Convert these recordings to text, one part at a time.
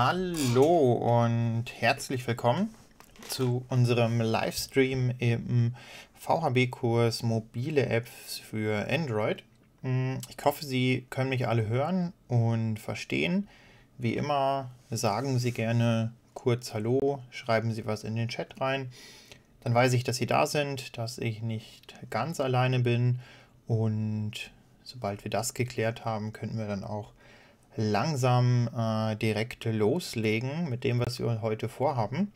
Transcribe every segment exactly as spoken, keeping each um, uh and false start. Hallo und herzlich willkommen zu unserem Livestream im V H B-Kurs Mobile Apps für Android. Ich hoffe, Sie können mich alle hören und verstehen. Wie immer sagen Sie gerne kurz Hallo, schreiben Sie was in den Chat rein. Dann weiß ich, dass Sie da sind, dass ich nicht ganz alleine bin. Und sobald wir das geklärt haben, könnten wir dann auch langsam äh, direkt loslegen mit dem, was wir heute vorhaben.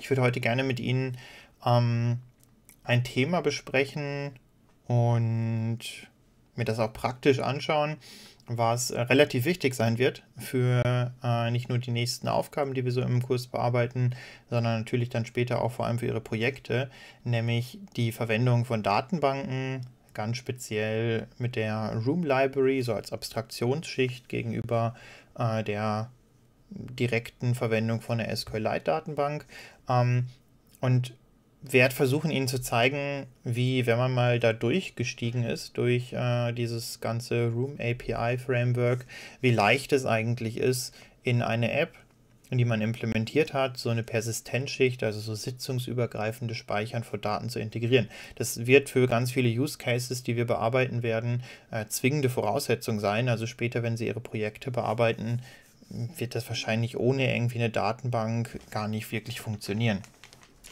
Ich würde heute gerne mit Ihnen ähm, ein Thema besprechen und mir das auch praktisch anschauen, was äh, relativ wichtig sein wird für äh, nicht nur die nächsten Aufgaben, die wir so im Kurs bearbeiten, sondern natürlich dann später auch vor allem für Ihre Projekte, nämlich die Verwendung von Datenbanken, ganz speziell mit der Room Library, so als Abstraktionsschicht gegenüber äh, der direkten Verwendung von der SQLite-Datenbank. Ähm, und werde versuchen, Ihnen zu zeigen, wie, wenn man mal da durchgestiegen ist, durch äh, dieses ganze Room A P I-Framework, wie leicht es eigentlich ist, in eine App, die man implementiert hat, so eine Persistenzschicht, also so sitzungsübergreifende Speichern von Daten zu integrieren. Das wird für ganz viele Use Cases, die wir bearbeiten werden, äh, zwingende Voraussetzung sein. Also später, wenn Sie Ihre Projekte bearbeiten, wird das wahrscheinlich ohne irgendwie eine Datenbank gar nicht wirklich funktionieren.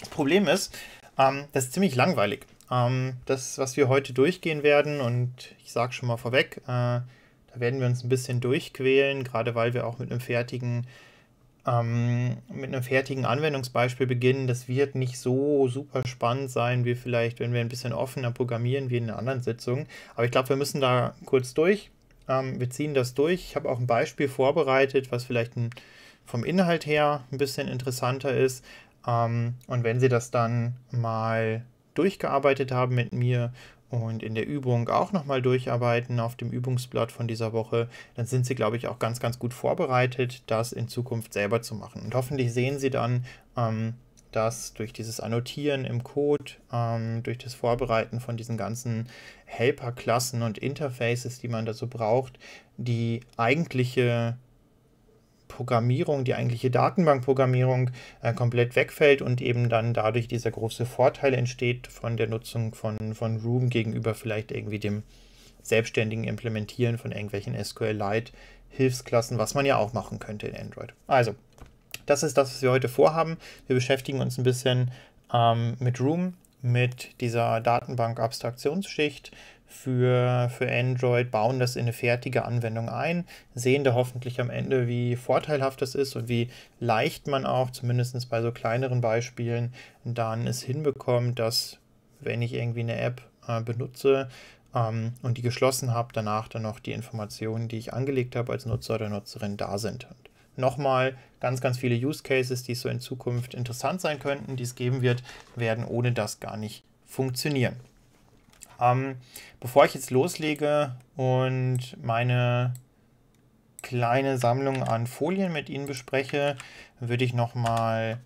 Das Problem ist, ähm, das ist ziemlich langweilig. Ähm, das, was wir heute durchgehen werden, und ich sage schon mal vorweg, äh, da werden wir uns ein bisschen durchquälen, gerade weil wir auch mit einem fertigen mit einem fertigen Anwendungsbeispiel beginnen. Das wird nicht so super spannend sein, wie vielleicht, wenn wir ein bisschen offener programmieren, wie in einer anderen Sitzung. Aber ich glaube, wir müssen da kurz durch. Ähm, wir ziehen das durch. Ich habe auch ein Beispiel vorbereitet, was vielleicht ein, vom Inhalt her ein bisschen interessanter ist. Ähm, und wenn Sie das dann mal durchgearbeitet haben mit mir und in der Übung auch nochmal durcharbeiten auf dem Übungsblatt von dieser Woche, dann sind Sie, glaube ich, auch ganz, ganz gut vorbereitet, das in Zukunft selber zu machen. Und hoffentlich sehen Sie dann, ähm, dass durch dieses Annotieren im Code, ähm, durch das Vorbereiten von diesen ganzen Helper-Klassen und Interfaces, die man dazu braucht, die eigentliche Programmierung, die eigentliche Datenbankprogrammierung äh, komplett wegfällt und eben dann dadurch dieser große Vorteil entsteht von der Nutzung von, von Room gegenüber vielleicht irgendwie dem selbstständigen Implementieren von irgendwelchen SQLite-Hilfsklassen, was man ja auch machen könnte in Android. Also, das ist das, was wir heute vorhaben. Wir beschäftigen uns ein bisschen ähm, mit Room, mit dieser Datenbank-Abstraktionsschicht für, für Android, bauen das in eine fertige Anwendung ein, sehen da hoffentlich am Ende, wie vorteilhaft das ist und wie leicht man auch, zumindest bei so kleineren Beispielen, dann es hinbekommt, dass, wenn ich irgendwie eine App äh, benutze ähm, und die geschlossen habe, danach dann noch die Informationen, die ich angelegt habe als Nutzer oder Nutzerin, da sind. Und nochmal, ganz, ganz viele Use Cases, die so in Zukunft interessant sein könnten, die es geben wird, werden ohne das gar nicht funktionieren. Ähm, bevor ich jetzt loslege und meine kleine Sammlung an Folien mit Ihnen bespreche, würde ich nochmal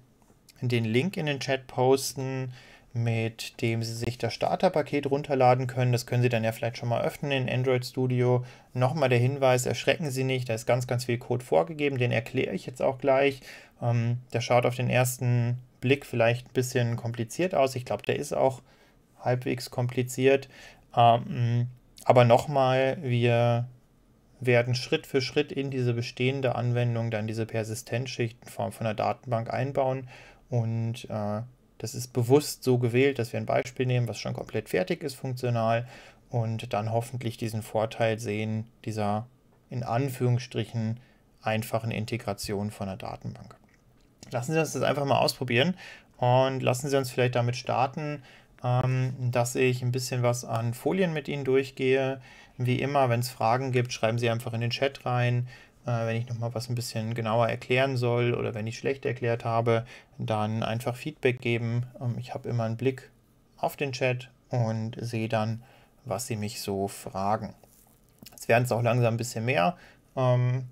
den Link in den Chat posten, mit dem Sie sich das Starterpaket runterladen können. Das können Sie dann ja vielleicht schon mal öffnen in Android Studio. Nochmal der Hinweis, erschrecken Sie nicht, da ist ganz, ganz viel Code vorgegeben, den erkläre ich jetzt auch gleich. Ähm, der schaut auf den ersten Blick vielleicht ein bisschen kompliziert aus. Ich glaube, der ist auch halbwegs kompliziert, ähm, aber nochmal, wir werden Schritt für Schritt in diese bestehende Anwendung dann diese Persistenzschicht in Form von einer Datenbank einbauen und äh, das ist bewusst so gewählt, dass wir ein Beispiel nehmen, was schon komplett fertig ist, funktional, und dann hoffentlich diesen Vorteil sehen, dieser in Anführungsstrichen einfachen Integration von einer Datenbank. Lassen Sie uns das einfach mal ausprobieren und lassen Sie uns vielleicht damit starten, dass ich ein bisschen was an Folien mit Ihnen durchgehe. Wie immer, wenn es Fragen gibt, schreiben Sie einfach in den Chat rein. Äh, wenn ich nochmal was ein bisschen genauer erklären soll oder wenn ich schlecht erklärt habe, dann einfach Feedback geben. Ähm, ich habe immer einen Blick auf den Chat und sehe dann, was Sie mich so fragen. Jetzt werden es auch langsam ein bisschen mehr. Ähm,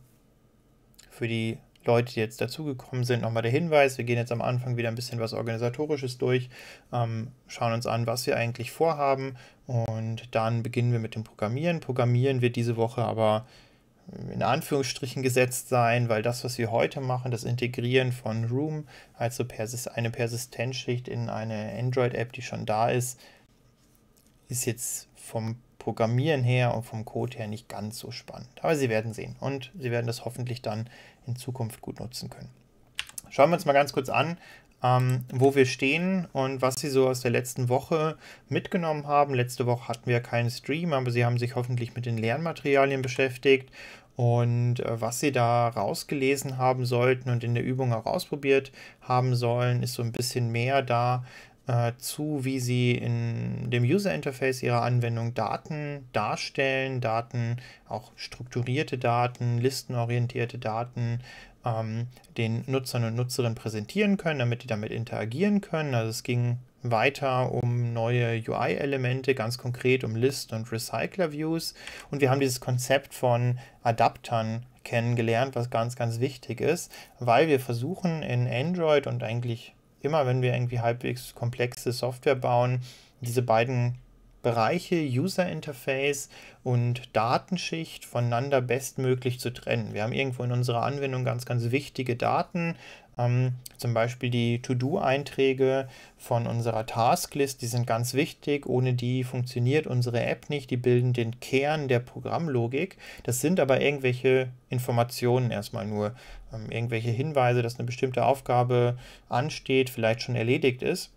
für die Leute, die jetzt dazugekommen sind, nochmal der Hinweis, wir gehen jetzt am Anfang wieder ein bisschen was Organisatorisches durch, ähm, schauen uns an, was wir eigentlich vorhaben und dann beginnen wir mit dem Programmieren. Programmieren wird diese Woche aber in Anführungsstrichen gesetzt sein, weil das, was wir heute machen, das Integrieren von Room, also eine Persistenzschicht in eine Android-App, die schon da ist, ist jetzt vom Programmieren her und vom Code her nicht ganz so spannend. Aber Sie werden sehen und Sie werden das hoffentlich dann in Zukunft gut nutzen können. Schauen wir uns mal ganz kurz an, ähm, wo wir stehen und was Sie so aus der letzten Woche mitgenommen haben. Letzte Woche hatten wir keinen Stream, aber Sie haben sich hoffentlich mit den Lernmaterialien beschäftigt und äh, was Sie da rausgelesen haben sollten und in der Übung auch ausprobiert haben sollen, ist so ein bisschen mehr da äh, zu, wie Sie in dem User-Interface Ihrer Anwendung Daten darstellen, Daten, auch strukturierte Daten, listenorientierte Daten, den Nutzern und Nutzerinnen präsentieren können, damit die damit interagieren können. Also es ging weiter um neue U I-Elemente, ganz konkret um List- und Recycler-Views. Und wir haben dieses Konzept von Adaptern kennengelernt, was ganz, ganz wichtig ist, weil wir versuchen in Android und eigentlich immer, wenn wir irgendwie halbwegs komplexe Software bauen, diese beiden Bereiche User-Interface und Datenschicht voneinander bestmöglich zu trennen. Wir haben irgendwo in unserer Anwendung ganz, ganz wichtige Daten, ähm, zum Beispiel die To-Do-Einträge von unserer Tasklist, die sind ganz wichtig, ohne die funktioniert unsere App nicht, die bilden den Kern der Programmlogik. Das sind aber irgendwelche Informationen erstmal nur, ähm, irgendwelche Hinweise, dass eine bestimmte Aufgabe ansteht, vielleicht schon erledigt ist.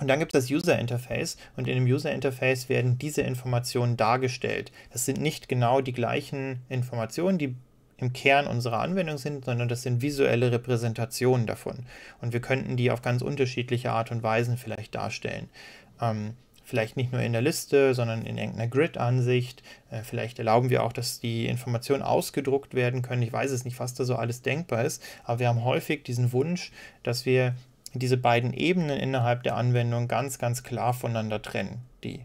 Und dann gibt es das User-Interface und in dem User-Interface werden diese Informationen dargestellt. Das sind nicht genau die gleichen Informationen, die im Kern unserer Anwendung sind, sondern das sind visuelle Repräsentationen davon. Und wir könnten die auf ganz unterschiedliche Art und Weisen vielleicht darstellen. Ähm, vielleicht nicht nur in der Liste, sondern in irgendeiner Grid-Ansicht. Äh, vielleicht erlauben wir auch, dass die Informationen ausgedruckt werden können. Ich weiß es nicht, was da so alles denkbar ist, aber wir haben häufig diesen Wunsch, dass wir diese beiden Ebenen innerhalb der Anwendung ganz, ganz klar voneinander trennen. Die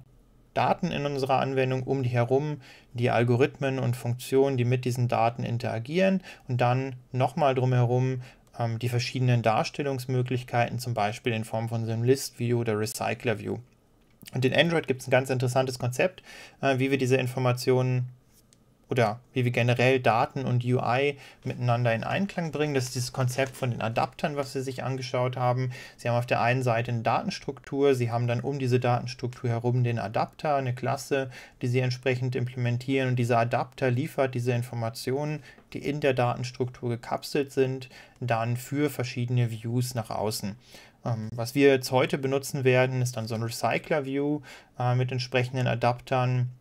Daten in unserer Anwendung, um die herum, die Algorithmen und Funktionen, die mit diesen Daten interagieren und dann nochmal drumherum ähm, die verschiedenen Darstellungsmöglichkeiten, zum Beispiel in Form von so einem List-View oder Recycler-View. Und in Android gibt es ein ganz interessantes Konzept, äh, wie wir diese Informationen oder wie wir generell Daten und U I miteinander in Einklang bringen. Das ist dieses Konzept von den Adaptern, was Sie sich angeschaut haben. Sie haben auf der einen Seite eine Datenstruktur, Sie haben dann um diese Datenstruktur herum den Adapter, eine Klasse, die Sie entsprechend implementieren. Und dieser Adapter liefert diese Informationen, die in der Datenstruktur gekapselt sind, dann für verschiedene Views nach außen. Was wir jetzt heute benutzen werden, ist dann so ein Recycler-View mit entsprechenden Adaptern.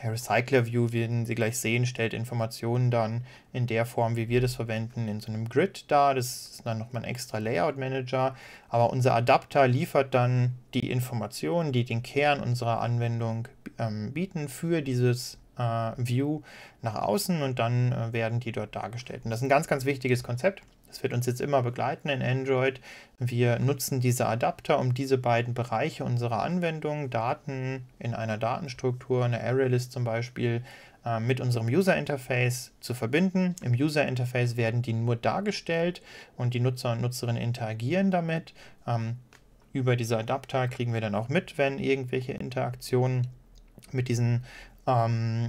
Der RecyclerView, werden Sie gleich sehen, stellt Informationen dann in der Form, wie wir das verwenden, in so einem Grid dar. Das ist dann nochmal ein extra Layout-Manager. Aber unser Adapter liefert dann die Informationen, die den Kern unserer Anwendung ähm, bieten, für dieses äh, View nach außen und dann äh, werden die dort dargestellt. Und das ist ein ganz, ganz wichtiges Konzept. Das wird uns jetzt immer begleiten in Android. Wir nutzen diese Adapter, um diese beiden Bereiche unserer Anwendung, Daten in einer Datenstruktur, einer ArrayList zum Beispiel, äh, mit unserem User-Interface zu verbinden. Im User-Interface werden die nur dargestellt und die Nutzer und Nutzerinnen interagieren damit. Ähm, über diese Adapter kriegen wir dann auch mit, wenn irgendwelche Interaktionen mit diesen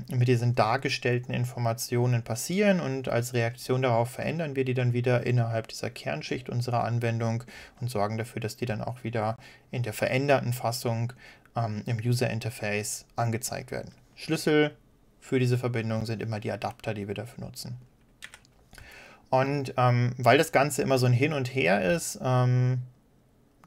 mit diesen dargestellten Informationen passieren und als Reaktion darauf verändern wir die dann wieder innerhalb dieser Kernschicht unserer Anwendung und sorgen dafür, dass die dann auch wieder in der veränderten Fassung ähm, im User-Interface angezeigt werden. Schlüssel für diese Verbindung sind immer die Adapter, die wir dafür nutzen. Und ähm, weil das Ganze immer so ein Hin und Her ist, ähm,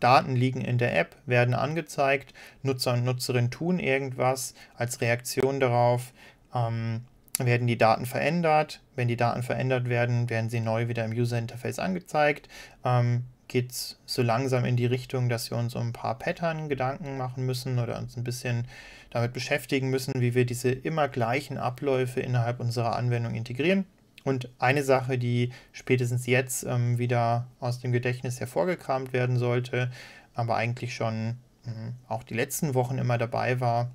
Daten liegen in der App, werden angezeigt, Nutzer und Nutzerinnen tun irgendwas. Als Reaktion darauf ähm, werden die Daten verändert. Wenn die Daten verändert werden, werden sie neu wieder im User-Interface angezeigt. Ähm, geht es so langsam in die Richtung, dass wir uns um ein paar Pattern Gedanken machen müssen oder uns ein bisschen damit beschäftigen müssen, wie wir diese immer gleichen Abläufe innerhalb unserer Anwendung integrieren. Und eine Sache, die spätestens jetzt ähm, wieder aus dem Gedächtnis hervorgekramt werden sollte, aber eigentlich schon mh, auch die letzten Wochen immer dabei war,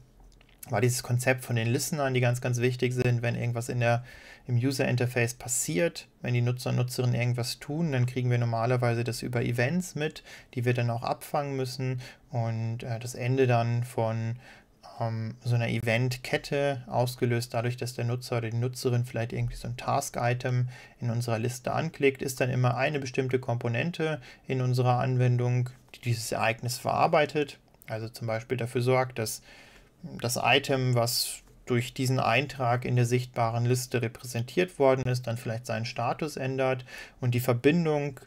war dieses Konzept von den Listenern, die ganz, ganz wichtig sind. Wenn irgendwas in der, im User-Interface passiert, wenn die Nutzer und Nutzerinnen irgendwas tun, dann kriegen wir normalerweise das über Events mit, die wir dann auch abfangen müssen. Und äh, das Ende dann von ähm, so einer Eventkette, ausgelöst dadurch, dass der Nutzer oder die Nutzerin vielleicht irgendwie so ein Task-Item in unserer Liste anklickt, ist dann immer eine bestimmte Komponente in unserer Anwendung, die dieses Ereignis verarbeitet. Also zum Beispiel dafür sorgt, dass das Item, was durch diesen Eintrag in der sichtbaren Liste repräsentiert worden ist, dann vielleicht seinen Status ändert, und die Verbindung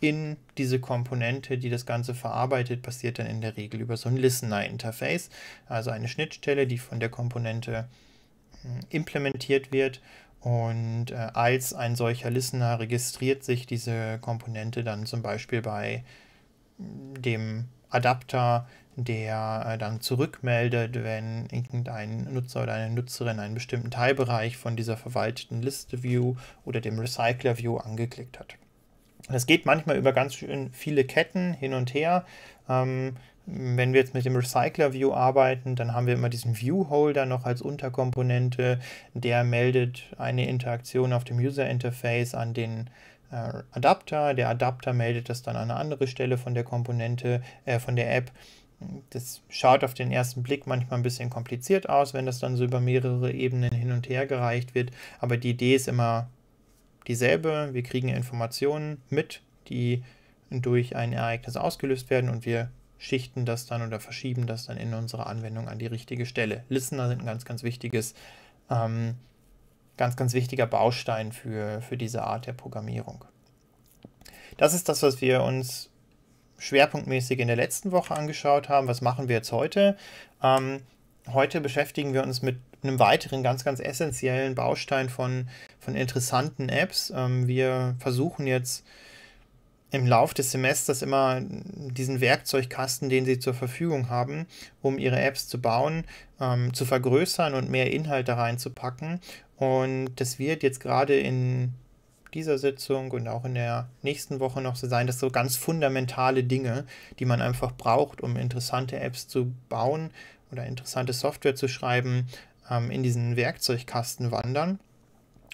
in diese Komponente, die das Ganze verarbeitet, passiert dann in der Regel über so ein Listener-Interface, also eine Schnittstelle, die von der Komponente implementiert wird, und als ein solcher Listener registriert sich diese Komponente dann zum Beispiel bei dem Adapter, der dann zurückmeldet, wenn irgendein Nutzer oder eine Nutzerin einen bestimmten Teilbereich von dieser verwalteten Liste-View oder dem RecyclerView angeklickt hat. Das geht manchmal über ganz schön viele Ketten hin und her. Ähm, wenn wir jetzt mit dem RecyclerView arbeiten, dann haben wir immer diesen View-Holder noch als Unterkomponente. Der meldet eine Interaktion auf dem User-Interface an den äh, Adapter. Der Adapter meldet das dann an eine andere Stelle von der Komponente, äh, von der App. Das schaut auf den ersten Blick manchmal ein bisschen kompliziert aus, wenn das dann so über mehrere Ebenen hin und her gereicht wird. Aber die Idee ist immer dieselbe. Wir kriegen Informationen mit, die durch ein Ereignis ausgelöst werden, und wir schichten das dann oder verschieben das dann in unserer Anwendung an die richtige Stelle. Listener sind ein ganz, ganz wichtiges, ähm, ganz, ganz wichtiger Baustein für, für diese Art der Programmierung. Das ist das, was wir uns schwerpunktmäßig in der letzten Woche angeschaut haben. Was machen wir jetzt heute? Ähm, heute beschäftigen wir uns mit einem weiteren ganz, ganz essentiellen Baustein von, von interessanten Apps. Ähm, wir versuchen jetzt im Lauf des Semesters immer diesen Werkzeugkasten, den Sie zur Verfügung haben, um Ihre Apps zu bauen, ähm, zu vergrößern und mehr Inhalt da reinzupacken. Und das wird jetzt gerade in dieser Sitzung und auch in der nächsten Woche noch so sein, dass so ganz fundamentale Dinge, die man einfach braucht, um interessante Apps zu bauen oder interessante Software zu schreiben, ähm, in diesen Werkzeugkasten wandern.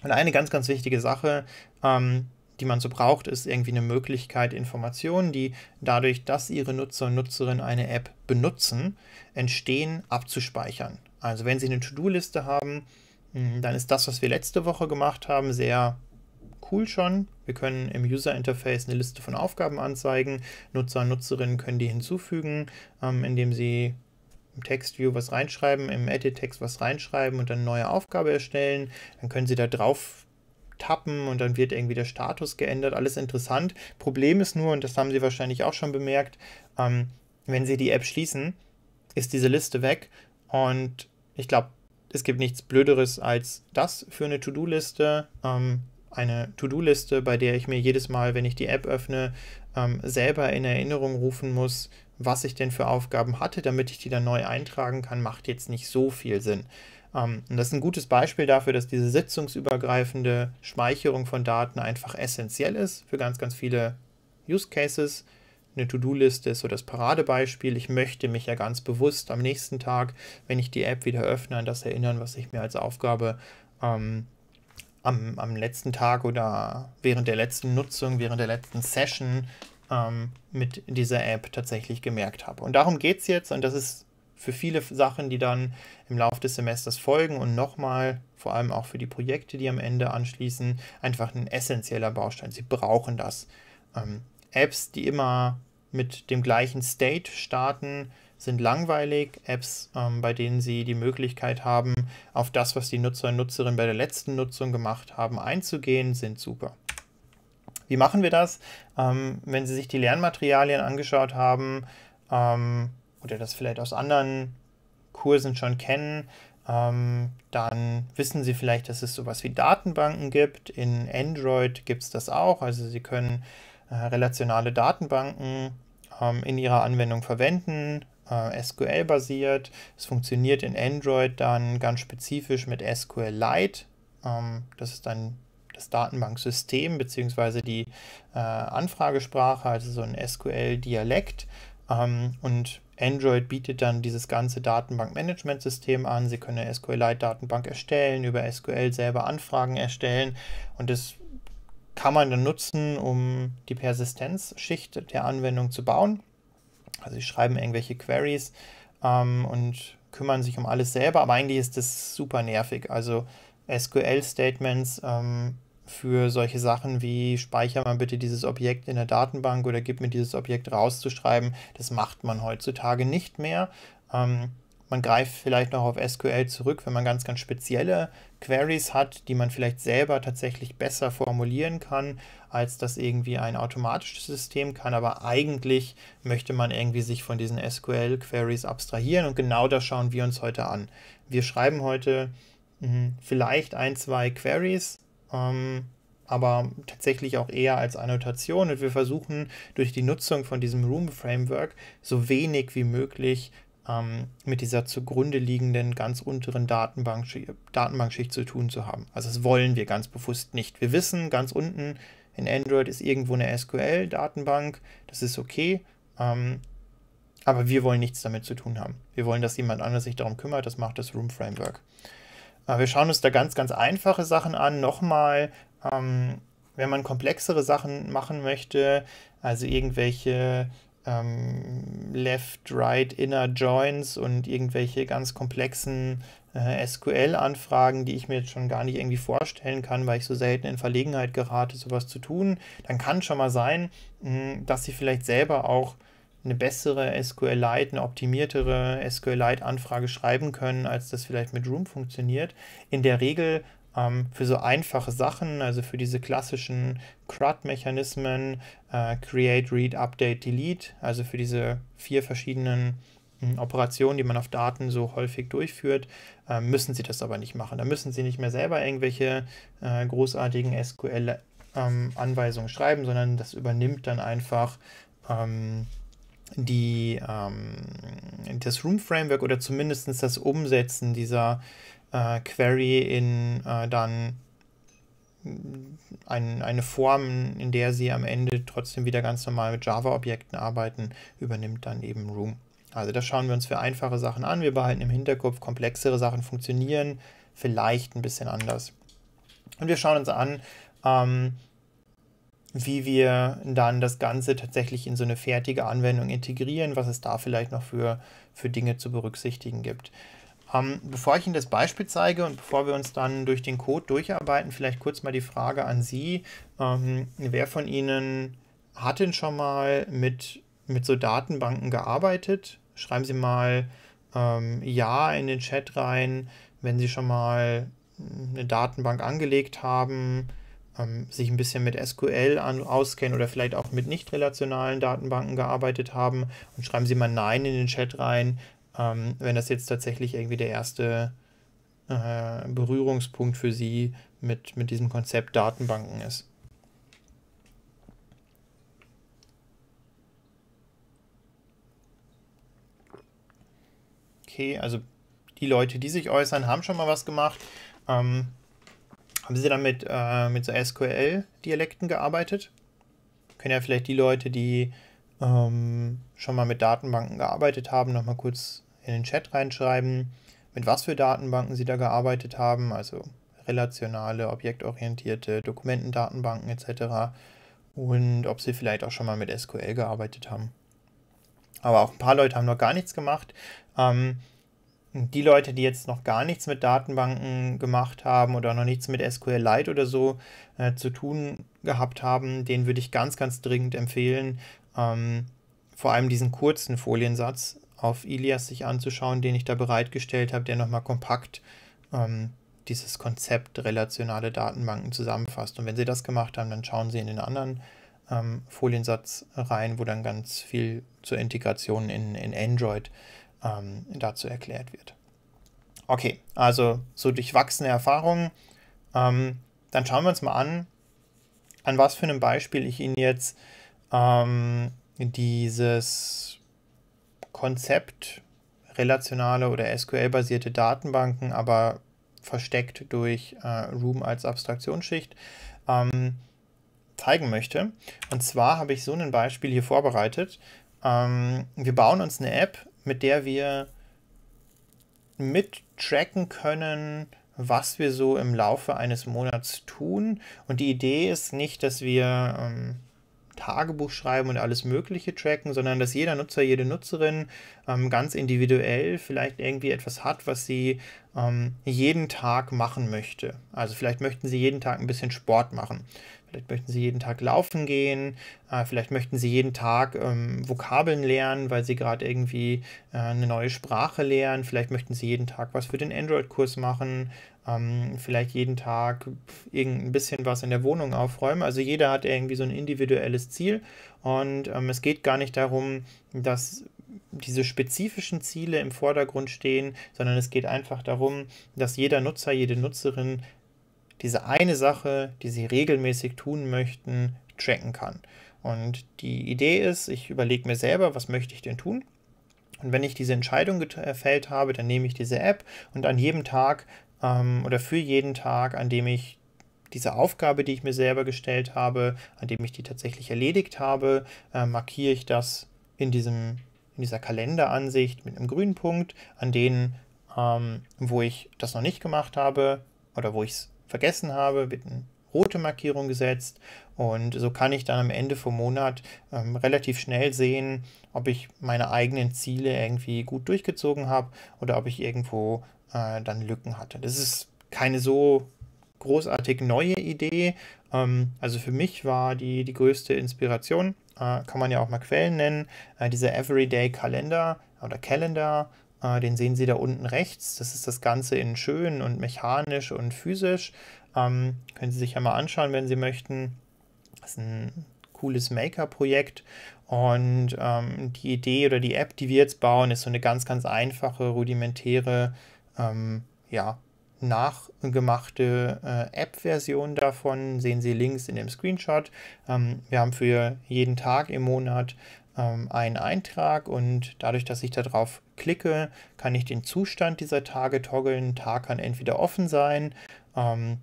Und eine ganz, ganz wichtige Sache, ähm, die man so braucht, ist irgendwie eine Möglichkeit, Informationen, die dadurch, dass ihre Nutzer und Nutzerinnen eine App benutzen, entstehen, abzuspeichern. Also wenn Sie eine To-Do-Liste haben, dann ist das, was wir letzte Woche gemacht haben, sehr cool schon. Wir können im User-Interface eine Liste von Aufgaben anzeigen. Nutzer und Nutzerinnen können die hinzufügen, ähm, indem sie im Text-View was reinschreiben, im Edit-Text was reinschreiben und dann eine neue Aufgabe erstellen. Dann können sie da drauf tappen und dann wird irgendwie der Status geändert. Alles interessant. Problem ist nur, und das haben Sie wahrscheinlich auch schon bemerkt, ähm, wenn Sie die App schließen, ist diese Liste weg, und ich glaube, es gibt nichts Blöderes als das für eine To-Do-Liste. Ähm, eine To-Do-Liste, bei der ich mir jedes Mal, wenn ich die App öffne, ähm, selber in Erinnerung rufen muss, was ich denn für Aufgaben hatte, damit ich die dann neu eintragen kann, macht jetzt nicht so viel Sinn. Ähm, und das ist ein gutes Beispiel dafür, dass diese sitzungsübergreifende Speicherung von Daten einfach essentiell ist für ganz, ganz viele Use Cases. Eine To-Do-Liste ist so das Paradebeispiel. Ich möchte mich ja ganz bewusst am nächsten Tag, wenn ich die App wieder öffne, an das erinnern, was ich mir als Aufgabe ähm, Am, am letzten Tag oder während der letzten Nutzung, während der letzten Session ähm, mit dieser App tatsächlich gemerkt habe. Und darum geht es jetzt, und das ist für viele Sachen, die dann im Laufe des Semesters folgen und nochmal, vor allem auch für die Projekte, die am Ende anschließen, einfach ein essentieller Baustein. Sie brauchen das. Ähm, Apps, die immer mit dem gleichen State starten, sind langweilig. Apps, ähm, bei denen Sie die Möglichkeit haben, auf das, was die Nutzer und Nutzerinnen bei der letzten Nutzung gemacht haben, einzugehen, sind super. Wie machen wir das? Ähm, wenn Sie sich die Lernmaterialien angeschaut haben ähm, oder das vielleicht aus anderen Kursen schon kennen, ähm, dann wissen Sie vielleicht, dass es sowas wie Datenbanken gibt. In Android gibt es das auch. Also Sie können äh, relationale Datenbanken ähm, in Ihrer Anwendung verwenden. S Q L-basiert. Es funktioniert in Android dann ganz spezifisch mit SQLite. Das ist dann das Datenbanksystem bzw. die Anfragesprache, also so ein S Q L-Dialekt. Und Android bietet dann dieses ganze Datenbankmanagementsystem an. Sie können eine SQLite-Datenbank erstellen, über S Q L selber Anfragen erstellen, und das kann man dann nutzen, um die Persistenzschicht der Anwendung zu bauen. Also Sie schreiben irgendwelche Queries ähm, und kümmern sich um alles selber, aber eigentlich ist das super nervig. Also S Q L-Statements ähm, für solche Sachen wie speicher mal bitte dieses Objekt in der Datenbank oder gib mir dieses Objekt rauszuschreiben, das macht man heutzutage nicht mehr. Ähm, man greift vielleicht noch auf S Q L zurück, wenn man ganz, ganz spezielle Queries hat, die man vielleicht selber tatsächlich besser formulieren kann, als das irgendwie ein automatisches System kann, aber eigentlich möchte man irgendwie sich von diesen S Q L-Queries abstrahieren und genau das schauen wir uns heute an. Wir schreiben heute mh, vielleicht ein, zwei Queries, ähm, aber tatsächlich auch eher als Annotation und wir versuchen durch die Nutzung von diesem Room-Framework so wenig wie möglich mit dieser zugrunde liegenden, ganz unteren Datenbankschicht, Datenbankschicht zu tun zu haben. Also das wollen wir ganz bewusst nicht. Wir wissen, ganz unten in Android ist irgendwo eine S Q L-Datenbank, das ist okay, ähm, aber wir wollen nichts damit zu tun haben. Wir wollen, dass jemand anders sich darum kümmert, das macht das Room Framework. Äh, wir schauen uns da ganz, ganz einfache Sachen an. Nochmal, ähm, wenn man komplexere Sachen machen möchte, also irgendwelche Um, left, right, inner joins und irgendwelche ganz komplexen äh, S Q L-Anfragen, die ich mir jetzt schon gar nicht irgendwie vorstellen kann, weil ich so selten in Verlegenheit gerate, sowas zu tun, dann kann schon mal sein, mh, dass Sie vielleicht selber auch eine bessere SQLite, eine optimiertere SQLite-Anfrage schreiben können, als das vielleicht mit Room funktioniert. In der Regel für so einfache Sachen, also für diese klassischen C R U D-Mechanismen, äh, Create, Read, Update, Delete, also für diese vier verschiedenen mh, Operationen, die man auf Daten so häufig durchführt, äh, müssen Sie das aber nicht machen. Da müssen Sie nicht mehr selber irgendwelche äh, großartigen S Q L-Anweisungen ähm, schreiben, sondern das übernimmt dann einfach ähm, die, ähm, das Room-Framework oder zumindest das Umsetzen dieser Äh, Query in äh, dann ein, eine Form, in der Sie am Ende trotzdem wieder ganz normal mit Java-Objekten arbeiten, übernimmt dann eben Room. Also das schauen wir uns für einfache Sachen an. Wir behalten im Hinterkopf, komplexere Sachen funktionieren vielleicht ein bisschen anders. Und wir schauen uns an, ähm, wie wir dann das Ganze tatsächlich in so eine fertige Anwendung integrieren, was es da vielleicht noch für, für Dinge zu berücksichtigen gibt. Um, bevor ich Ihnen das Beispiel zeige und bevor wir uns dann durch den Code durcharbeiten, vielleicht kurz mal die Frage an Sie. Ähm, wer von Ihnen hat denn schon mal mit, mit so Datenbanken gearbeitet? Schreiben Sie mal ähm, Ja in den Chat rein, wenn Sie schon mal eine Datenbank angelegt haben, ähm, sich ein bisschen mit S Q L an, auskennen oder vielleicht auch mit nicht-relationalen Datenbanken gearbeitet haben. Und schreiben Sie mal Nein in den Chat rein, Ähm, wenn das jetzt tatsächlich irgendwie der erste äh, Berührungspunkt für Sie mit, mit diesem Konzept Datenbanken ist. Okay, also die Leute, die sich äußern, haben schon mal was gemacht. Ähm, haben Sie damit äh, mit so S Q L-Dialekten gearbeitet? Können ja vielleicht die Leute, die ähm, schon mal mit Datenbanken gearbeitet haben, nochmal kurz in den Chat reinschreiben, mit was für Datenbanken Sie da gearbeitet haben, also relationale, objektorientierte, Dokumentendatenbanken et cetera. Und ob Sie vielleicht auch schon mal mit S Q L gearbeitet haben. Aber auch ein paar Leute haben noch gar nichts gemacht. Ähm, die Leute, die jetzt noch gar nichts mit Datenbanken gemacht haben oder noch nichts mit SQLite oder so äh, zu tun gehabt haben, denen würde ich ganz, ganz dringend empfehlen, ähm, vor allem diesen kurzen Foliensatz auf Ilias sich anzuschauen, den ich da bereitgestellt habe, der nochmal kompakt ähm, dieses Konzept relationale Datenbanken zusammenfasst. Und wenn Sie das gemacht haben, dann schauen Sie in den anderen ähm, Foliensatz rein, wo dann ganz viel zur Integration in, in Android ähm, dazu erklärt wird. Okay, also so durchwachsene Erfahrungen. Ähm, dann schauen wir uns mal an, an was für einem Beispiel ich Ihnen jetzt ähm, dieses Konzept relationale oder S Q L-basierte Datenbanken, aber versteckt durch äh, Room als Abstraktionsschicht, ähm, zeigen möchte. Und zwar habe ich so ein Beispiel hier vorbereitet. Ähm, wir bauen uns eine App, mit der wir mittracken können, was wir so im Laufe eines Monats tun. Und die Idee ist nicht, dass wir ähm, Tagebuch schreiben und alles Mögliche tracken, sondern dass jeder Nutzer, jede Nutzerin ähm, ganz individuell vielleicht irgendwie etwas hat, was sie ähm, jeden Tag machen möchte. Also vielleicht möchten sie jeden Tag ein bisschen Sport machen, vielleicht möchten sie jeden Tag laufen gehen, äh, vielleicht möchten sie jeden Tag ähm, Vokabeln lernen, weil sie gerade irgendwie äh, eine neue Sprache lernen, vielleicht möchten sie jeden Tag was für den Android-Kurs machen, ähm, vielleicht jeden Tag irgendein bisschen was in der Wohnung aufräumen. Also jeder hat irgendwie so ein individuelles Ziel und ähm, es geht gar nicht darum, dass diese spezifischen Ziele im Vordergrund stehen, sondern es geht einfach darum, dass jeder Nutzer, jede Nutzerin diese eine Sache, die sie regelmäßig tun möchten, tracken kann. Und die Idee ist, ich überlege mir selber, was möchte ich denn tun? Und wenn ich diese Entscheidung gefällt habe, dann nehme ich diese App und an jedem Tag ähm, oder für jeden Tag, an dem ich diese Aufgabe, die ich mir selber gestellt habe, an dem ich die tatsächlich erledigt habe, äh, markiere ich das in, diesem, in dieser Kalenderansicht mit einem grünen Punkt, an denen, ähm, wo ich das noch nicht gemacht habe oder wo ich es vergessen habe, wird eine rote Markierung gesetzt und so kann ich dann am Ende vom Monat ähm, relativ schnell sehen, ob ich meine eigenen Ziele irgendwie gut durchgezogen habe oder ob ich irgendwo äh, dann Lücken hatte. Das ist keine so großartig neue Idee. Ähm, also für mich war die, die größte Inspiration, äh, kann man ja auch mal Quellen nennen, äh, dieser Everyday Calendar oder Calendar. Den sehen Sie da unten rechts. Das ist das Ganze in schön und mechanisch und physisch. Ähm, können Sie sich ja mal anschauen, wenn Sie möchten. Das ist ein cooles Maker-Projekt. Und ähm, die Idee oder die App, die wir jetzt bauen, ist so eine ganz, ganz einfache, rudimentäre, ähm, ja, nachgemachte äh, App-Version davon. Sehen Sie links in dem Screenshot. Ähm, wir haben für jeden Tag im Monat einen Eintrag und dadurch, dass ich da drauf klicke, kann ich den Zustand dieser Tage toggeln. Ein Tag kann entweder offen sein, ähm,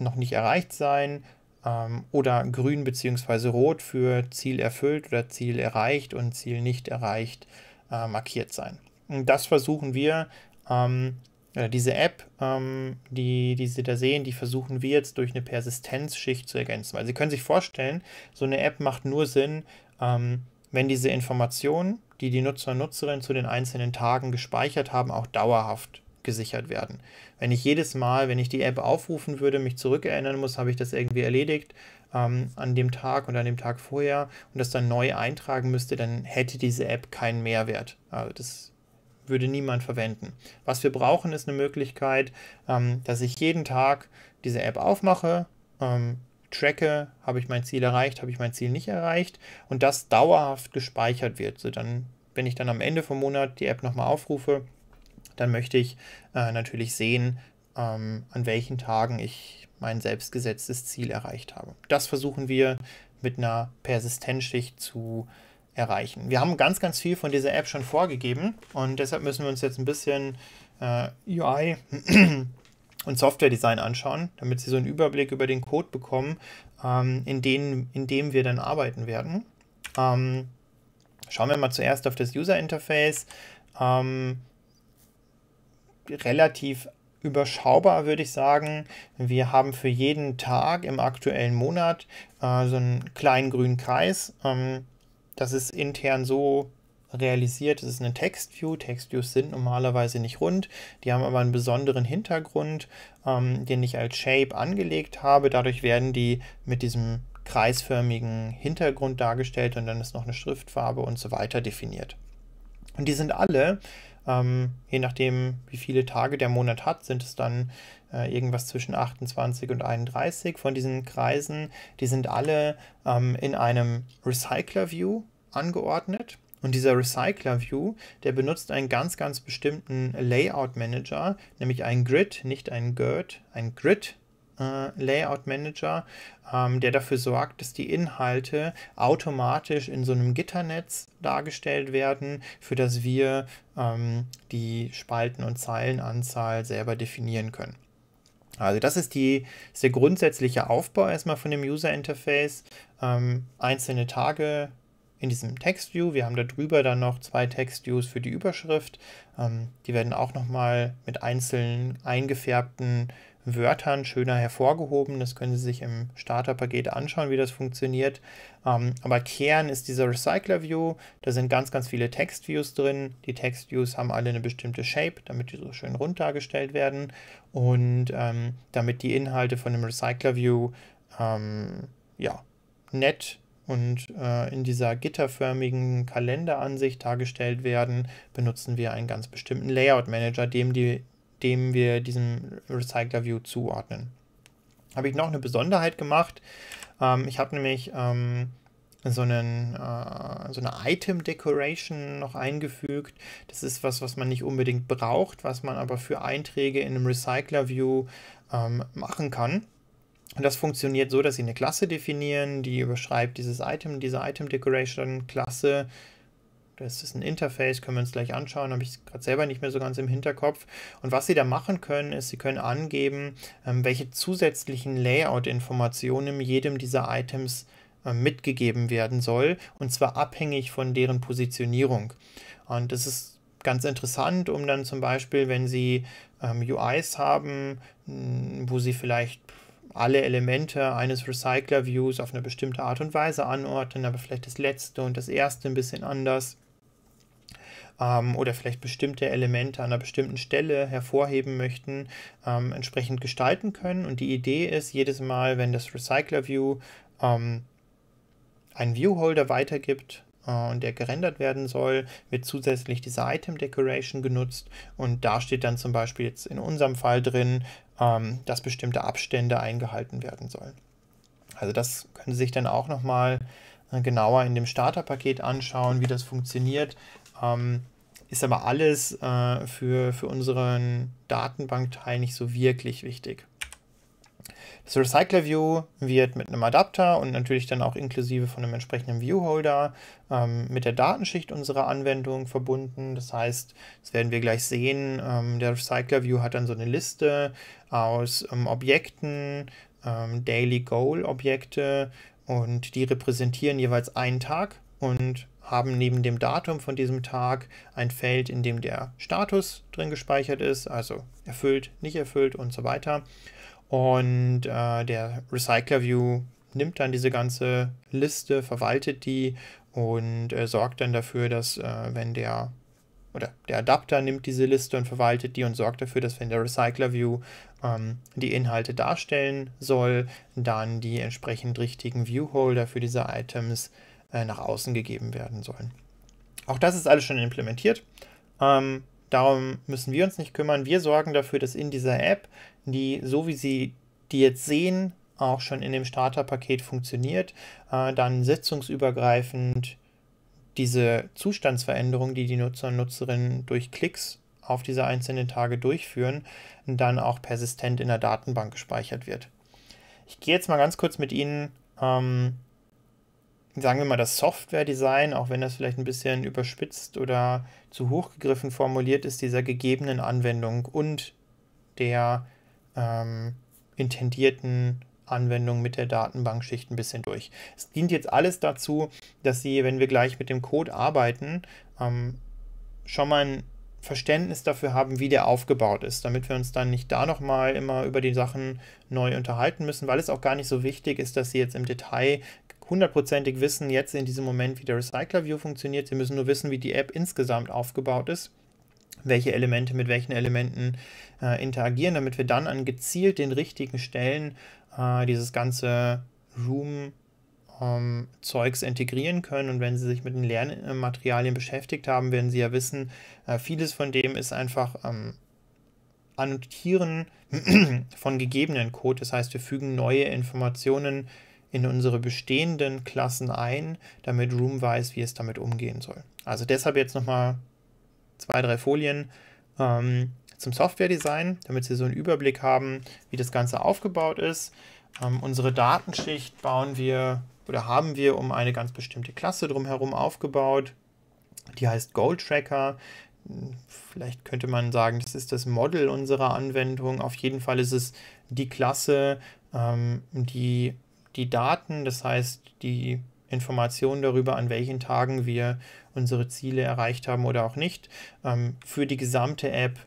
noch nicht erreicht sein ähm, oder grün bzw. rot für Ziel erfüllt oder Ziel erreicht und Ziel nicht erreicht äh, markiert sein. Und das versuchen wir, ähm, oder diese App, ähm, die, die Sie da sehen, die versuchen wir jetzt durch eine Persistenzschicht zu ergänzen. Weil Sie können sich vorstellen, so eine App macht nur Sinn, ähm, wenn diese Informationen, die die Nutzer und Nutzerinnen zu den einzelnen Tagen gespeichert haben, auch dauerhaft gesichert werden. Wenn ich jedes Mal, wenn ich die App aufrufen würde, mich zurückerinnern muss, habe ich das irgendwie erledigt ähm, an dem Tag und an dem Tag vorher und das dann neu eintragen müsste, dann hätte diese App keinen Mehrwert. Also das würde niemand verwenden. Was wir brauchen, ist eine Möglichkeit, ähm, dass ich jeden Tag diese App aufmache, ähm, tracke, habe ich mein Ziel erreicht, habe ich mein Ziel nicht erreicht und das dauerhaft gespeichert wird. So dann, wenn ich dann am Ende vom Monat die App nochmal aufrufe, dann möchte ich äh, natürlich sehen, ähm, an welchen Tagen ich mein selbstgesetztes Ziel erreicht habe. Das versuchen wir mit einer Persistenzschicht zu erreichen. Wir haben ganz, ganz viel von dieser App schon vorgegeben und deshalb müssen wir uns jetzt ein bisschen äh, U I und Software-Design anschauen, damit Sie so einen Überblick über den Code bekommen, ähm, in, denen, in dem wir dann arbeiten werden. Ähm, schauen wir mal zuerst auf das User-Interface. Ähm, relativ überschaubar, würde ich sagen. Wir haben für jeden Tag im aktuellen Monat äh, so einen kleinen grünen Kreis. Ähm, das ist intern so realisiert, es ist eine Text-View. Text-Views sind normalerweise nicht rund, die haben aber einen besonderen Hintergrund, ähm, den ich als Shape angelegt habe. Dadurch werden die mit diesem kreisförmigen Hintergrund dargestellt und dann ist noch eine Schriftfarbe und so weiter definiert. Und die sind alle, ähm, je nachdem wie viele Tage der Monat hat, sind es dann äh, irgendwas zwischen achtundzwanzig und einunddreißig von diesen Kreisen. Die sind alle ähm, in einem RecyclerView angeordnet. Und dieser RecyclerView, der benutzt einen ganz, ganz bestimmten Layout-Manager, nämlich einen Grid, nicht einen G I R D, einen Grid-Layout-Manager, äh, ähm, der dafür sorgt, dass die Inhalte automatisch in so einem Gitternetz dargestellt werden, für das wir ähm, die Spalten- und Zeilenanzahl selber definieren können. Also das ist, die, ist der grundsätzliche Aufbau erstmal von dem User-Interface. Ähm, einzelne Tage in diesem Text-View. Wir haben da drüber dann noch zwei Text-Views für die Überschrift. Ähm, die werden auch nochmal mit einzelnen eingefärbten Wörtern schöner hervorgehoben. Das können Sie sich im Starterpaket anschauen, wie das funktioniert. Ähm, aber Kern ist dieser RecyclerView. Da sind ganz, ganz viele Textviews drin. Die Textviews haben alle eine bestimmte Shape, damit die so schön rund dargestellt werden. Und ähm, damit die Inhalte von dem RecyclerView ähm, ja, nett und äh, in dieser gitterförmigen Kalenderansicht dargestellt werden, benutzen wir einen ganz bestimmten Layout-Manager, dem die dem wir diesem RecyclerView zuordnen. Habe ich noch eine Besonderheit gemacht. Ähm, ich habe nämlich ähm, so, einen, äh, so eine Item-Decoration noch eingefügt. Das ist was, was man nicht unbedingt braucht, was man aber für Einträge in einem RecyclerView ähm, machen kann. Und das funktioniert so, dass Sie eine Klasse definieren, die überschreibt dieses Item, diese Item-Decoration-Klasse. Das ist ein Interface, können wir uns gleich anschauen, habe ich es gerade selber nicht mehr so ganz im Hinterkopf. Und was Sie da machen können, ist, Sie können angeben, welche zusätzlichen Layout-Informationen jedem dieser Items mitgegeben werden soll, und zwar abhängig von deren Positionierung. Und das ist ganz interessant, um dann zum Beispiel, wenn Sie U Is haben, wo Sie vielleicht alle Elemente eines Recycler-Views auf eine bestimmte Art und Weise anordnen, aber vielleicht das letzte und das erste ein bisschen anders, ähm, oder vielleicht bestimmte Elemente an einer bestimmten Stelle hervorheben möchten, ähm, entsprechend gestalten können. Und die Idee ist, jedes Mal, wenn das Recycler-View ähm, einen Viewholder weitergibt äh, und der gerendert werden soll, wird zusätzlich diese Item-Decoration genutzt, und da steht dann zum Beispiel jetzt in unserem Fall drin, dass bestimmte Abstände eingehalten werden sollen. Also das können Sie sich dann auch nochmal genauer in dem Starterpaket anschauen, wie das funktioniert. Ist aber alles für, für unseren Datenbankteil nicht so wirklich wichtig. Das RecyclerView wird mit einem Adapter und natürlich dann auch inklusive von einem entsprechenden Viewholder ähm, mit der Datenschicht unserer Anwendung verbunden. Das heißt, das werden wir gleich sehen, ähm, der RecyclerView hat dann so eine Liste aus ähm, Objekten, ähm, Daily Goal Objekte, und die repräsentieren jeweils einen Tag und haben neben dem Datum von diesem Tag ein Feld, in dem der Status drin gespeichert ist, also erfüllt, nicht erfüllt und so weiter. Und äh, der RecyclerView nimmt dann diese ganze Liste, verwaltet die und äh, sorgt dann dafür, dass äh, wenn der, oder der Adapter nimmt diese Liste und verwaltet die und sorgt dafür, dass wenn der RecyclerView ähm, die Inhalte darstellen soll, dann die entsprechend richtigen Viewholder für diese Items äh, nach außen gegeben werden sollen. Auch das ist alles schon implementiert. Ähm, Darum müssen wir uns nicht kümmern. Wir sorgen dafür, dass in dieser App, die so wie Sie die jetzt sehen, auch schon in dem Starterpaket funktioniert, äh, dann sitzungsübergreifend diese Zustandsveränderung, die die Nutzer und Nutzerinnen durch Klicks auf diese einzelnen Tage durchführen, dann auch persistent in der Datenbank gespeichert wird. Ich gehe jetzt mal ganz kurz mit Ihnen ähm, sagen wir mal, das Software-Design, auch wenn das vielleicht ein bisschen überspitzt oder zu hoch gegriffen formuliert ist, dieser gegebenen Anwendung und der ähm, intendierten Anwendung mit der Datenbankschicht ein bisschen durch. Es dient jetzt alles dazu, dass Sie, wenn wir gleich mit dem Code arbeiten, ähm, schon mal ein Verständnis dafür haben, wie der aufgebaut ist, damit wir uns dann nicht da nochmal immer über die Sachen neu unterhalten müssen, weil es auch gar nicht so wichtig ist, dass Sie jetzt im Detail hundertprozentig wissen jetzt in diesem Moment, wie der RecyclerView funktioniert. Sie müssen nur wissen, wie die App insgesamt aufgebaut ist, welche Elemente mit welchen Elementen äh, interagieren, damit wir dann an gezielt den richtigen Stellen äh, dieses ganze Room-Zeugs ähm, integrieren können. Und wenn Sie sich mit den Lernmaterialien beschäftigt haben, werden Sie ja wissen, äh, vieles von dem ist einfach ähm, Annotieren von gegebenen Code. Das heißt, wir fügen neue Informationen in unsere bestehenden Klassen ein, damit Room weiß, wie es damit umgehen soll. Also deshalb jetzt nochmal zwei, drei Folien ähm, zum Software-Design, damit Sie so einen Überblick haben, wie das Ganze aufgebaut ist. Ähm, unsere Datenschicht bauen wir oder haben wir um eine ganz bestimmte Klasse drumherum aufgebaut. Die heißt Goal Tracker. Vielleicht könnte man sagen, das ist das Model unserer Anwendung. Auf jeden Fall ist es die Klasse, ähm, die die Daten, das heißt die Informationen darüber, an welchen Tagen wir unsere Ziele erreicht haben oder auch nicht, für die gesamte App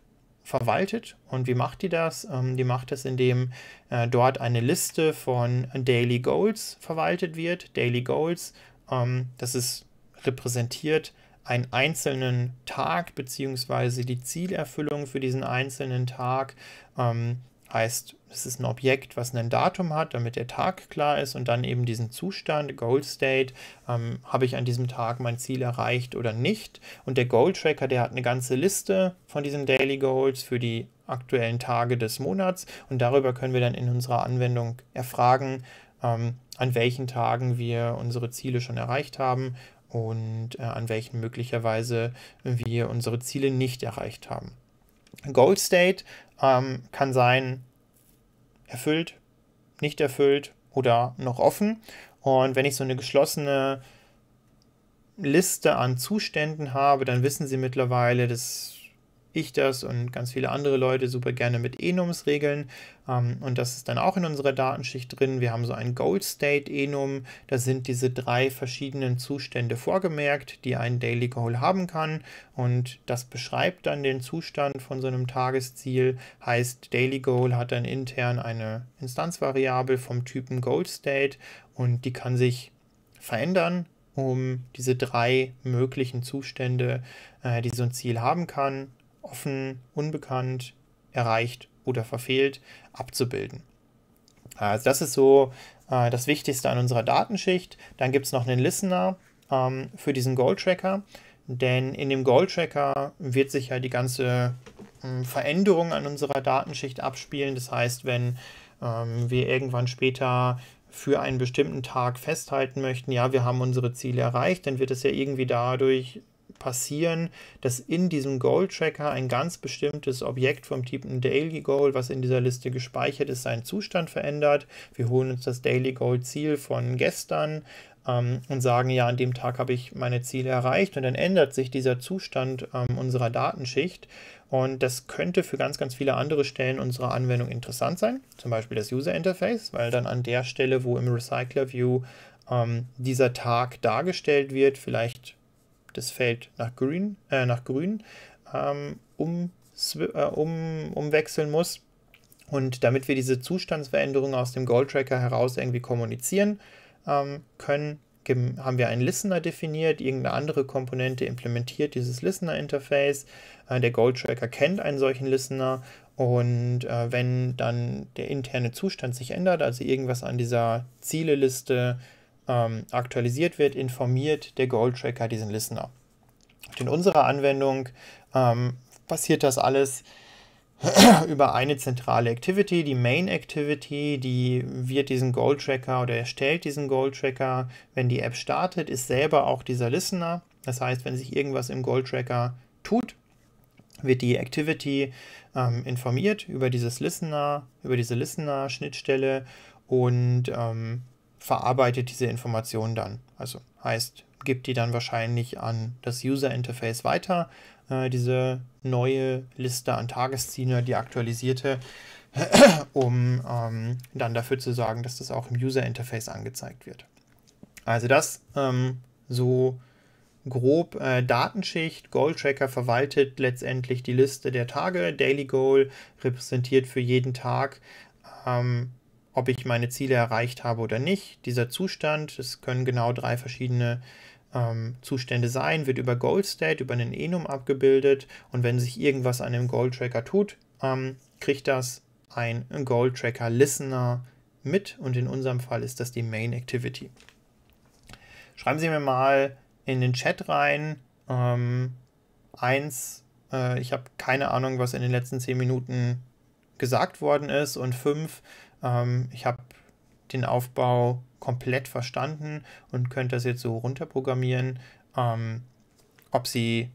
verwaltet. Und wie macht die das? Ähm, die macht es, indem äh, dort eine Liste von Daily Goals verwaltet wird. Daily Goals, ähm, das ist repräsentiert einen einzelnen Tag beziehungsweise die Zielerfüllung für diesen einzelnen Tag. Ähm, heißt, es ist ein Objekt, was ein Datum hat, damit der Tag klar ist und dann eben diesen Zustand, Goal State, ähm, habe ich an diesem Tag mein Ziel erreicht oder nicht. Und der Goal Tracker, der hat eine ganze Liste von diesen Daily Goals für die aktuellen Tage des Monats und darüber können wir dann in unserer Anwendung erfragen, ähm, an welchen Tagen wir unsere Ziele schon erreicht haben und äh, an welchen möglicherweise wir unsere Ziele nicht erreicht haben. Goal State ähm, kann sein erfüllt, nicht erfüllt oder noch offen. Und wenn ich so eine geschlossene Liste an Zuständen habe, dann wissen Sie mittlerweile, dass ich das und ganz viele andere Leute super gerne mit Enums regeln. Ähm, und das ist dann auch in unserer Datenschicht drin. Wir haben so ein Goal State Enum. Da sind diese drei verschiedenen Zustände vorgemerkt, die ein Daily Goal haben kann. Und das beschreibt dann den Zustand von so einem Tagesziel. Heißt, Daily Goal hat dann intern eine Instanzvariable vom Typen Goal State und die kann sich verändern, um diese drei möglichen Zustände, äh, die so ein Ziel haben kann, offen, unbekannt, erreicht oder verfehlt, abzubilden. Also das ist so äh, das Wichtigste an unserer Datenschicht. Dann gibt es noch einen Listener ähm, für diesen Goal Tracker, denn in dem Goal Tracker wird sich ja die ganze äh, Veränderung an unserer Datenschicht abspielen. Das heißt, wenn ähm, wir irgendwann später für einen bestimmten Tag festhalten möchten, ja, wir haben unsere Ziele erreicht, dann wird es ja irgendwie dadurch passieren, dass in diesem Goal Tracker ein ganz bestimmtes Objekt vom Typ Daily Goal, was in dieser Liste gespeichert ist, seinen Zustand verändert. Wir holen uns das Daily Goal Ziel von gestern ähm, und sagen, ja, an dem Tag habe ich meine Ziele erreicht und dann ändert sich dieser Zustand ähm, unserer Datenschicht und das könnte für ganz, ganz viele andere Stellen unserer Anwendung interessant sein, zum Beispiel das User Interface, weil dann an der Stelle, wo im RecyclerView ähm, dieser Tag dargestellt wird, vielleicht das Feld nach grün, äh, nach grün ähm, um, äh, um, umwechseln muss. Und damit wir diese Zustandsveränderung aus dem Goal Tracker heraus irgendwie kommunizieren ähm, können, haben wir einen Listener definiert, irgendeine andere Komponente implementiert dieses Listener-Interface. Äh, der Goal Tracker kennt einen solchen Listener und äh, wenn dann der interne Zustand sich ändert, also irgendwas an dieser Zieleliste aktualisiert wird, informiert der Goal Tracker diesen Listener. Und in unserer Anwendung ähm, passiert das alles über eine zentrale Activity, die Main Activity, die wird diesen Goal Tracker oder erstellt diesen Goal Tracker, wenn die App startet, ist selber auch dieser Listener. Das heißt, wenn sich irgendwas im Goal Tracker tut, wird die Activity ähm, informiert über dieses Listener, über diese Listener-Schnittstelle und ähm, verarbeitet diese Information dann. Also heißt, gibt die dann wahrscheinlich an das User Interface weiter, äh, diese neue Liste an Tageszielen, die aktualisierte, um ähm, dann dafür zu sorgen, dass das auch im User Interface angezeigt wird. Also das ähm, so grob äh, Datenschicht. Goal Tracker verwaltet letztendlich die Liste der Tage. Daily Goal repräsentiert für jeden Tag ähm, ob ich meine Ziele erreicht habe oder nicht. Dieser Zustand, es können genau drei verschiedene ähm, Zustände sein, wird über Goal State, über einen Enum abgebildet und wenn sich irgendwas an dem Goal Tracker tut, ähm, kriegt das ein Goal Tracker Listener mit und in unserem Fall ist das die Main Activity. Schreiben Sie mir mal in den Chat rein, ähm, eins, äh, ich habe keine Ahnung, was in den letzten zehn Minuten gesagt worden ist und fünf, ich habe den Aufbau komplett verstanden und könnte das jetzt so runterprogrammieren, ähm, ob Sie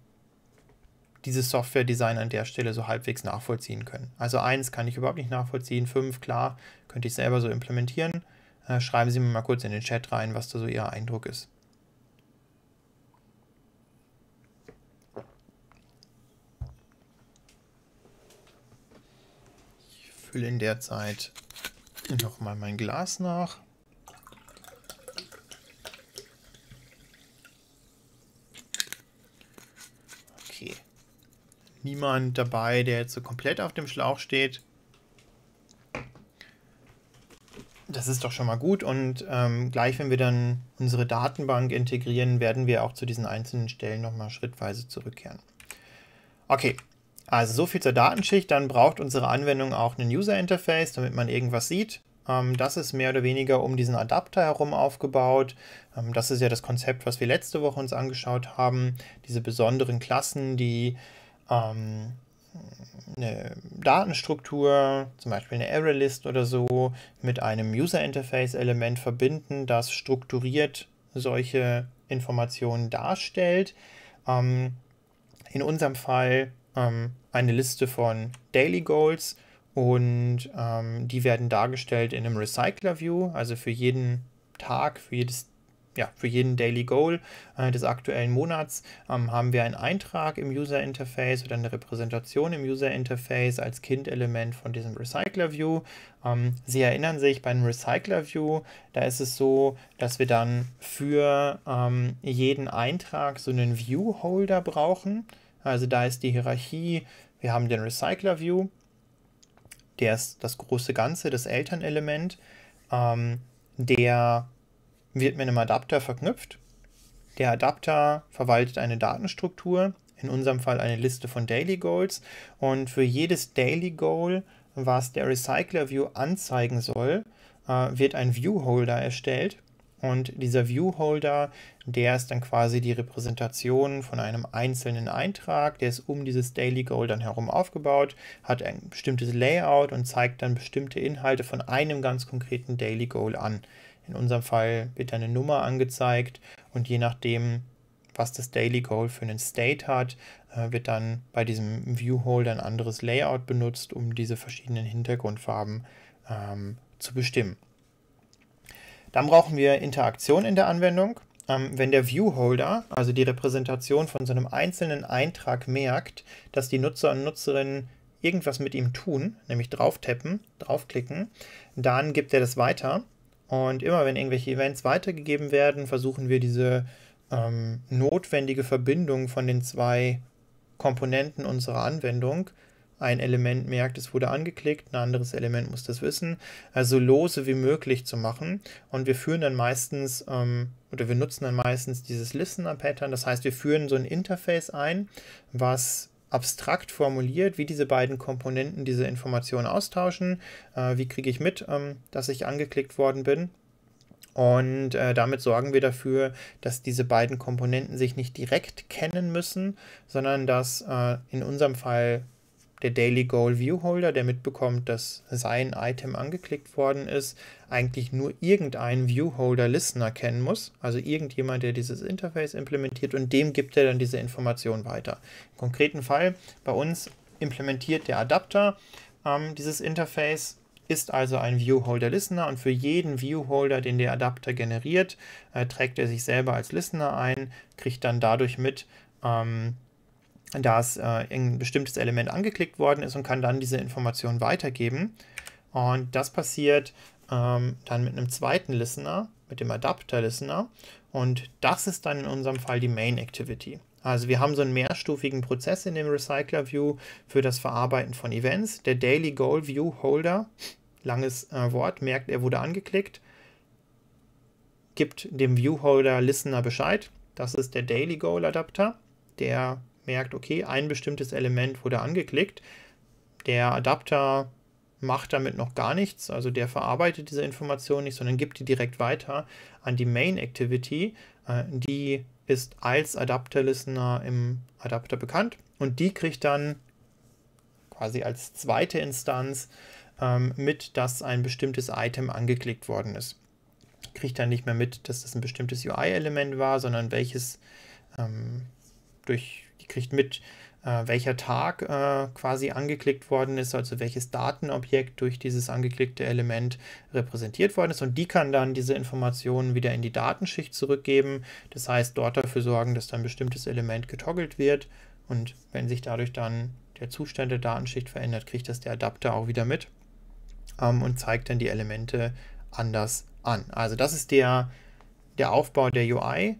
dieses Software-Design an der Stelle so halbwegs nachvollziehen können. Also eins kann ich überhaupt nicht nachvollziehen, fünf, klar, könnte ich selber so implementieren. Äh, schreiben Sie mir mal kurz in den Chat rein, was da so Ihr Eindruck ist. Ich fülle in der Zeit nochmal mein Glas nach. Okay. niemand dabei, der jetzt so komplett auf dem Schlauch steht. Das ist doch schon mal gut, und ähm, gleich, wenn wir dann unsere Datenbank integrieren, werden wir auch zu diesen einzelnen Stellen nochmal schrittweise zurückkehren. Okay, also so viel zur Datenschicht. Dann braucht unsere Anwendung auch ein User Interface, damit man irgendwas sieht. Ähm, das ist mehr oder weniger um diesen Adapter herum aufgebaut. Ähm, das ist ja das Konzept, was wir letzte Woche uns angeschaut haben. Diese besonderen Klassen, die Ähm, eine Datenstruktur, zum Beispiel eine ArrayList oder so, mit einem User-Interface-Element verbinden, das strukturiert solche Informationen darstellt. Ähm, in unserem Fall ähm, eine Liste von Daily Goals, und ähm, die werden dargestellt in einem RecyclerView, also für jeden Tag, für jedes Ja, für jeden Daily Goal äh, des aktuellen Monats ähm, haben wir einen Eintrag im User Interface oder eine Repräsentation im User Interface als Kindelement von diesem Recycler View. Ähm, Sie erinnern sich, beim Recycler View, da ist es so, dass wir dann für ähm, jeden Eintrag so einen View Holder brauchen. Also da ist die Hierarchie, wir haben den Recycler View, der ist das große Ganze, das Elternelement, ähm, der wird mit einem Adapter verknüpft. Der Adapter verwaltet eine Datenstruktur, in unserem Fall eine Liste von Daily Goals, und für jedes Daily Goal, was der Recycler View anzeigen soll, wird ein Viewholder erstellt, und dieser Viewholder, der ist dann quasi die Repräsentation von einem einzelnen Eintrag, der ist um dieses Daily Goal dann herum aufgebaut, hat ein bestimmtes Layout und zeigt dann bestimmte Inhalte von einem ganz konkreten Daily Goal an. In unserem Fall wird eine Nummer angezeigt, und je nachdem, was das Daily Goal für einen State hat, wird dann bei diesem Viewholder ein anderes Layout benutzt, um diese verschiedenen Hintergrundfarben ähm, zu bestimmen. Dann brauchen wir Interaktion in der Anwendung. Ähm, wenn der Viewholder, also die Repräsentation von so einem einzelnen Eintrag, merkt, dass die Nutzer und Nutzerinnen irgendwas mit ihm tun, nämlich drauf tappen, draufklicken, dann gibt er das weiter. Und immer wenn irgendwelche Events weitergegeben werden, versuchen wir diese ähm, notwendige Verbindung von den zwei Komponenten unserer Anwendung. Ein Element merkt, es wurde angeklickt, ein anderes Element muss das wissen, also lose wie möglich zu machen. Und wir führen dann meistens, ähm, oder wir nutzen dann meistens dieses Listener-Pattern. Das heißt, wir führen so ein Interface ein, was abstrakt formuliert, wie diese beiden Komponenten diese Informationen austauschen, äh, wie kriege ich mit, ähm, dass ich angeklickt worden bin, und äh, damit sorgen wir dafür, dass diese beiden Komponenten sich nicht direkt kennen müssen, sondern dass äh, in unserem Fall der Daily Goal Viewholder, der mitbekommt, dass sein Item angeklickt worden ist, eigentlich nur irgendeinen Viewholder Listener kennen muss, also irgendjemand, der dieses Interface implementiert, und dem gibt er dann diese Information weiter. Im konkreten Fall bei uns implementiert der Adapter ähm, dieses Interface, ist also ein Viewholder Listener, und für jeden Viewholder, den der Adapter generiert, äh, trägt er sich selber als Listener ein, kriegt dann dadurch mit, ähm, dass äh, ein bestimmtes Element angeklickt worden ist, und kann dann diese Information weitergeben. Und das passiert ähm, dann mit einem zweiten Listener, mit dem Adapter-Listener. Und das ist dann in unserem Fall die Main-Activity. Also wir haben so einen mehrstufigen Prozess in dem Recycler-View für das Verarbeiten von Events. Der Daily Goal View-Holder, langes äh, Wort, merkt, er wurde angeklickt, gibt dem View-Holder-Listener Bescheid. Das ist der Daily Goal-Adapter, der merkt, okay, ein bestimmtes Element wurde angeklickt. Der Adapter macht damit noch gar nichts, also der verarbeitet diese Information nicht, sondern gibt die direkt weiter an die Main Activity. Die ist als Adapter Listener im Adapter bekannt, und die kriegt dann quasi als zweite Instanz mit, dass ein bestimmtes Item angeklickt worden ist. Kriegt dann nicht mehr mit, dass das ein bestimmtes U I-Element war, sondern welches ähm, durch Die kriegt mit, äh, welcher Tag äh, quasi angeklickt worden ist, also welches Datenobjekt durch dieses angeklickte Element repräsentiert worden ist. Und die kann dann diese Informationen wieder in die Datenschicht zurückgeben. Das heißt, dort dafür sorgen, dass dann ein bestimmtes Element getoggelt wird. Und wenn sich dadurch dann der Zustand der Datenschicht verändert, kriegt das der Adapter auch wieder mit ähm, und zeigt dann die Elemente anders an. Also das ist der, der Aufbau der U I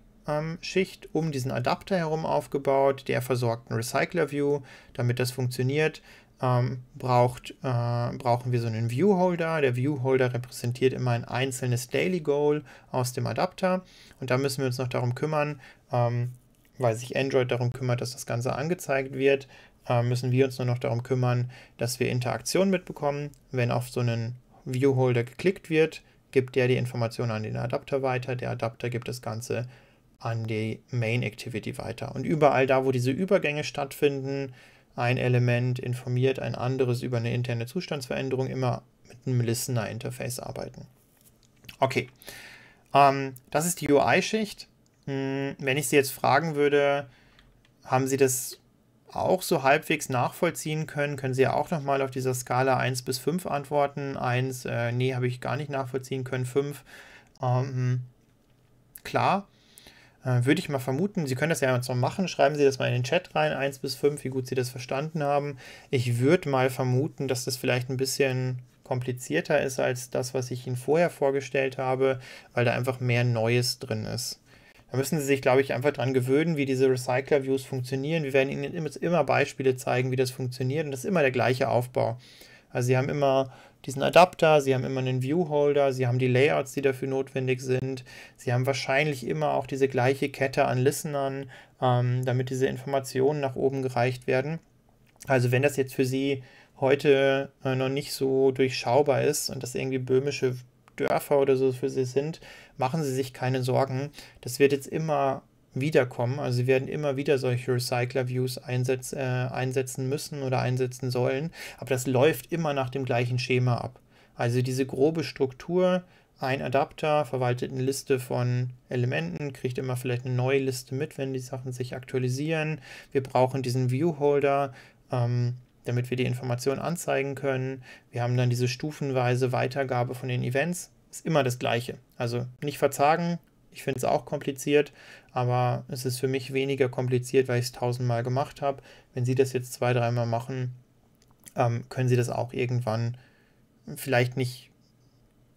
Schicht um diesen Adapter herum aufgebaut, der versorgt ein RecyclerView. Damit das funktioniert, ähm, braucht, äh, brauchen wir so einen Viewholder. Der Viewholder repräsentiert immer ein einzelnes Daily Goal aus dem Adapter. Und da müssen wir uns noch darum kümmern, ähm, weil sich Android darum kümmert, dass das Ganze angezeigt wird, äh, müssen wir uns nur noch darum kümmern, dass wir Interaktion mitbekommen. Wenn auf so einen Viewholder geklickt wird, gibt der die Information an den Adapter weiter. Der Adapter gibt das Ganze an die Main Activity weiter. Und überall da, wo diese Übergänge stattfinden, ein Element informiert ein anderes über eine interne Zustandsveränderung, immer mit einem Listener-Interface arbeiten. Okay, ähm, das ist die U I-Schicht. Hm, wenn ich Sie jetzt fragen würde, haben Sie das auch so halbwegs nachvollziehen können, können Sie ja auch nochmal auf dieser Skala eins bis fünf antworten. eins, äh, nee, habe ich gar nicht nachvollziehen können. fünf, ähm, klar. Würde ich mal vermuten, Sie können das ja jetzt noch machen, schreiben Sie das mal in den Chat rein, eins bis fünf, wie gut Sie das verstanden haben. Ich würde mal vermuten, dass das vielleicht ein bisschen komplizierter ist als das, was ich Ihnen vorher vorgestellt habe, weil da einfach mehr Neues drin ist. Da müssen Sie sich, glaube ich, einfach dran gewöhnen, wie diese Recycler-Views funktionieren. Wir werden Ihnen immer Beispiele zeigen, wie das funktioniert, und das ist immer der gleiche Aufbau. Also Sie haben immer diesen Adapter, Sie haben immer einen Viewholder, Sie haben die Layouts, die dafür notwendig sind, Sie haben wahrscheinlich immer auch diese gleiche Kette an Listenern, ähm, damit diese Informationen nach oben gereicht werden. Also wenn das jetzt für Sie heute äh, noch nicht so durchschaubar ist und das irgendwie böhmische Dörfer oder so für Sie sind, machen Sie sich keine Sorgen. Das wird jetzt immer wiederkommen, also Sie werden immer wieder solche Recycler-Views einsetz, äh, einsetzen müssen oder einsetzen sollen, aber das läuft immer nach dem gleichen Schema ab. Also diese grobe Struktur, ein Adapter verwaltet eine Liste von Elementen, kriegt immer vielleicht eine neue Liste mit, wenn die Sachen sich aktualisieren. Wir brauchen diesen Viewholder, ähm, damit wir die Information anzeigen können. Wir haben dann diese stufenweise Weitergabe von den Events, ist immer das Gleiche. Also nicht verzagen. Ich finde es auch kompliziert, aber es ist für mich weniger kompliziert, weil ich es tausendmal gemacht habe. Wenn Sie das jetzt zwei, dreimal machen, ähm, können Sie das auch irgendwann vielleicht nicht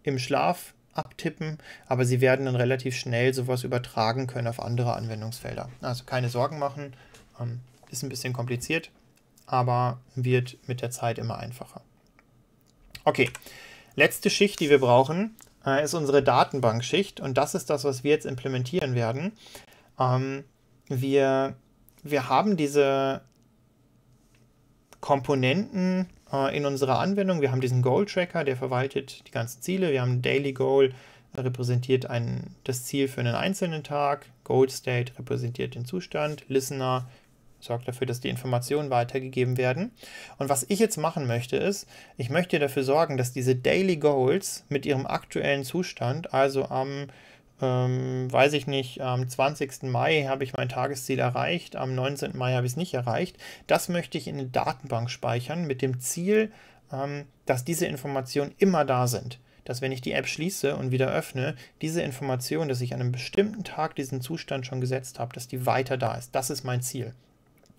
im Schlaf abtippen, aber Sie werden dann relativ schnell sowas übertragen können auf andere Anwendungsfelder. Also keine Sorgen machen, ähm, ist ein bisschen kompliziert, aber wird mit der Zeit immer einfacher. Okay, letzte Schicht, die wir brauchen, ist unsere Datenbankschicht, und das ist das, was wir jetzt implementieren werden. Ähm, wir, wir haben diese Komponenten äh, in unserer Anwendung. Wir haben diesen Goal Tracker, der verwaltet die ganzen Ziele. Wir haben Daily Goal, repräsentiert ein, das Ziel für einen einzelnen Tag. Goal State repräsentiert den Zustand. Listener sorgt dafür, dass die Informationen weitergegeben werden. Und was ich jetzt machen möchte ist, ich möchte dafür sorgen, dass diese Daily Goals mit ihrem aktuellen Zustand, also am, ähm, weiß ich nicht, am zwanzigsten Mai habe ich mein Tagesziel erreicht, am neunzehnten Mai habe ich es nicht erreicht, das möchte ich in eine Datenbank speichern mit dem Ziel, ähm, dass diese Informationen immer da sind. Dass, wenn ich die App schließe und wieder öffne, diese Information, dass ich an einem bestimmten Tag diesen Zustand schon gesetzt habe, dass die weiter da ist. Das ist mein Ziel.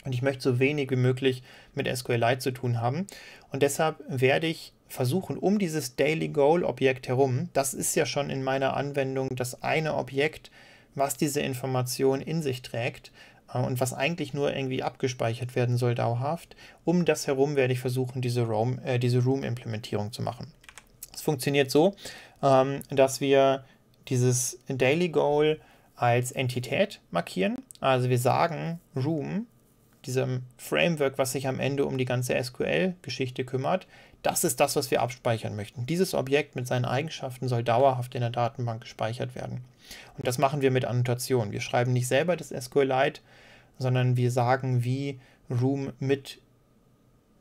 Und ich möchte so wenig wie möglich mit SQLite zu tun haben. Und deshalb werde ich versuchen, um dieses Daily Goal Objekt herum, das ist ja schon in meiner Anwendung das eine Objekt, was diese Information in sich trägt äh, und was eigentlich nur irgendwie abgespeichert werden soll dauerhaft, um das herum werde ich versuchen, diese Room, äh, diese Room-Implementierung zu machen. Es funktioniert so, ähm, dass wir dieses Daily Goal als Entität markieren. Also wir sagen Room, diesem Framework, was sich am Ende um die ganze S Q L-Geschichte kümmert, das ist das, was wir abspeichern möchten. Dieses Objekt mit seinen Eigenschaften soll dauerhaft in der Datenbank gespeichert werden. Und das machen wir mit Annotationen. Wir schreiben nicht selber das SQLite, sondern wir sagen, wie Room mit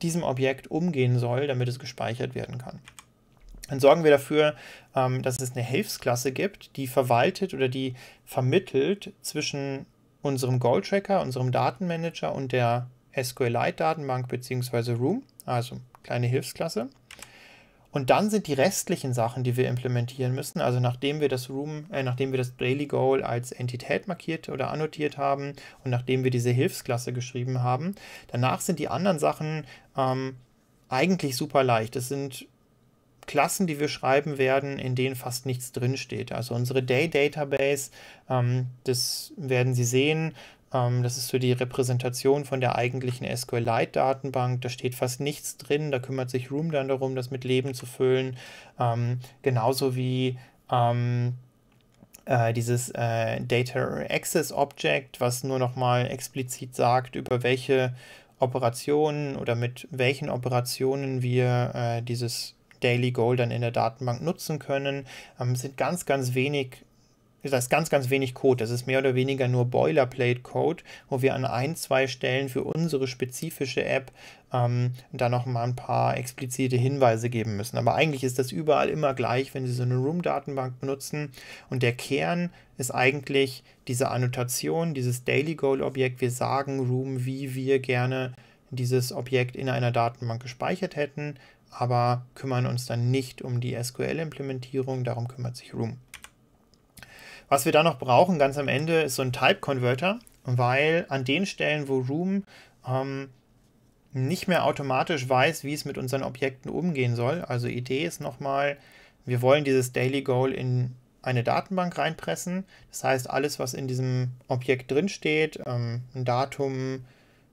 diesem Objekt umgehen soll, damit es gespeichert werden kann. Dann sorgen wir dafür, dass es eine Hilfsklasse gibt, die verwaltet oder die vermittelt zwischen unserem Goal Tracker, unserem Datenmanager und der SQLite-Datenbank bzw. Room, also kleine Hilfsklasse. Und dann sind die restlichen Sachen, die wir implementieren müssen, also nachdem wir das Room, äh, nachdem wir das Daily Goal als Entität markiert oder annotiert haben und nachdem wir diese Hilfsklasse geschrieben haben, danach sind die anderen Sachen ähm, eigentlich super leicht. Es sind Klassen, die wir schreiben werden, in denen fast nichts drinsteht. Also unsere Day-Database, ähm, das werden Sie sehen, ähm, das ist so die Repräsentation von der eigentlichen SQLite-Datenbank. Da steht fast nichts drin, da kümmert sich Room dann darum, das mit Leben zu füllen. Ähm, genauso wie ähm, Äh, dieses äh, Data Access Object, was nur nochmal explizit sagt, über welche Operationen oder mit welchen Operationen wir äh, dieses Daily Goal dann in der Datenbank nutzen können. Ähm, sind ganz, ganz wenig, das heißt ganz, ganz wenig Code. Das ist mehr oder weniger nur Boilerplate Code, wo wir an ein, zwei Stellen für unsere spezifische App ähm, da nochmal ein paar explizite Hinweise geben müssen. Aber eigentlich ist das überall immer gleich, wenn Sie so eine Room-Datenbank benutzen. Und der Kern ist eigentlich diese Annotation, dieses Daily Goal-Objekt. Wir sagen Room, wie wir gerne dieses Objekt in einer Datenbank gespeichert hätten, aber kümmern uns dann nicht um die S Q L-Implementierung. Darum kümmert sich Room. Was wir da noch brauchen, ganz am Ende, ist so ein Type-Converter, weil an den Stellen, wo Room ähm, nicht mehr automatisch weiß, wie es mit unseren Objekten umgehen soll, also Idee ist nochmal, wir wollen dieses Daily Goal in eine Datenbank reinpressen, das heißt, alles, was in diesem Objekt drinsteht, ähm, ein Datum,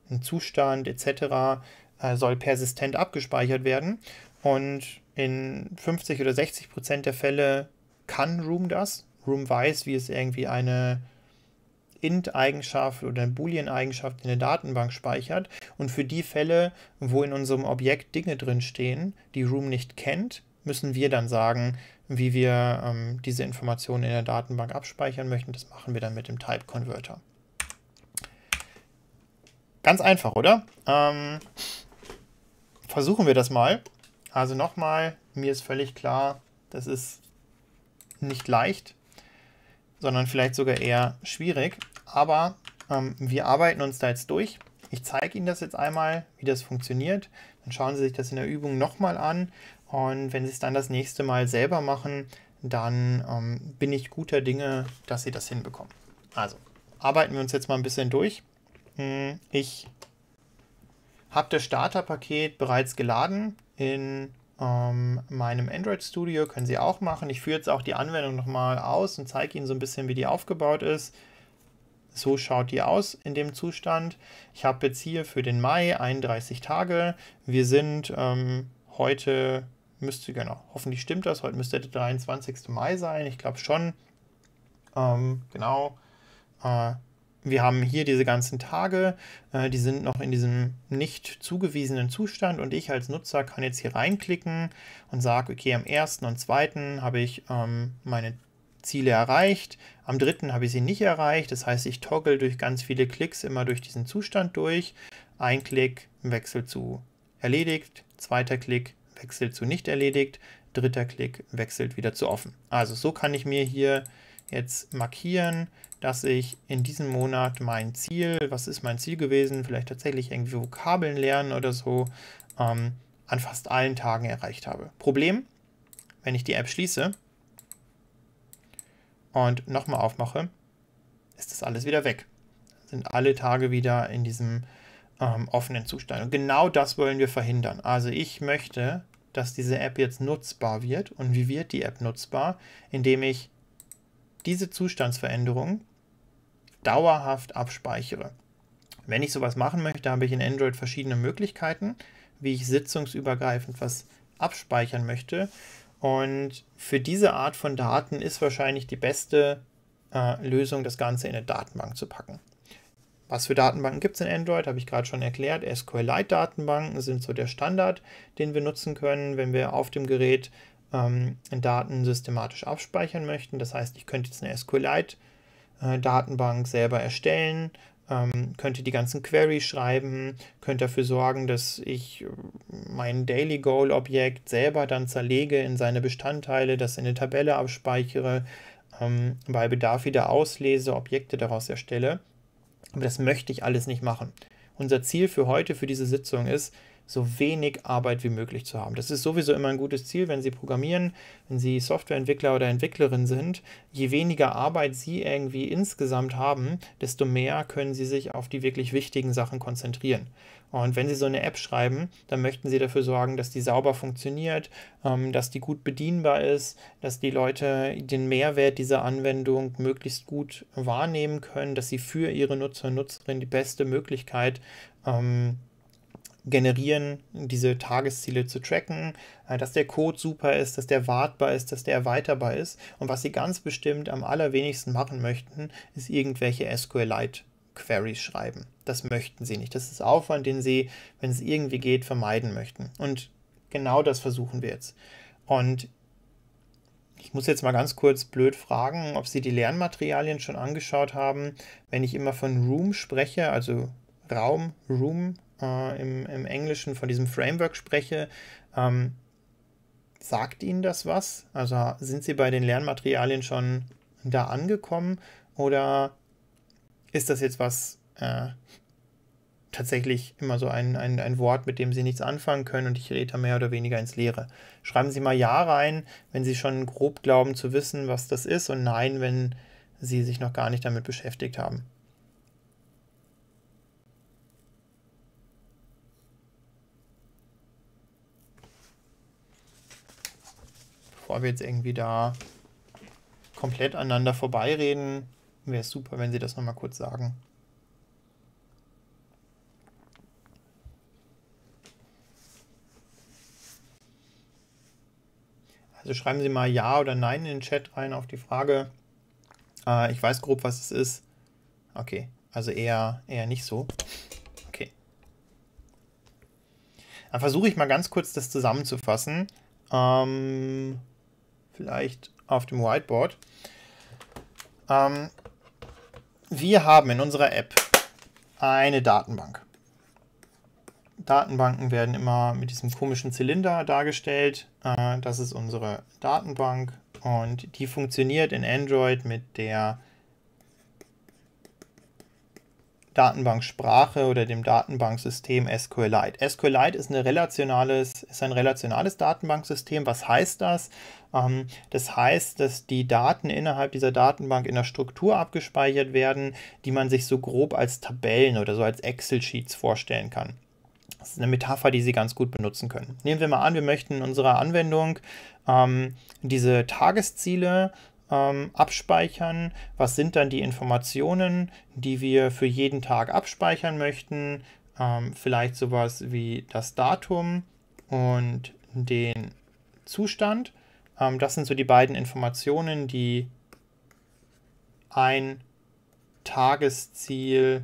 ein Zustand et cetera, äh, soll persistent abgespeichert werden, und in fünfzig oder sechzig Prozent der Fälle kann Room das. Room weiß, wie es irgendwie eine Int-Eigenschaft oder eine Boolean-Eigenschaft in der Datenbank speichert. Und für die Fälle, wo in unserem Objekt Dinge drinstehen, die Room nicht kennt, müssen wir dann sagen, wie wir ähm, diese Informationen in der Datenbank abspeichern möchten. Das machen wir dann mit dem Type-Converter. Ganz einfach, oder? Ähm, versuchen wir das mal. Also nochmal, mir ist völlig klar, das ist nicht leicht, sondern vielleicht sogar eher schwierig, aber ähm, wir arbeiten uns da jetzt durch. Ich zeige Ihnen das jetzt einmal, wie das funktioniert, dann schauen Sie sich das in der Übung nochmal an, und wenn Sie es dann das nächste Mal selber machen, dann ähm, bin ich guter Dinge, dass Sie das hinbekommen. Also, arbeiten wir uns jetzt mal ein bisschen durch. Ich habe das Starterpaket bereits geladen in Um, meinem Android Studio, können Sie auch machen. Ich führe jetzt auch die Anwendung nochmal aus und zeige Ihnen so ein bisschen, wie die aufgebaut ist. So schaut die aus in dem Zustand. Ich habe jetzt hier für den Mai einunddreißig Tage. Wir sind ähm, heute, müsste, genau, hoffentlich stimmt das, heute müsste der dreiundzwanzigste Mai sein, ich glaube schon. Ähm, genau. Äh, Wir haben hier diese ganzen Tage, äh, die sind noch in diesem nicht zugewiesenen Zustand, und ich als Nutzer kann jetzt hier reinklicken und sage, okay, am ersten und zweiten habe ich ähm, meine Ziele erreicht, am dritten habe ich sie nicht erreicht, das heißt, ich toggle durch ganz viele Klicks immer durch diesen Zustand durch. Ein Klick wechselt zu erledigt, zweiter Klick wechselt zu nicht erledigt, dritter Klick wechselt wieder zu offen. Also so kann ich mir hier jetzt markieren, dass ich in diesem Monat mein Ziel, was ist mein Ziel gewesen, vielleicht tatsächlich irgendwie Vokabeln lernen oder so, ähm, an fast allen Tagen erreicht habe. Problem, wenn ich die App schließe und nochmal aufmache, ist das alles wieder weg. Sind alle Tage wieder in diesem ähm, offenen Zustand. Und genau das wollen wir verhindern. Also ich möchte, dass diese App jetzt nutzbar wird. Und wie wird die App nutzbar? Indem ich diese Zustandsveränderung dauerhaft abspeichere. Wenn ich sowas machen möchte, habe ich in Android verschiedene Möglichkeiten, wie ich sitzungsübergreifend was abspeichern möchte. Und für diese Art von Daten ist wahrscheinlich die beste äh, Lösung, das Ganze in eine Datenbank zu packen. Was für Datenbanken gibt es in Android, habe ich gerade schon erklärt. SQLite-Datenbanken sind so der Standard, den wir nutzen können, wenn wir auf dem Gerät ähm, Daten systematisch abspeichern möchten. Das heißt, ich könnte jetzt eine SQLite Datenbank selber erstellen, könnte die ganzen Queries schreiben, könnte dafür sorgen, dass ich mein Daily Goal Objekt selber dann zerlege in seine Bestandteile, das in eine Tabelle abspeichere, bei Bedarf wieder auslese, Objekte daraus erstelle. Aber das möchte ich alles nicht machen. Unser Ziel für heute, für diese Sitzung ist, so wenig Arbeit wie möglich zu haben. Das ist sowieso immer ein gutes Ziel, wenn Sie programmieren, wenn Sie Softwareentwickler oder Entwicklerin sind. Je weniger Arbeit Sie irgendwie insgesamt haben, desto mehr können Sie sich auf die wirklich wichtigen Sachen konzentrieren. Und wenn Sie so eine App schreiben, dann möchten Sie dafür sorgen, dass die sauber funktioniert, dass die gut bedienbar ist, dass die Leute den Mehrwert dieser Anwendung möglichst gut wahrnehmen können, dass sie für ihre Nutzer und Nutzerinnen die beste Möglichkeit ähm, generieren, diese Tagesziele zu tracken, dass der Code super ist, dass der wartbar ist, dass der erweiterbar ist. Und was Sie ganz bestimmt am allerwenigsten machen möchten, ist irgendwelche SQLite-Queries schreiben. Das möchten Sie nicht. Das ist Aufwand, den Sie, wenn es irgendwie geht, vermeiden möchten. Und genau das versuchen wir jetzt. Und ich muss jetzt mal ganz kurz blöd fragen, ob Sie die Lernmaterialien schon angeschaut haben. Wenn ich immer von Room spreche, also Raum, Room, Äh, im, im Englischen von diesem Framework spreche, ähm, sagt Ihnen das was? Also sind Sie bei den Lernmaterialien schon da angekommen oder ist das jetzt was äh, tatsächlich immer so ein, ein, ein Wort, mit dem Sie nichts anfangen können und ich rede da mehr oder weniger ins Leere? Schreiben Sie mal Ja rein, wenn Sie schon grob glauben zu wissen, was das ist, und Nein, wenn Sie sich noch gar nicht damit beschäftigt haben. Bevor wir jetzt irgendwie da komplett aneinander vorbeireden, wäre es super, wenn Sie das nochmal kurz sagen. Also schreiben Sie mal Ja oder Nein in den Chat rein auf die Frage. Äh, ich weiß grob, was es ist. Okay, also eher, eher nicht so. Okay. Dann versuche ich mal ganz kurz das zusammenzufassen. Ähm... Vielleicht auf dem Whiteboard. Ähm, wir haben in unserer App eine Datenbank. Datenbanken werden immer mit diesem komischen Zylinder dargestellt. Äh, das ist unsere Datenbank und die funktioniert in Android mit der Datenbanksprache oder dem Datenbanksystem SQLite. SQLite ist, eine relationales, ist ein relationales Datenbanksystem. Was heißt das? Ähm, das heißt, dass die Daten innerhalb dieser Datenbank in einer Struktur abgespeichert werden, die man sich so grob als Tabellen oder so als Excel-Sheets vorstellen kann. Das ist eine Metapher, die Sie ganz gut benutzen können. Nehmen wir mal an, wir möchten in unserer Anwendung ähm, diese Tagesziele Ähm, abspeichern. Was sind dann die Informationen, die wir für jeden Tag abspeichern möchten? Ähm, vielleicht sowas wie das Datum und den Zustand. Ähm, das sind so die beiden Informationen, die ein Tagesziel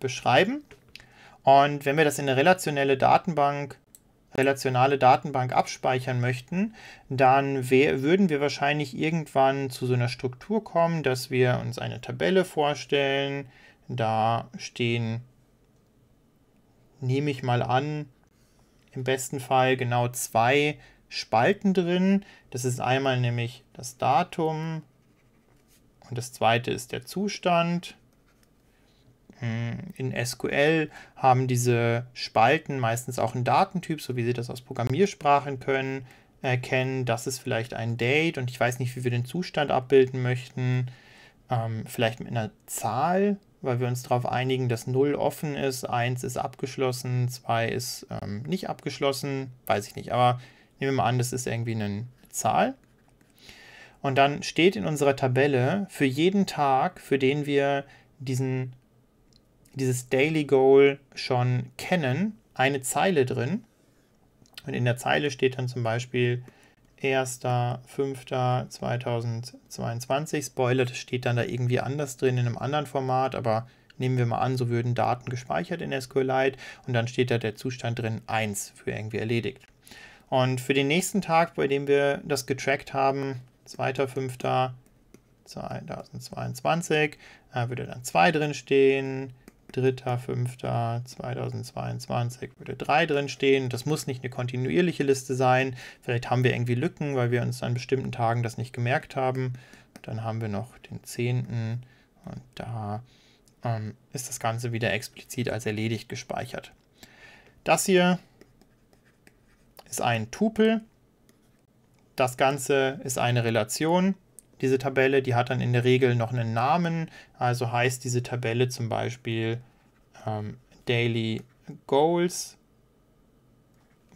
beschreiben. Und wenn wir das in eine relationelle Datenbank relationale Datenbank abspeichern möchten, dann würden wir wahrscheinlich irgendwann zu so einer Struktur kommen, dass wir uns eine Tabelle vorstellen. Da stehen, nehme ich mal an, im besten Fall genau zwei Spalten drin. Das ist einmal nämlich das Datum und das zweite ist der Zustand. In S Q L haben diese Spalten meistens auch einen Datentyp, so wie Sie das aus Programmiersprachen können, erkennen. Das ist vielleicht ein Date und ich weiß nicht, wie wir den Zustand abbilden möchten. Ähm, vielleicht mit einer Zahl, weil wir uns darauf einigen, dass null offen ist, eins ist abgeschlossen, zwei ist ähm, nicht abgeschlossen, weiß ich nicht. Aber nehmen wir mal an, das ist irgendwie eine Zahl. Und dann steht in unserer Tabelle für jeden Tag, für den wir diesen dieses Daily Goal schon kennen, eine Zeile drin. Und in der Zeile steht dann zum Beispiel erster fünfter zweitausendzweiundzwanzig. Spoiler, das steht dann da irgendwie anders drin, in einem anderen Format, aber nehmen wir mal an, so würden Daten gespeichert in SQLite und dann steht da der Zustand drin eins für irgendwie erledigt. Und für den nächsten Tag, bei dem wir das getrackt haben, zweiter fünfter zweitausendzweiundzwanzig, äh, würde dann zwei drin stehen. dritter fünfter zweitausendzweiundzwanzig würde drei drin stehen. Das muss nicht eine kontinuierliche Liste sein. Vielleicht haben wir irgendwie Lücken, weil wir uns an bestimmten Tagen das nicht gemerkt haben. Dann haben wir noch den zehnten und da ähm, ist das Ganze wieder explizit als erledigt gespeichert. Das hier ist ein Tupel. Das Ganze ist eine Relation. Diese Tabelle, die hat dann in der Regel noch einen Namen. Also heißt diese Tabelle zum Beispiel ähm, Daily Goals.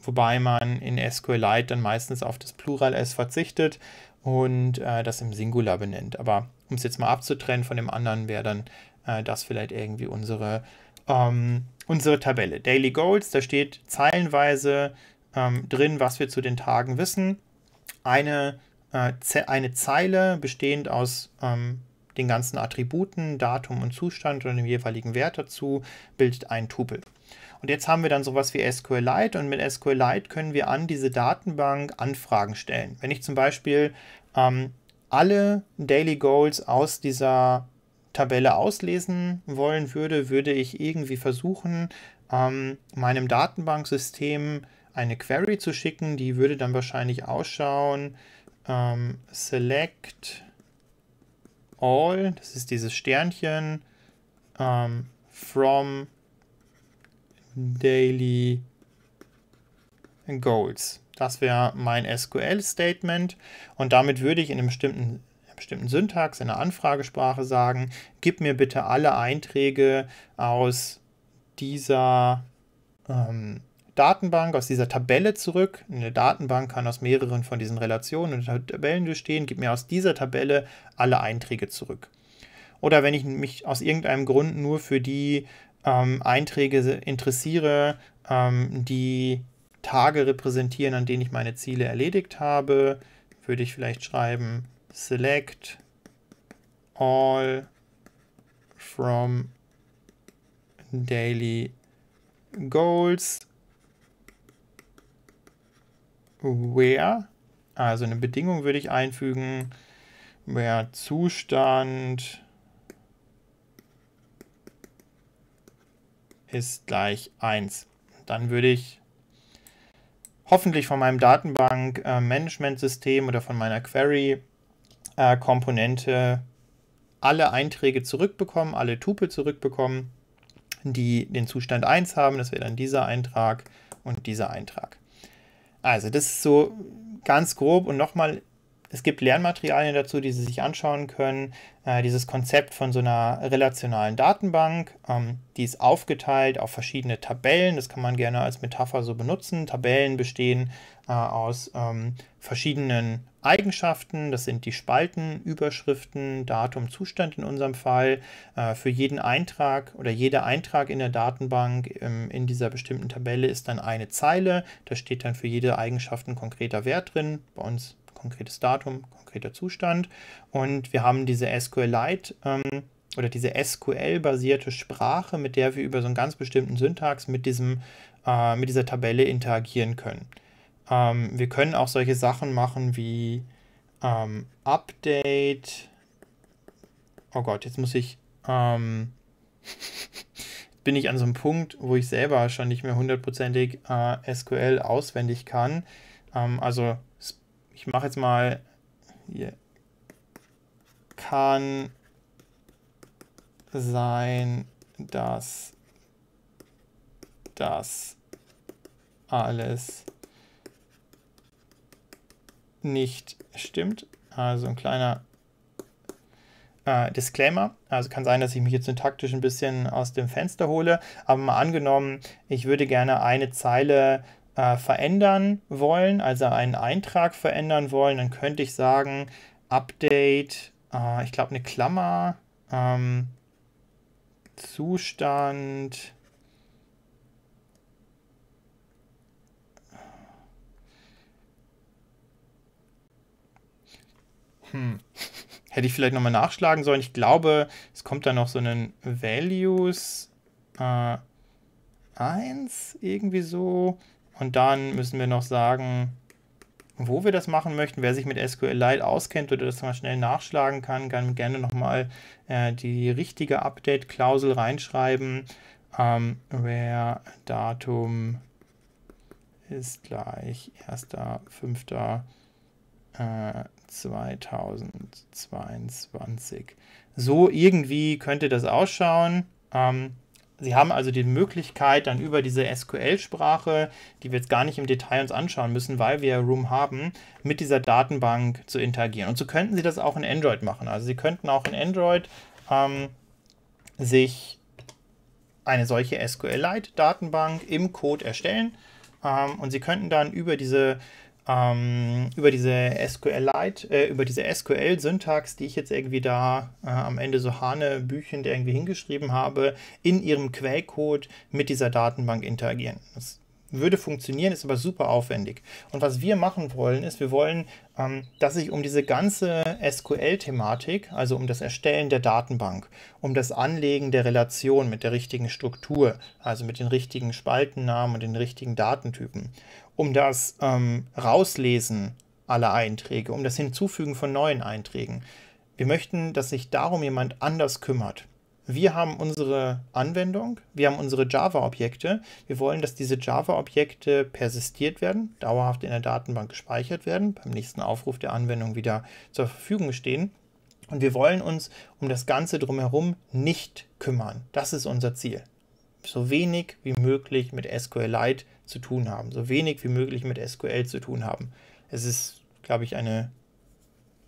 Wobei man in SQLite dann meistens auf das Plural S verzichtet und äh, das im Singular benennt. Aber um es jetzt mal abzutrennen von dem anderen, wäre dann äh, das vielleicht irgendwie unsere, ähm, unsere Tabelle. Daily Goals, da steht zeilenweise ähm, drin, was wir zu den Tagen wissen. Eine, äh, Ze- eine Zeile bestehend aus ähm, den ganzen Attributen, Datum und Zustand und dem jeweiligen Wert dazu, bildet ein Tupel. Und jetzt haben wir dann sowas wie SQLite, und mit SQLite können wir an diese Datenbank Anfragen stellen. Wenn ich zum Beispiel ähm, alle Daily Goals aus dieser Tabelle auslesen wollen würde, würde ich irgendwie versuchen, ähm, meinem Datenbanksystem eine Query zu schicken. Die würde dann wahrscheinlich ausschauen, ähm, select all, das ist dieses Sternchen, ähm, from Daily Goals. Das wäre mein S Q L-Statement, und damit würde ich in einem bestimmten, bestimmten Syntax, in einer Anfragesprache sagen, gib mir bitte alle Einträge aus dieser ähm, Datenbank, aus dieser Tabelle zurück. Eine Datenbank kann aus mehreren von diesen Relationen und Tabellen bestehen. Gib mir aus dieser Tabelle alle Einträge zurück. Oder wenn ich mich aus irgendeinem Grund nur für die Ähm, Einträge interessiere, ähm, die Tage repräsentieren, an denen ich meine Ziele erledigt habe, würde ich vielleicht schreiben select all from daily goals where, also eine Bedingung würde ich einfügen, where Zustand ist gleich eins. Dann würde ich hoffentlich von meinem Datenbank-Management-System oder von meiner Query-Komponente alle Einträge zurückbekommen, alle Tupel zurückbekommen, die den Zustand eins haben. Das wäre dann dieser Eintrag und dieser Eintrag. Also das ist so ganz grob, und nochmal, es gibt Lernmaterialien dazu, die Sie sich anschauen können. Äh, dieses Konzept von so einer relationalen Datenbank, ähm, die ist aufgeteilt auf verschiedene Tabellen. Das kann man gerne als Metapher so benutzen. Tabellen bestehen äh, aus ähm, verschiedenen Eigenschaften. Das sind die Spalten, Überschriften, Datum, Zustand in unserem Fall. Äh, für jeden Eintrag oder jeder Eintrag in der Datenbank ähm, in dieser bestimmten Tabelle ist dann eine Zeile. Da steht dann für jede Eigenschaft ein konkreter Wert drin. Bei uns konkretes Datum, konkreter Zustand, und wir haben diese SQLite ähm, oder diese S Q L-basierte Sprache, mit der wir über so einen ganz bestimmten Syntax mit, diesem, äh, mit dieser Tabelle interagieren können. Ähm, wir können auch solche Sachen machen wie ähm, Update, oh Gott, jetzt muss ich, ähm, bin ich an so einem Punkt, wo ich selber schon nicht mehr hundertprozentig äh, S Q L auswendig kann, ähm, also ich mache jetzt mal hier. Kann sein, dass das alles nicht stimmt. Also ein kleiner äh, Disclaimer. Also kann sein, dass ich mich jetzt syntaktisch ein bisschen aus dem Fenster hole. Aber mal angenommen, ich würde gerne eine Zeile Äh, verändern wollen, also einen Eintrag verändern wollen, dann könnte ich sagen, Update, äh, ich glaube eine Klammer, ähm, Zustand, hm. hätte ich vielleicht nochmal nachschlagen sollen, ich glaube, es kommt da noch so einen Values äh, eins, irgendwie so. Und dann müssen wir noch sagen, wo wir das machen möchten. Wer sich mit SQLite auskennt oder das mal schnell nachschlagen kann, kann gerne nochmal äh, die richtige Update-Klausel reinschreiben. Ähm, where Datum ist gleich erster fünfter zweitausendzweiundzwanzig. So irgendwie könnte das ausschauen. Ähm, Sie haben also die Möglichkeit, dann über diese S Q L-Sprache, die wir jetzt gar nicht im Detail uns anschauen müssen, weil wir ja Room haben, mit dieser Datenbank zu interagieren. Und so könnten Sie das auch in Android machen. Also Sie könnten auch in Android ähm, sich eine solche SQLite-Datenbank im Code erstellen ähm, und Sie könnten dann über diese ähm, über diese SQLite, äh, über diese S Q L-Syntax, die ich jetzt irgendwie da äh, am Ende so hanebüchend irgendwie hingeschrieben habe, in Ihrem Quellcode mit dieser Datenbank interagieren. Das würde funktionieren, ist aber super aufwendig. Und was wir machen wollen, ist, wir wollen, ähm, dass sich um diese ganze S Q L-Thematik, also um das Erstellen der Datenbank, um das Anlegen der Relation mit der richtigen Struktur, also mit den richtigen Spaltennamen und den richtigen Datentypen, um das ähm, Rauslesen aller Einträge, um das Hinzufügen von neuen Einträgen. Wir möchten, dass sich darum jemand anders kümmert. Wir haben unsere Anwendung, wir haben unsere Java-Objekte. Wir wollen, dass diese Java-Objekte persistiert werden, dauerhaft in der Datenbank gespeichert werden, beim nächsten Aufruf der Anwendung wieder zur Verfügung stehen. Und wir wollen uns um das Ganze drumherum nicht kümmern. Das ist unser Ziel. So wenig wie möglich mit SQLite zu tun haben, so wenig wie möglich mit S Q L zu tun haben. Es ist, glaube ich, eine,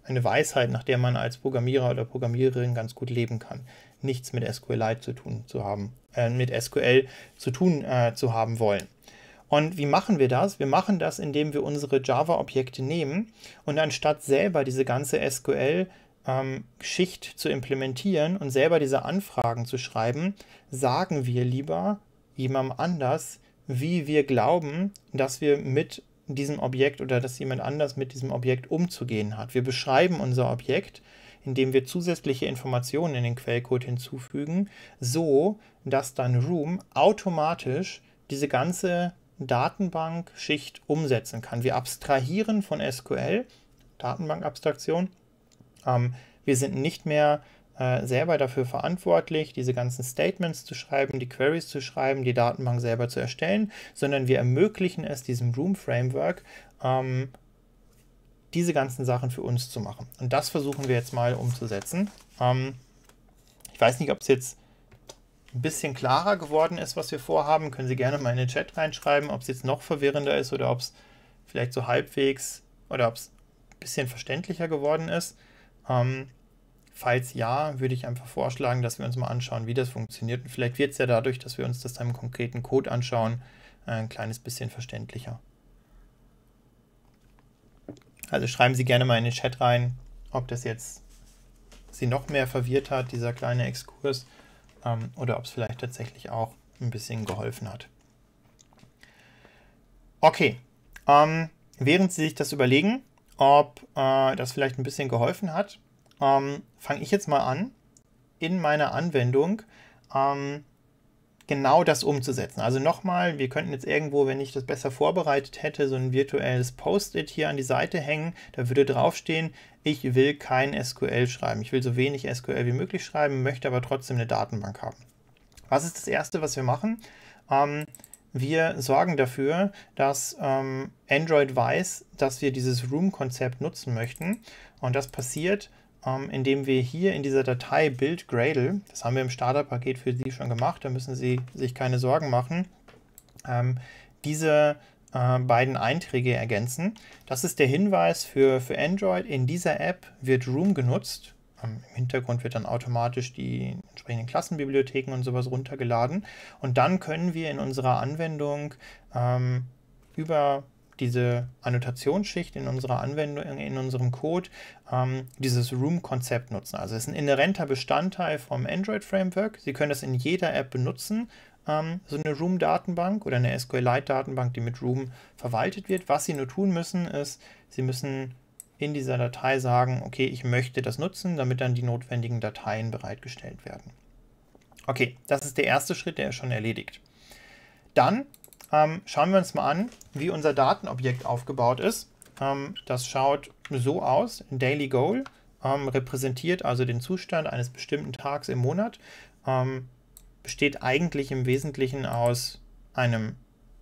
eine Weisheit, nach der man als Programmierer oder Programmiererin ganz gut leben kann. Nichts mit SQLite zu tun zu haben, äh, mit S Q L zu tun äh, zu haben wollen. Und wie machen wir das? Wir machen das, indem wir unsere Java-Objekte nehmen und anstatt selber diese ganze S Q L-Schicht ähm, zu implementieren und selber diese Anfragen zu schreiben, sagen wir lieber jemandem anders, wie wir glauben, dass wir mit diesem Objekt oder dass jemand anders mit diesem Objekt umzugehen hat. Wir beschreiben unser Objekt, indem wir zusätzliche Informationen in den Quellcode hinzufügen, so dass dann Room automatisch diese ganze Datenbankschicht umsetzen kann. Wir abstrahieren von S Q L, Datenbankabstraktion. Ähm, wir sind nicht mehr äh, selber dafür verantwortlich, diese ganzen Statements zu schreiben, die Queries zu schreiben, die Datenbank selber zu erstellen, sondern wir ermöglichen es diesem Room-Framework, ähm, diese ganzen Sachen für uns zu machen. Und das versuchen wir jetzt mal umzusetzen. Ähm, ich weiß nicht, ob es jetzt ein bisschen klarer geworden ist, was wir vorhaben. Können Sie gerne mal in den Chat reinschreiben, ob es jetzt noch verwirrender ist oder ob es vielleicht so halbwegs oder ob es ein bisschen verständlicher geworden ist. Ähm, falls ja, würde ich einfach vorschlagen, dass wir uns mal anschauen, wie das funktioniert. Und vielleicht wird es ja dadurch, dass wir uns das dann im konkreten Code anschauen, ein kleines bisschen verständlicher. Also schreiben Sie gerne mal in den Chat rein, ob das jetzt Sie noch mehr verwirrt hat, dieser kleine Exkurs, ähm, oder ob es vielleicht tatsächlich auch ein bisschen geholfen hat. Okay, ähm, während Sie sich das überlegen, ob äh, das vielleicht ein bisschen geholfen hat, ähm, fange ich jetzt mal an, in meiner Anwendung ähm, genau das umzusetzen. Also nochmal, wir könnten jetzt irgendwo, wenn ich das besser vorbereitet hätte, so ein virtuelles Post-it hier an die Seite hängen. Da würde draufstehen, ich will kein S Q L schreiben. Ich will so wenig S Q L wie möglich schreiben, möchte aber trotzdem eine Datenbank haben. Was ist das Erste, was wir machen? Ähm, wir sorgen dafür, dass ähm, Android weiß, dass wir dieses Room-Konzept nutzen möchten. Und das passiert, indem wir hier in dieser Datei Build Gradle, das haben wir im Starterpaket für Sie schon gemacht, da müssen Sie sich keine Sorgen machen, ähm, diese äh, beiden Einträge ergänzen. Das ist der Hinweis für, für Android. In dieser App wird Room genutzt. Ähm, Im Hintergrund wird dann automatisch die entsprechenden Klassenbibliotheken und sowas runtergeladen. Und dann können wir in unserer Anwendung ähm, über diese Annotationsschicht in unserer Anwendung, in unserem Code, ähm, dieses Room-Konzept nutzen. Also es ist ein inhärenter Bestandteil vom Android-Framework. Sie können das in jeder App benutzen, ähm, so eine Room-Datenbank oder eine SQLite-Datenbank, die mit Room verwaltet wird. Was Sie nur tun müssen, ist, Sie müssen in dieser Datei sagen, okay, ich möchte das nutzen, damit dann die notwendigen Dateien bereitgestellt werden. Okay, das ist der erste Schritt, der ist schon erledigt. Dann Ähm, schauen wir uns mal an, wie unser Datenobjekt aufgebaut ist. Ähm, das schaut so aus. Daily Goal ähm, repräsentiert also den Zustand eines bestimmten Tags im Monat. Ähm, besteht eigentlich im Wesentlichen aus einem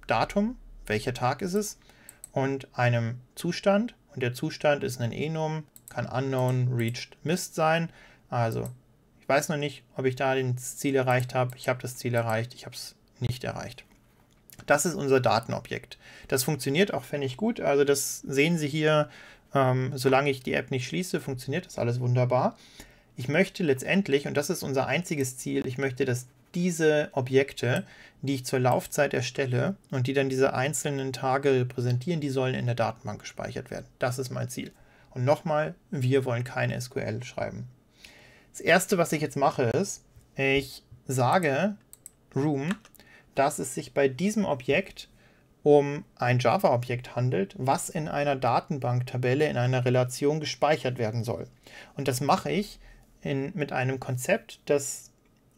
Datum, welcher Tag ist es, und einem Zustand. Und der Zustand ist ein Enum, kann unknown, reached, missed sein. Also Ich weiß noch nicht, ob ich da das Ziel erreicht habe. Ich habe das Ziel erreicht, ich habe es nicht erreicht. Das ist unser Datenobjekt. Das funktioniert auch, fände ich gut. Also das sehen Sie hier, ähm, solange ich die App nicht schließe, funktioniert das alles wunderbar. Ich möchte letztendlich, und das ist unser einziges Ziel, ich möchte, dass diese Objekte, die ich zur Laufzeit erstelle und die dann diese einzelnen Tage repräsentieren, die sollen in der Datenbank gespeichert werden. Das ist mein Ziel. Und nochmal, wir wollen keine S Q L schreiben. Das Erste, was ich jetzt mache, ist, ich sage Room, dass es sich bei diesem Objekt um ein Java-Objekt handelt, was in einer Datenbanktabelle in einer Relation gespeichert werden soll. Und das mache ich in, mit einem Konzept, das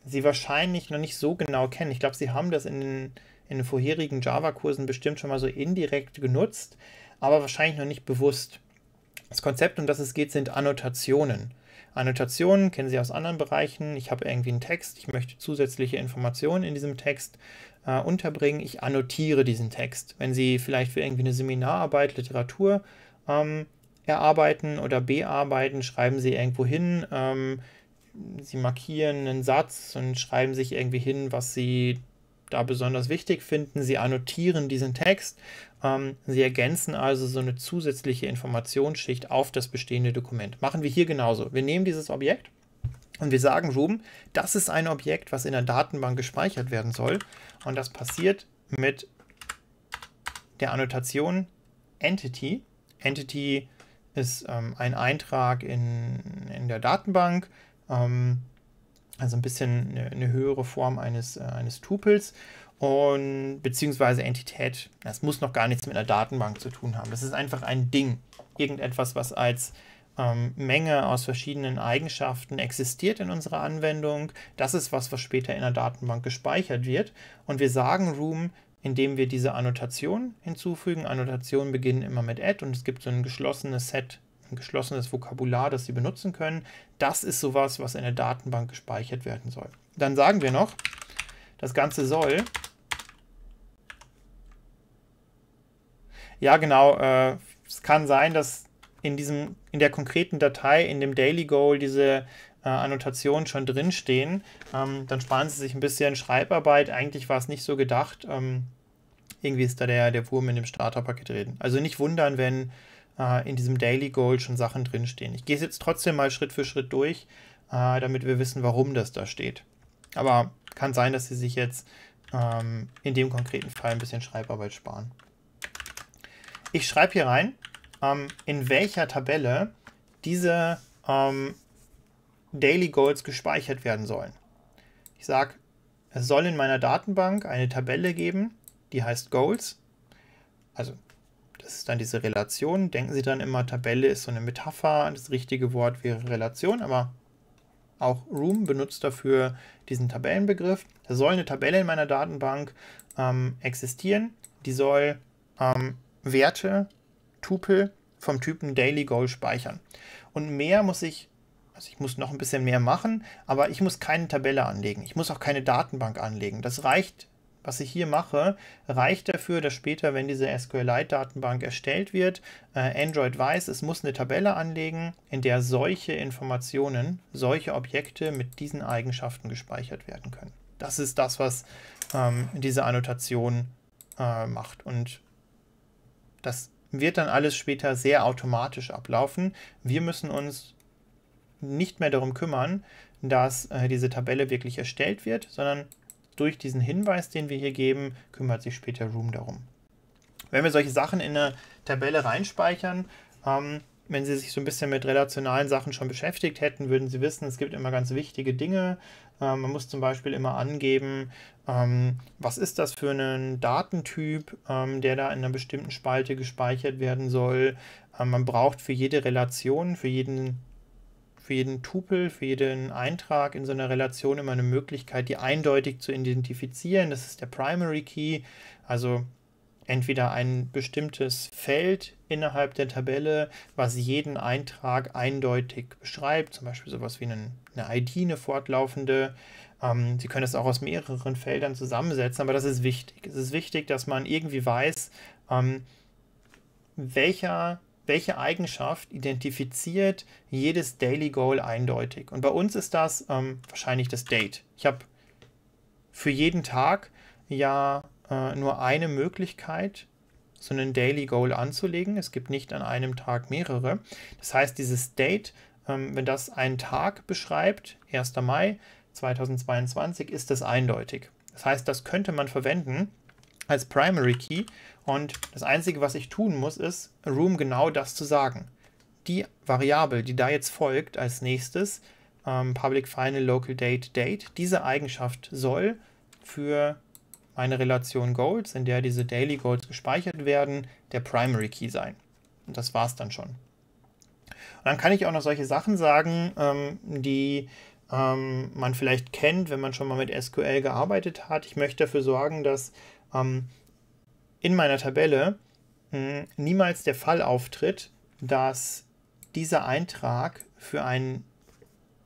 Sie wahrscheinlich noch nicht so genau kennen. Ich glaube, Sie haben das in den, in den vorherigen Java-Kursen bestimmt schon mal so indirekt genutzt, aber wahrscheinlich noch nicht bewusst. Das Konzept, um das es geht, sind Annotationen. Annotationen kennen Sie aus anderen Bereichen. Ich habe irgendwie einen Text, ich möchte zusätzliche Informationen in diesem Text äh, unterbringen. Ich annotiere diesen Text. Wenn Sie vielleicht für irgendwie eine Seminararbeit Literatur ähm, erarbeiten oder bearbeiten, schreiben Sie irgendwo hin, ähm, Sie markieren einen Satz und schreiben sich irgendwie hin, was Sie da besonders wichtig finden. Sie annotieren diesen Text. Ähm, Sie ergänzen also so eine zusätzliche Informationsschicht auf das bestehende Dokument. Machen wir hier genauso. Wir nehmen dieses Objekt und wir sagen Room, das ist ein Objekt, was in der Datenbank gespeichert werden soll. Und das passiert mit der Annotation Entity. Entity ist ähm, ein Eintrag in, in der Datenbank. Also ein bisschen eine höhere Form eines, eines Tupels und beziehungsweise Entität. Das muss noch gar nichts mit einer Datenbank zu tun haben. Das ist einfach ein Ding. Irgendetwas, was als ähm, Menge aus verschiedenen Eigenschaften existiert in unserer Anwendung. Das ist was, was später in der Datenbank gespeichert wird. Und wir sagen Room, indem wir diese Annotation hinzufügen. Annotationen beginnen immer mit add und es gibt so ein geschlossenes Set, ein geschlossenes Vokabular, das Sie benutzen können. Das ist sowas, was in der Datenbank gespeichert werden soll. Dann sagen wir noch, das Ganze soll, ja genau, äh, es kann sein, dass in, diesem, in der konkreten Datei, in dem Daily Goal, diese äh, Annotationen schon drinstehen. Ähm, dann sparen Sie sich ein bisschen Schreibarbeit. Eigentlich war es nicht so gedacht. Ähm, irgendwie ist da der, der Wurm in dem Starterpaket drin. Also nicht wundern, wenn in diesem Daily Goal schon Sachen drinstehen. Ich gehe es jetzt trotzdem mal Schritt für Schritt durch, damit wir wissen, warum das da steht. Aber kann sein, dass Sie sich jetzt in dem konkreten Fall ein bisschen Schreibarbeit sparen. Ich schreibe hier rein, in welcher Tabelle diese Daily Goals gespeichert werden sollen. Ich sage, es soll in meiner Datenbank eine Tabelle geben, die heißt Goals. Also das ist dann diese Relation. Denken Sie dann immer, Tabelle ist so eine Metapher. Das richtige Wort wäre Relation, aber auch Room benutzt dafür diesen Tabellenbegriff. Da soll eine Tabelle in meiner Datenbank ähm, existieren. Die soll ähm, Werte, Tupel vom Typen Daily Goal speichern. Und mehr muss ich, also ich muss noch ein bisschen mehr machen, aber ich muss keine Tabelle anlegen. Ich muss auch keine Datenbank anlegen. Das reicht. Was ich hier mache, reicht dafür, dass später, wenn diese SQLite-Datenbank erstellt wird, Android weiß, es muss eine Tabelle anlegen, in der solche Informationen, solche Objekte mit diesen Eigenschaften gespeichert werden können. Das ist das, was ähm, diese Annotation äh, macht. Und das wird dann alles später sehr automatisch ablaufen. Wir müssen uns nicht mehr darum kümmern, dass äh, diese Tabelle wirklich erstellt wird, sondern durch diesen Hinweis, den wir hier geben, kümmert sich später Room darum. Wenn wir solche Sachen in eine Tabelle reinspeichern, ähm, wenn Sie sich so ein bisschen mit relationalen Sachen schon beschäftigt hätten, würden Sie wissen, es gibt immer ganz wichtige Dinge. Ähm, man muss zum Beispiel immer angeben, ähm, was ist das für einen Datentyp, ähm, der da in einer bestimmten Spalte gespeichert werden soll. Ähm, man braucht für jede Relation, für jeden für jeden Tupel, für jeden Eintrag in so einer Relation immer eine Möglichkeit, die eindeutig zu identifizieren. Das ist der Primary Key, also entweder ein bestimmtes Feld innerhalb der Tabelle, was jeden Eintrag eindeutig beschreibt, zum Beispiel sowas wie eine, eine I D, eine fortlaufende. Ähm, Sie können das auch aus mehreren Feldern zusammensetzen, aber das ist wichtig. Es ist wichtig, dass man irgendwie weiß, ähm, welcher welche Eigenschaft identifiziert jedes Daily Goal eindeutig. Und bei uns ist das ähm, wahrscheinlich das Date. Ich habe für jeden Tag ja äh, nur eine Möglichkeit, so einen Daily Goal anzulegen. Es gibt nicht an einem Tag mehrere. Das heißt, dieses Date, ähm, wenn das einen Tag beschreibt, erster Mai zweitausendzweiundzwanzig, ist das eindeutig. Das heißt, das könnte man verwenden als Primary Key. Und das Einzige, was ich tun muss, ist, Room genau das zu sagen. Die Variable, die da jetzt folgt als nächstes, ähm, Public Final Local Date Date, diese Eigenschaft soll für meine Relation Goals, in der diese Daily Goals gespeichert werden, der Primary Key sein. Und das war es dann schon. Und dann kann ich auch noch solche Sachen sagen, ähm, die ähm, man vielleicht kennt, wenn man schon mal mit S Q L gearbeitet hat. Ich möchte dafür sorgen, dass ähm, in meiner Tabelle mh, niemals der Fall auftritt, dass dieser Eintrag für einen,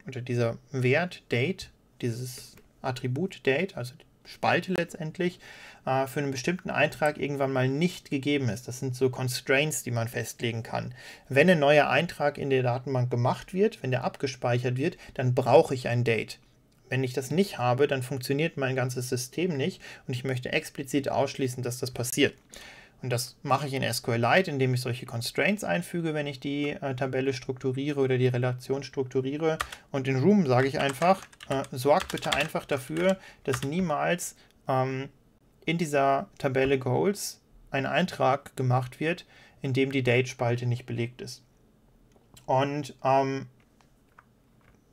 oder dieser Wert Date, dieses Attribut Date, also die Spalte letztendlich, äh, für einen bestimmten Eintrag irgendwann mal nicht gegeben ist. Das sind so Constraints, die man festlegen kann. Wenn ein neuer Eintrag in der Datenbank gemacht wird, wenn der abgespeichert wird, dann brauche ich ein Date. Wenn ich das nicht habe, dann funktioniert mein ganzes System nicht und ich möchte explizit ausschließen, dass das passiert. Und das mache ich in SQLite, indem ich solche Constraints einfüge, wenn ich die äh, Tabelle strukturiere oder die Relation strukturiere. Und in Room sage ich einfach, äh, sorgt bitte einfach dafür, dass niemals ähm, in dieser Tabelle Goals ein Eintrag gemacht wird, in dem die Date-Spalte nicht belegt ist. Und ähm,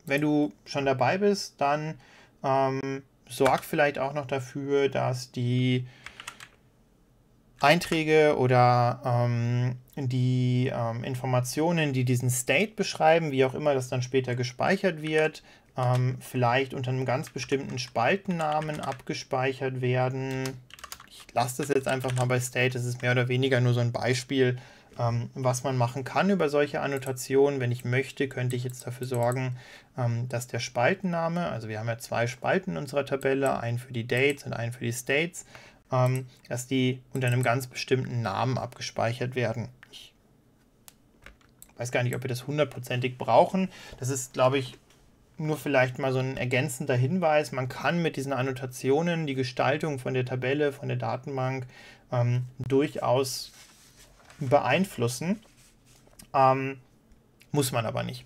wenn du schon dabei bist, dann ähm, sorg vielleicht auch noch dafür, dass die Einträge oder ähm, die ähm, Informationen, die diesen State beschreiben, wie auch immer das dann später gespeichert wird, ähm, vielleicht unter einem ganz bestimmten Spaltennamen abgespeichert werden. Ich lasse das jetzt einfach mal bei State, das ist mehr oder weniger nur so ein Beispiel, was man machen kann über solche Annotationen. Wenn ich möchte, könnte ich jetzt dafür sorgen, dass der Spaltenname, also wir haben ja zwei Spalten in unserer Tabelle, einen für die Dates und einen für die States, dass die unter einem ganz bestimmten Namen abgespeichert werden. Ich weiß gar nicht, ob wir das hundertprozentig brauchen. Das ist, glaube ich, nur vielleicht mal so ein ergänzender Hinweis. Man kann mit diesen Annotationen die Gestaltung von der Tabelle, von der Datenbank ähm, durchaus beeinflussen, ähm, muss man aber nicht.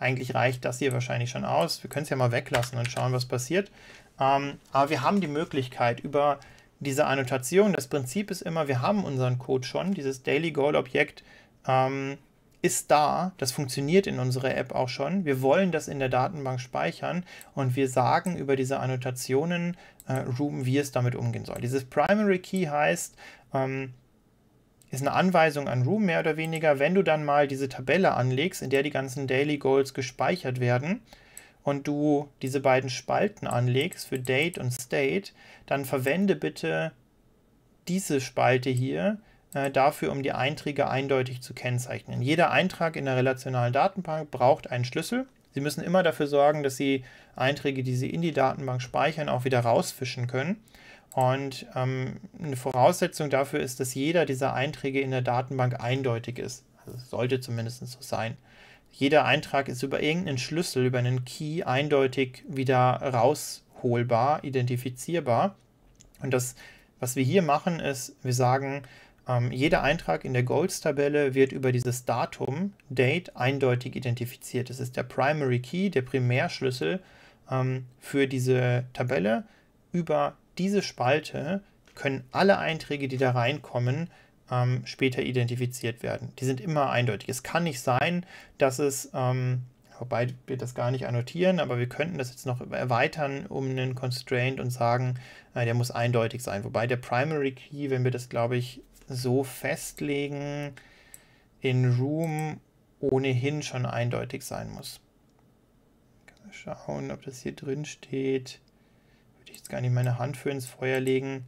Eigentlich reicht das hier wahrscheinlich schon aus. Wir können es ja mal weglassen und schauen, was passiert. Ähm, aber wir haben die Möglichkeit über diese Annotation, das Prinzip ist immer, wir haben unseren Code schon, dieses Daily Goal Objekt ähm, ist da, das funktioniert in unserer App auch schon. Wir wollen das in der Datenbank speichern und wir sagen über diese Annotationen äh, Room, wie es damit umgehen soll. Dieses Primary Key heißt, ähm, ist eine Anweisung an Room mehr oder weniger, wenn du dann mal diese Tabelle anlegst, in der die ganzen Daily Goals gespeichert werden und du diese beiden Spalten anlegst für Date und State, dann verwende bitte diese Spalte hier äh, dafür, um die Einträge eindeutig zu kennzeichnen. Jeder Eintrag in der relationalen Datenbank braucht einen Schlüssel. Sie müssen immer dafür sorgen, dass Sie Einträge, die Sie in die Datenbank speichern, auch wieder rausfischen können. Und ähm, eine Voraussetzung dafür ist, dass jeder dieser Einträge in der Datenbank eindeutig ist. Also sollte zumindest so sein. Jeder Eintrag ist über irgendeinen Schlüssel, über einen Key eindeutig wieder rausholbar, identifizierbar. Und das, was wir hier machen, ist, wir sagen, ähm, jeder Eintrag in der Goals-Tabelle wird über dieses Datum, Date, eindeutig identifiziert. Das ist der Primary Key, der Primärschlüssel ähm, für diese Tabelle über diese Spalte können alle Einträge, die da reinkommen, ähm, später identifiziert werden. Die sind immer eindeutig. Es kann nicht sein, dass es, ähm, wobei wir das gar nicht annotieren, aber wir könnten das jetzt noch erweitern um einen Constraint und sagen, äh, der muss eindeutig sein. Wobei der Primary Key, wenn wir das, glaube ich, so festlegen, in Room ohnehin schon eindeutig sein muss. Können wir schauen, ob das hier drin steht. Jetzt gar nicht meine Hand für ins Feuer legen.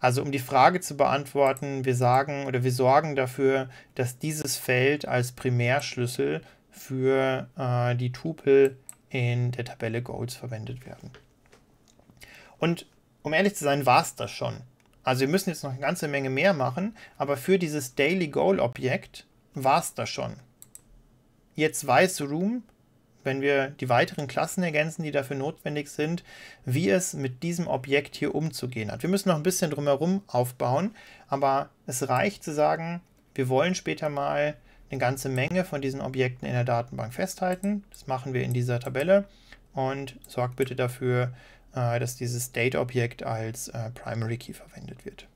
Also um die Frage zu beantworten, wir sagen oder wir sorgen dafür, dass dieses Feld als Primärschlüssel für äh, die Tupel in der Tabelle Goals verwendet werden. Und um ehrlich zu sein, war es das schon. Also wir müssen jetzt noch eine ganze Menge mehr machen, aber für dieses Daily Goal Objekt war es das schon. Jetzt weiß Room, wenn wir die weiteren Klassen ergänzen, die dafür notwendig sind, wie es mit diesem Objekt hier umzugehen hat. Wir müssen noch ein bisschen drumherum aufbauen, aber es reicht zu sagen, wir wollen später mal eine ganze Menge von diesen Objekten in der Datenbank festhalten. Das machen wir in dieser Tabelle und sorgt bitte dafür, dass dieses Date-Objekt als Primary Key verwendet wird.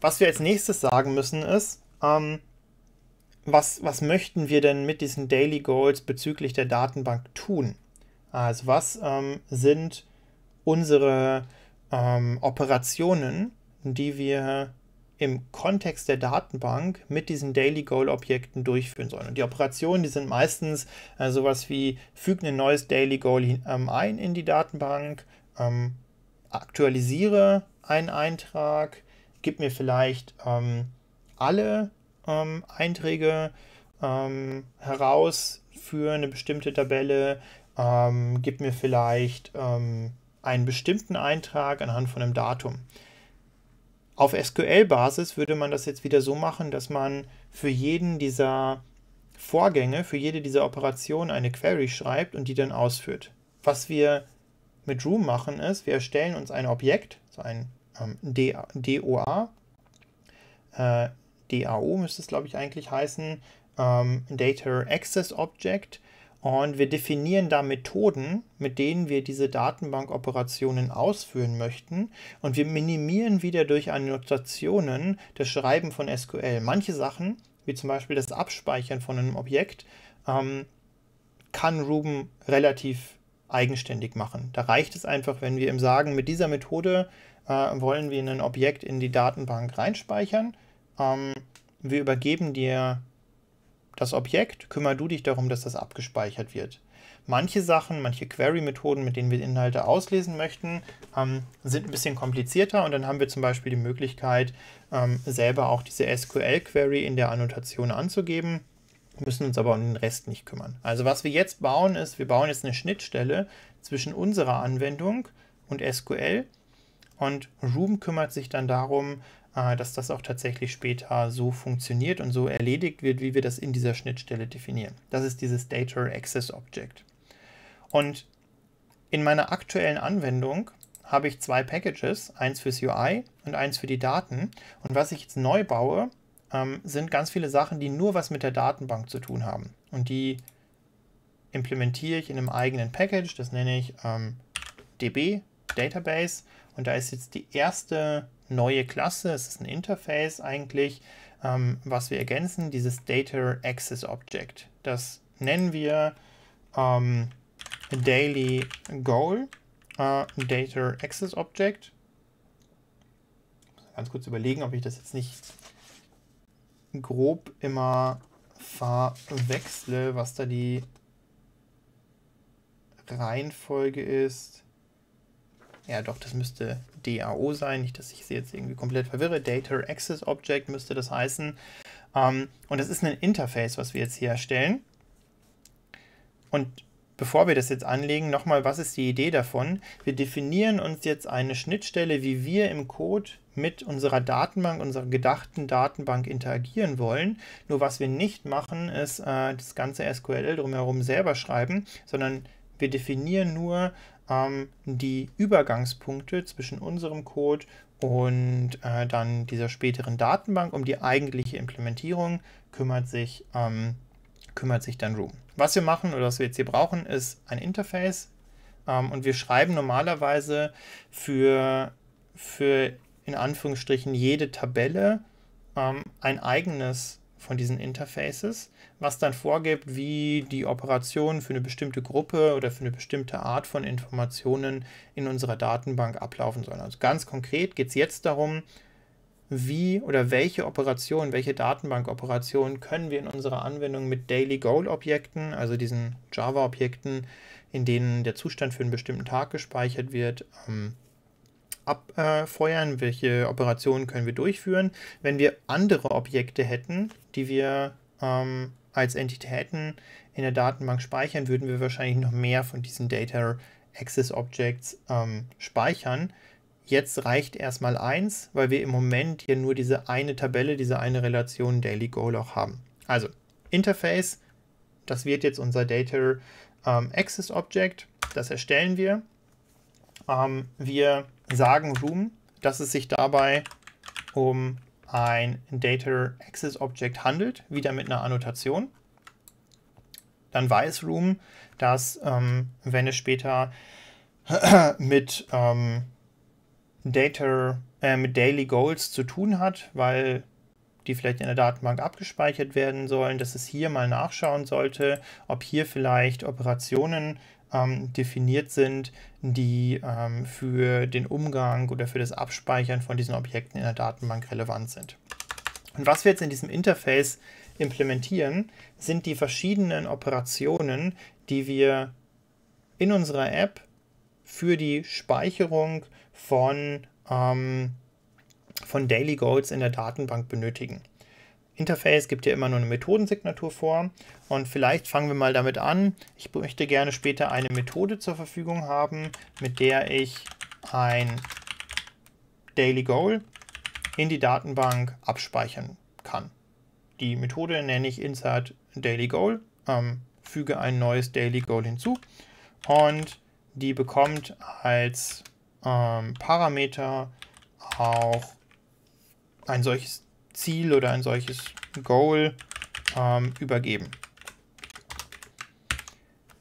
Was wir als nächstes sagen müssen ist, ähm, was, was möchten wir denn mit diesen Daily Goals bezüglich der Datenbank tun? Also was ähm, sind unsere ähm, Operationen, die wir im Kontext der Datenbank mit diesen Daily Goal Objekten durchführen sollen. Und die Operationen, die sind meistens äh, sowas wie, füge ein neues Daily Goal ähm, ein in die Datenbank, ähm, aktualisiere einen Eintrag, gib mir vielleicht ähm, alle ähm, Einträge ähm, heraus für eine bestimmte Tabelle, ähm, gib mir vielleicht ähm, einen bestimmten Eintrag anhand von einem Datum. Auf S Q L-Basis würde man das jetzt wieder so machen, dass man für jeden dieser Vorgänge, für jede dieser Operationen eine Query schreibt und die dann ausführt. Was wir mit Room machen ist, wir erstellen uns ein Objekt, so ein ähm, D O A, äh, D A O müsste es glaube ich eigentlich heißen, ähm, Data Access Object, und wir definieren da Methoden, mit denen wir diese Datenbankoperationen ausführen möchten, und wir minimieren wieder durch Annotationen das Schreiben von S Q L. Manche Sachen, wie zum Beispiel das Abspeichern von einem Objekt, ähm, kann Room relativ eigenständig machen. Da reicht es einfach, wenn wir ihm sagen, mit dieser Methode äh, wollen wir ein Objekt in die Datenbank reinspeichern. Ähm, wir übergeben dir das Objekt, kümmere du dich darum, dass das abgespeichert wird. Manche Sachen, manche Query-Methoden, mit denen wir Inhalte auslesen möchten, ähm, sind ein bisschen komplizierter, und dann haben wir zum Beispiel die Möglichkeit, ähm, selber auch diese S Q L-Query in der Annotation anzugeben, müssen uns aber um den Rest nicht kümmern. Also was wir jetzt bauen ist, wir bauen jetzt eine Schnittstelle zwischen unserer Anwendung und S Q L, und Room kümmert sich dann darum, dass das auch tatsächlich später so funktioniert und so erledigt wird, wie wir das in dieser Schnittstelle definieren. Das ist dieses Data Access Object. Und in meiner aktuellen Anwendung habe ich zwei Packages, eins fürs U I und eins für die Daten. Und was ich jetzt neu baue, ähm, sind ganz viele Sachen, die nur was mit der Datenbank zu tun haben. Und die implementiere ich in einem eigenen Package, das nenne ich ähm, D B, Database. Und da ist jetzt die erste neue Klasse, es ist ein Interface eigentlich, ähm, was wir ergänzen, dieses Data Access Object. Das nennen wir ähm, Daily Goal äh, Data Access Object. Ich muss ganz kurz überlegen, ob ich das jetzt nicht grob immer verwechsle, was da die Reihenfolge ist. Ja doch, das müsste D A O sein, nicht, dass ich sie jetzt irgendwie komplett verwirre. Data Access Object müsste das heißen. Ähm, und das ist ein Interface, was wir jetzt hier erstellen. Und bevor wir das jetzt anlegen, nochmal, was ist die Idee davon? Wir definieren uns jetzt eine Schnittstelle, wie wir im Code mit unserer Datenbank, unserer gedachten Datenbank interagieren wollen. Nur was wir nicht machen, ist äh, das ganze S Q L drumherum selber schreiben, sondern wir definieren nur die Übergangspunkte zwischen unserem Code und äh, dann dieser späteren Datenbank. Um die eigentliche Implementierung kümmert sich, ähm, kümmert sich dann Room. Was wir machen oder was wir jetzt hier brauchen, ist ein Interface, ähm, und wir schreiben normalerweise für, für in Anführungsstrichen jede Tabelle ähm, ein eigenes von diesen Interfaces, was dann vorgibt, wie die Operationen für eine bestimmte Gruppe oder für eine bestimmte Art von Informationen in unserer Datenbank ablaufen sollen. Also ganz konkret geht es jetzt darum, wie oder welche Operationen, welche Datenbankoperationen können wir in unserer Anwendung mit Daily Goal Objekten, also diesen Java Objekten, in denen der Zustand für einen bestimmten Tag gespeichert wird, ähm, abfeuern, äh, welche Operationen können wir durchführen. Wenn wir andere Objekte hätten, die wir ähm, als Entitäten in der Datenbank speichern, würden wir wahrscheinlich noch mehr von diesen Data Access Objects ähm, speichern. Jetzt reicht erstmal eins, weil wir im Moment hier nur diese eine Tabelle, diese eine Relation Daily Goal auch haben. Also Interface, das wird jetzt unser Data ähm, Access Object, das erstellen wir. Ähm, wir sagen Room, dass es sich dabei um ein Data Access Object handelt, wieder mit einer Annotation. Dann weiß Room, dass ähm, wenn es später mit ähm, Data, äh, mit Daily Goals zu tun hat, weil die vielleicht in der Datenbank abgespeichert werden sollen, dass es hier mal nachschauen sollte, ob hier vielleicht Operationen ähm, definiert sind, die ähm, für den Umgang oder für das Abspeichern von diesen Objekten in der Datenbank relevant sind. Und was wir jetzt in diesem Interface implementieren, sind die verschiedenen Operationen, die wir in unserer App für die Speicherung von, ähm, von Daily Goals in der Datenbank benötigen. Interface gibt ja immer nur eine Methodensignatur vor und vielleicht fangen wir mal damit an. Ich möchte gerne später eine Methode zur Verfügung haben, mit der ich ein Daily Goal in die Datenbank abspeichern kann. Die Methode nenne ich Insert Daily Goal, ähm, füge ein neues Daily Goal hinzu und die bekommt als ähm, Parameter auch ein solches Ziel oder ein solches Goal ähm, übergeben.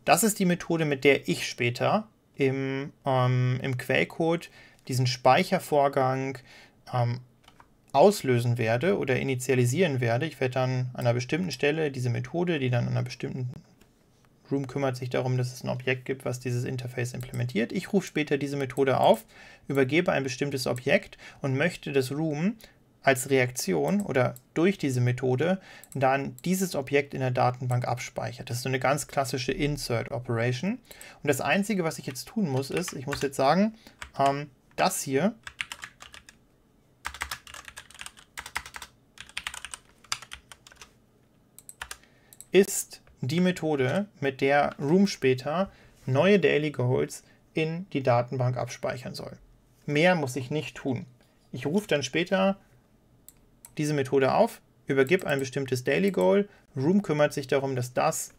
Das ist die Methode, mit der ich später im, ähm, im Quellcode diesen Speichervorgang ähm, auslösen werde oder initialisieren werde. Ich werde dann an einer bestimmten Stelle diese Methode, die dann an einer bestimmten Room kümmert sich darum, dass es ein Objekt gibt, was dieses Interface implementiert. Ich rufe später diese Methode auf, übergebe ein bestimmtes Objekt und möchte, dass Room als Reaktion oder durch diese Methode dann dieses Objekt in der Datenbank abspeichert. Das ist so eine ganz klassische Insert-Operation. Und das Einzige, was ich jetzt tun muss, ist, ich muss jetzt sagen, ähm, das hier ist die Methode, mit der Room später neue Daily Goals in die Datenbank abspeichern soll. Mehr muss ich nicht tun. Ich rufe dann später diese Methode auf, übergebe ein bestimmtes Daily Goal. Room kümmert sich darum, dass das,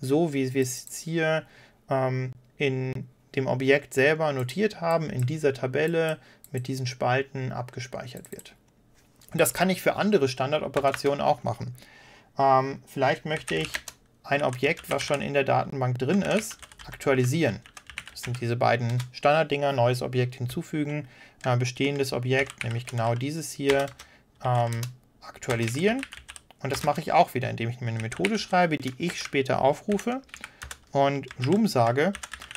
so wie wir es jetzt hier ähm, in dem Objekt selber notiert haben, in dieser Tabelle mit diesen Spalten abgespeichert wird. Und das kann ich für andere Standardoperationen auch machen. Ähm, vielleicht möchte ich ein Objekt, was schon in der Datenbank drin ist, aktualisieren. Das sind diese beiden Standarddinger, neues Objekt hinzufügen, äh, bestehendes Objekt, nämlich genau dieses hier, ähm, aktualisieren. Und das mache ich auch wieder, indem ich mir eine Methode schreibe, die ich später aufrufe und Room sage,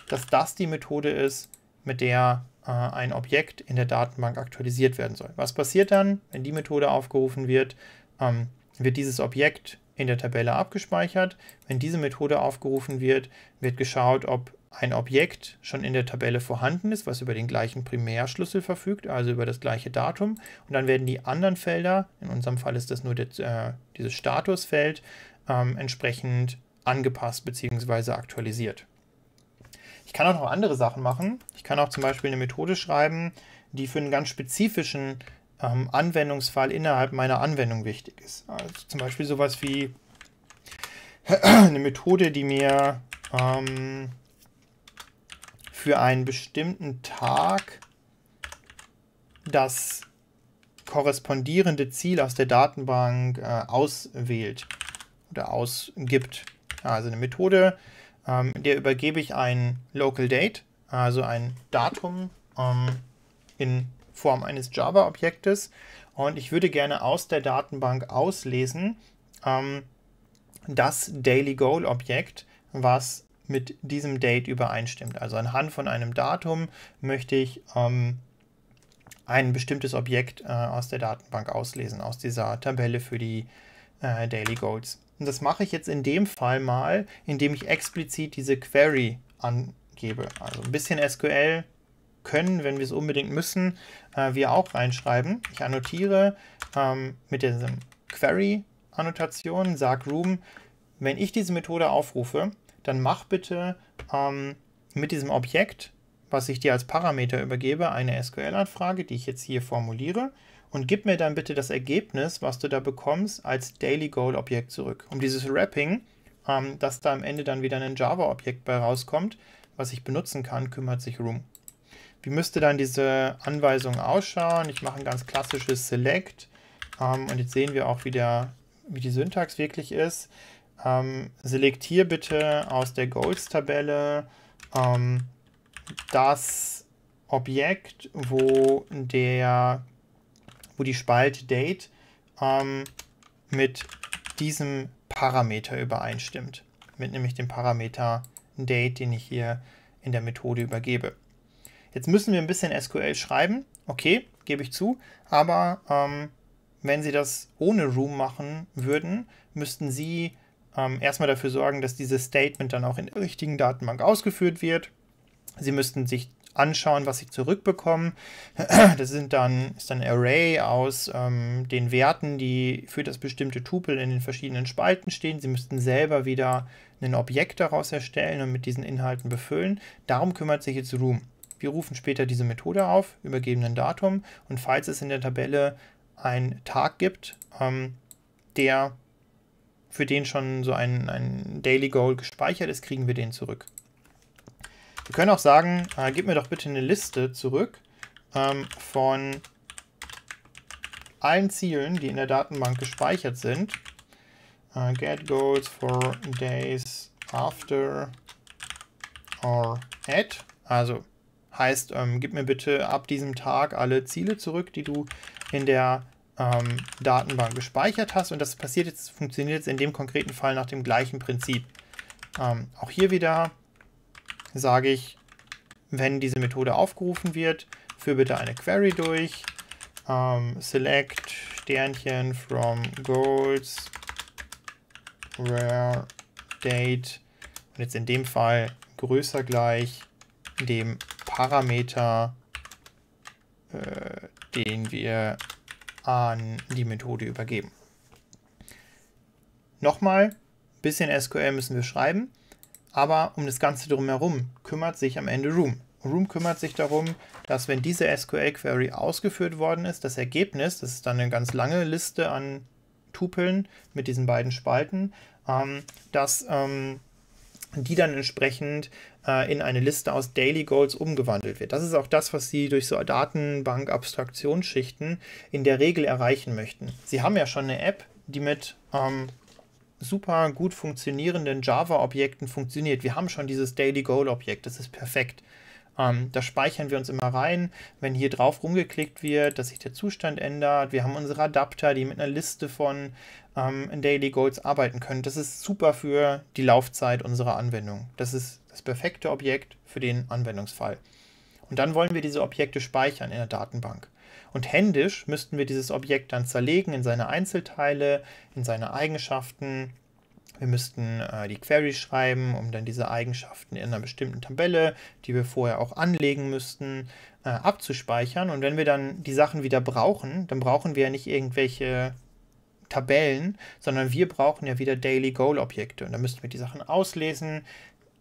dass das die Methode ist, mit der äh, ein Objekt in der Datenbank aktualisiert werden soll. Was passiert dann, wenn die Methode aufgerufen wird? Ähm, wird dieses Objekt in der Tabelle abgespeichert. Wenn diese Methode aufgerufen wird, wird geschaut, ob ein Objekt schon in der Tabelle vorhanden ist, was über den gleichen Primärschlüssel verfügt, also über das gleiche Datum. Und dann werden die anderen Felder, in unserem Fall ist das nur das, äh, dieses Statusfeld, ähm, entsprechend angepasst bzw. aktualisiert. Ich kann auch noch andere Sachen machen. Ich kann auch zum Beispiel eine Methode schreiben, die für einen ganz spezifischen Ähm, Anwendungsfall innerhalb meiner Anwendung wichtig ist. Also zum Beispiel sowas wie eine Methode, die mir ähm, für einen bestimmten Tag das korrespondierende Ziel aus der Datenbank äh, auswählt oder ausgibt. Also eine Methode, ähm, der übergebe ich ein LocalDate, also ein Datum ähm, in Form eines Java-Objektes und ich würde gerne aus der Datenbank auslesen, ähm, das Daily Goal-Objekt, was mit diesem Date übereinstimmt. Also anhand von einem Datum möchte ich ähm, ein bestimmtes Objekt äh, aus der Datenbank auslesen, aus dieser Tabelle für die äh, Daily Goals. Und das mache ich jetzt in dem Fall mal, indem ich explizit diese Query angebe. Also ein bisschen S Q L können, wenn wir es unbedingt müssen, äh, wir auch reinschreiben. Ich annotiere ähm, mit dieser Query-Annotation, sag Room, wenn ich diese Methode aufrufe, dann mach bitte ähm, mit diesem Objekt, was ich dir als Parameter übergebe, eine S Q L-Anfrage, die ich jetzt hier formuliere, und gib mir dann bitte das Ergebnis, was du da bekommst, als Daily Goal-Objekt zurück. Um dieses Wrapping, ähm, dass da am Ende dann wieder ein Java-Objekt bei rauskommt, was ich benutzen kann, kümmert sich Room. Wie müsste dann diese Anweisung ausschauen? Ich mache ein ganz klassisches Select ähm, und jetzt sehen wir auch, wie, der, wie die Syntax wirklich ist. Ähm, selektier bitte aus der Goals-Tabelle ähm, das Objekt, wo, der, wo die Spalte Date ähm, mit diesem Parameter übereinstimmt. Mit nämlich dem Parameter Date, den ich hier in der Methode übergebe. Jetzt müssen wir ein bisschen S Q L schreiben, okay, gebe ich zu, aber ähm, wenn Sie das ohne Room machen würden, müssten Sie ähm, erstmal dafür sorgen, dass dieses Statement dann auch in der richtigen Datenbank ausgeführt wird. Sie müssten sich anschauen, was Sie zurückbekommen. Das sind dann, ist dann ein Array aus ähm, den Werten, die für das bestimmte Tupel in den verschiedenen Spalten stehen. Sie müssten selber wieder ein Objekt daraus erstellen und mit diesen Inhalten befüllen. Darum kümmert sich jetzt Room. Wir rufen später diese Methode auf, übergeben ein Datum und falls es in der Tabelle einen Tag gibt, ähm, der für den schon so ein, ein Daily Goal gespeichert ist, kriegen wir den zurück. Wir können auch sagen, äh, gib mir doch bitte eine Liste zurück ähm, von allen Zielen, die in der Datenbank gespeichert sind. Äh, get goals for days after or at, also heißt, ähm, gib mir bitte ab diesem Tag alle Ziele zurück, die du in der ähm, Datenbank gespeichert hast. Und das passiert jetzt, funktioniert jetzt in dem konkreten Fall nach dem gleichen Prinzip. Ähm, auch hier wieder sage ich, wenn diese Methode aufgerufen wird, führe bitte eine Query durch. Ähm, select Sternchen from goals where date und jetzt in dem Fall größer gleich dem Parameter, äh, den wir an die Methode übergeben. Nochmal, ein bisschen S Q L müssen wir schreiben, aber um das Ganze drumherum kümmert sich am Ende Room. Room kümmert sich darum, dass wenn diese S Q L-Query ausgeführt worden ist, das Ergebnis, das ist dann eine ganz lange Liste an Tupeln mit diesen beiden Spalten, ähm, dass ähm, die dann entsprechend äh, in eine Liste aus Daily Goals umgewandelt wird. Das ist auch das, was Sie durch so Datenbank-Abstraktionsschichten in der Regel erreichen möchten. Sie haben ja schon eine App, die mit ähm, super gut funktionierenden Java-Objekten funktioniert. Wir haben schon dieses Daily Goal-Objekt, das ist perfekt. Ähm, das speichern wir uns immer rein, wenn hier drauf rumgeklickt wird, dass sich der Zustand ändert. Wir haben unsere Adapter, die mit einer Liste von ähm, Daily Goals arbeiten können. Das ist super für die Laufzeit unserer Anwendung. Das ist das perfekte Objekt für den Anwendungsfall. Und dann wollen wir diese Objekte speichern in der Datenbank. Und händisch müssten wir dieses Objekt dann zerlegen in seine Einzelteile, in seine Eigenschaften. Wir müssten äh, die Query schreiben, um dann diese Eigenschaften in einer bestimmten Tabelle, die wir vorher auch anlegen müssten, äh, abzuspeichern. Und wenn wir dann die Sachen wieder brauchen, dann brauchen wir ja nicht irgendwelche Tabellen, sondern wir brauchen ja wieder Daily Goal Objekte. Und dann müssten wir die Sachen auslesen,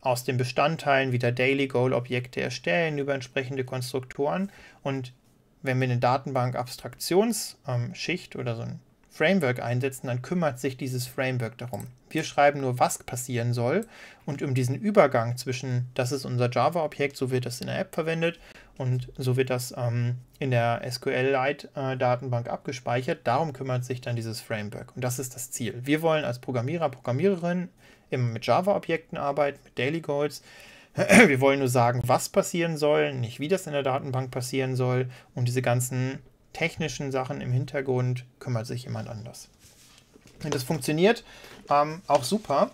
aus den Bestandteilen wieder Daily Goal Objekte erstellen über entsprechende Konstruktoren. Und wenn wir eine Datenbank-Abstraktionsschicht ähm, oder so ein Framework einsetzen, dann kümmert sich dieses Framework darum. Wir schreiben nur, was passieren soll und um diesen Übergang zwischen, das ist unser Java-Objekt, so wird das in der App verwendet und so wird das ähm, in der SQLite-Datenbank abgespeichert, darum kümmert sich dann dieses Framework und das ist das Ziel. Wir wollen als Programmierer, Programmiererin immer mit Java-Objekten arbeiten, mit Daily Goals. Wir wollen nur sagen, was passieren soll, nicht wie das in der Datenbank passieren soll und diese ganzen technischen Sachen im Hintergrund kümmert sich jemand anders. Und das funktioniert ähm, auch super.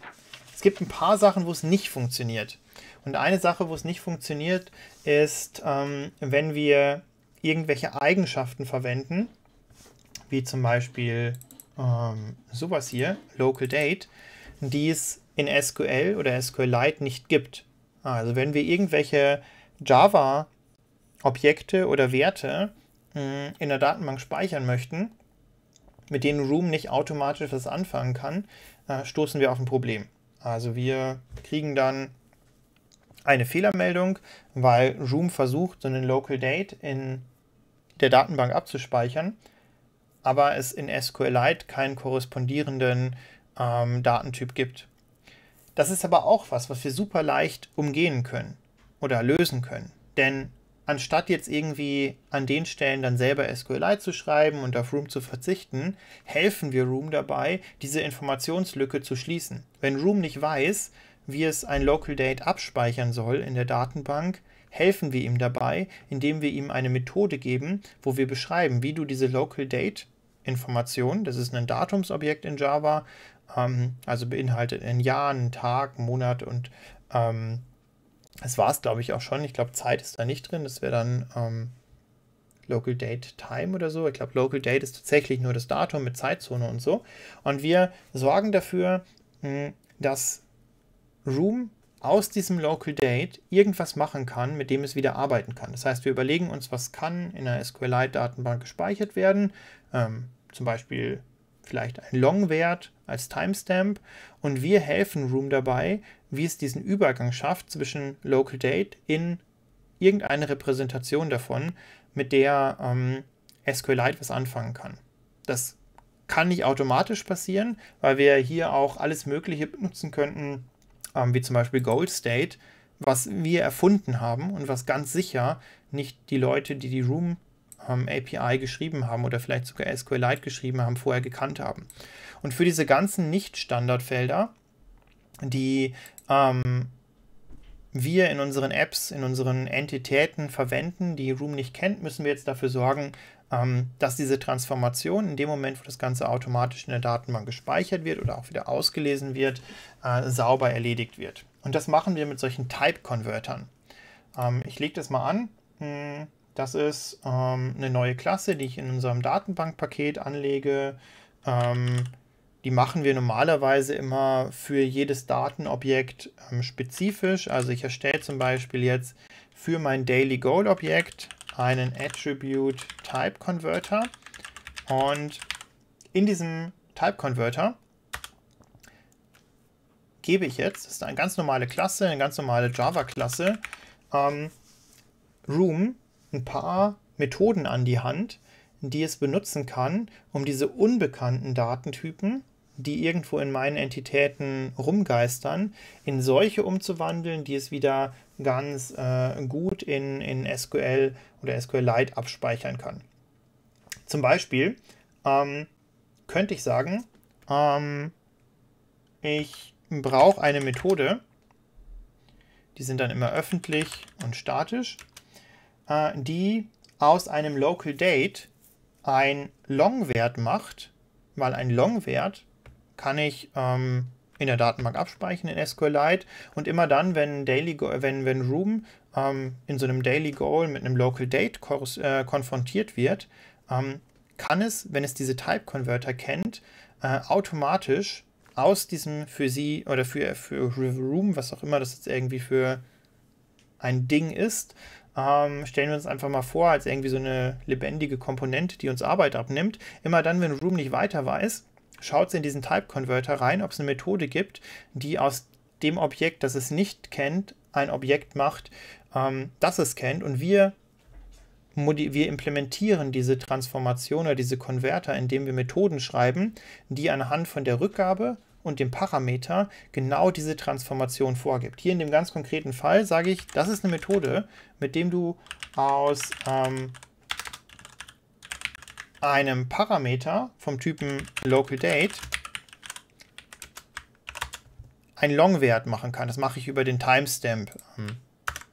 Es gibt ein paar Sachen, wo es nicht funktioniert. Und eine Sache, wo es nicht funktioniert, ist, ähm, wenn wir irgendwelche Eigenschaften verwenden, wie zum Beispiel ähm, sowas hier, LocalDate, die es in S Q L oder SQLite nicht gibt. Also wenn wir irgendwelche Java-Objekte oder Werte in der Datenbank speichern möchten, mit denen Room nicht automatisch was anfangen kann, äh, stoßen wir auf ein Problem. Also wir kriegen dann eine Fehlermeldung, weil Room versucht, so einen LocalDate in der Datenbank abzuspeichern, aber es in SQLite keinen korrespondierenden ähm, Datentyp gibt. Das ist aber auch was, was wir super leicht umgehen können oder lösen können, denn anstatt jetzt irgendwie an den Stellen dann selber SQLite zu schreiben und auf Room zu verzichten, helfen wir Room dabei, diese Informationslücke zu schließen. Wenn Room nicht weiß, wie es ein LocalDate abspeichern soll in der Datenbank, helfen wir ihm dabei, indem wir ihm eine Methode geben, wo wir beschreiben, wie du diese LocalDate-Information, das ist ein Datumsobjekt in Java, ähm, also beinhaltet ein Jahr, einen Tag, einen Monat und ähm, das war es, glaube ich, auch schon. Ich glaube, Zeit ist da nicht drin, das wäre dann ähm, LocalDate-Time oder so. Ich glaube, LocalDate ist tatsächlich nur das Datum mit Zeitzone und so. Und wir sorgen dafür, mh, dass Room aus diesem LocalDate irgendwas machen kann, mit dem es wieder arbeiten kann. Das heißt, wir überlegen uns, was kann in einer SQLite-Datenbank gespeichert werden, ähm, zum Beispiel vielleicht ein Long-Wert als Timestamp, und wir helfen Room dabei, wie es diesen Übergang schafft zwischen LocalDate in irgendeine Repräsentation davon, mit der ähm, SQLite was anfangen kann. Das kann nicht automatisch passieren, weil wir hier auch alles Mögliche benutzen könnten, wie zum Beispiel Goal State, was wir erfunden haben und was ganz sicher nicht die Leute, die die Room ähm, A P I geschrieben haben oder vielleicht sogar SQLite geschrieben haben, vorher gekannt haben. Und für diese ganzen Nicht-Standardfelder, die ähm, wir in unseren Apps, in unseren Entitäten verwenden, die Room nicht kennt, müssen wir jetzt dafür sorgen, ähm, dass diese Transformation in dem Moment, wo das Ganze automatisch in der Datenbank gespeichert wird oder auch wieder ausgelesen wird, äh, sauber erledigt wird. Und das machen wir mit solchen Type-Convertern. Ähm, ich lege das mal an. Das ist ähm, eine neue Klasse, die ich in unserem Datenbankpaket anlege. Ähm, Die machen wir normalerweise immer für jedes Datenobjekt ähm, spezifisch. Also ich erstelle zum Beispiel jetzt für mein Daily Goal Objekt einen Attribute Type Converter. Und in diesem Type Converter gebe ich jetzt, das ist eine ganz normale Klasse, eine ganz normale Java-Klasse, ähm, Room ein paar Methoden an die Hand, die es benutzen kann, um diese unbekannten Datentypen, die irgendwo in meinen Entitäten rumgeistern, in solche umzuwandeln, die es wieder ganz äh, gut in, in S Q L oder SQLite abspeichern kann. Zum Beispiel ähm, könnte ich sagen, ähm, ich brauche eine Methode, die sind dann immer öffentlich und statisch, äh, die aus einem LocalDate ein Long-Wert macht, weil ein Long-Wert kann ich ähm, in der Datenbank abspeichern in SQLite, und immer dann, wenn, Daily wenn, wenn Room ähm, in so einem Daily Goal mit einem LocalDate äh, konfrontiert wird, ähm, kann es, wenn es diese Type-Converter kennt, äh, automatisch aus diesem für sie oder für, für Room, was auch immer das jetzt irgendwie für ein Ding ist, Ähm, stellen wir uns einfach mal vor, als irgendwie so eine lebendige Komponente, die uns Arbeit abnimmt. Immer dann, wenn Room nicht weiter weiß, schaut sie in diesen Type-Converter rein, ob es eine Methode gibt, die aus dem Objekt, das es nicht kennt, ein Objekt macht, ähm, das es kennt. Und wir, wir implementieren diese Transformation oder diese Konverter, indem wir Methoden schreiben, die anhand von der Rückgabe und dem Parameter genau diese Transformation vorgibt. Hier in dem ganz konkreten Fall sage ich, das ist eine Methode, mit dem du aus ähm, einem Parameter vom Typen LocalDate einen Long-Wert machen kann. Das mache ich über den Timestamp. Mhm.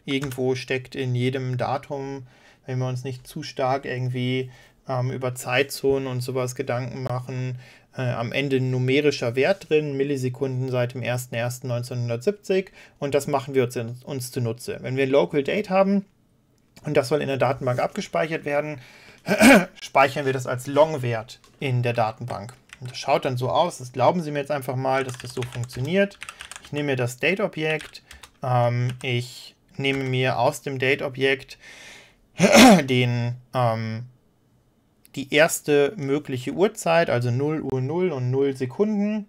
Irgendwo steckt in jedem Datum, wenn wir uns nicht zu stark irgendwie ähm, über Zeitzonen und sowas Gedanken machen, am Ende ein numerischer Wert drin, Millisekunden seit dem ersten ersten neunzehnhundertsiebzig, und das machen wir uns, uns zunutze. Wenn wir ein LocalDate haben und das soll in der Datenbank abgespeichert werden, speichern wir das als Long-Wert in der Datenbank. Und das schaut dann so aus, das glauben Sie mir jetzt einfach mal, dass das so funktioniert. Ich nehme mir das Date-Objekt, ähm, ich nehme mir aus dem Date-Objekt den ähm, die erste mögliche Uhrzeit, also null Uhr null und null Sekunden.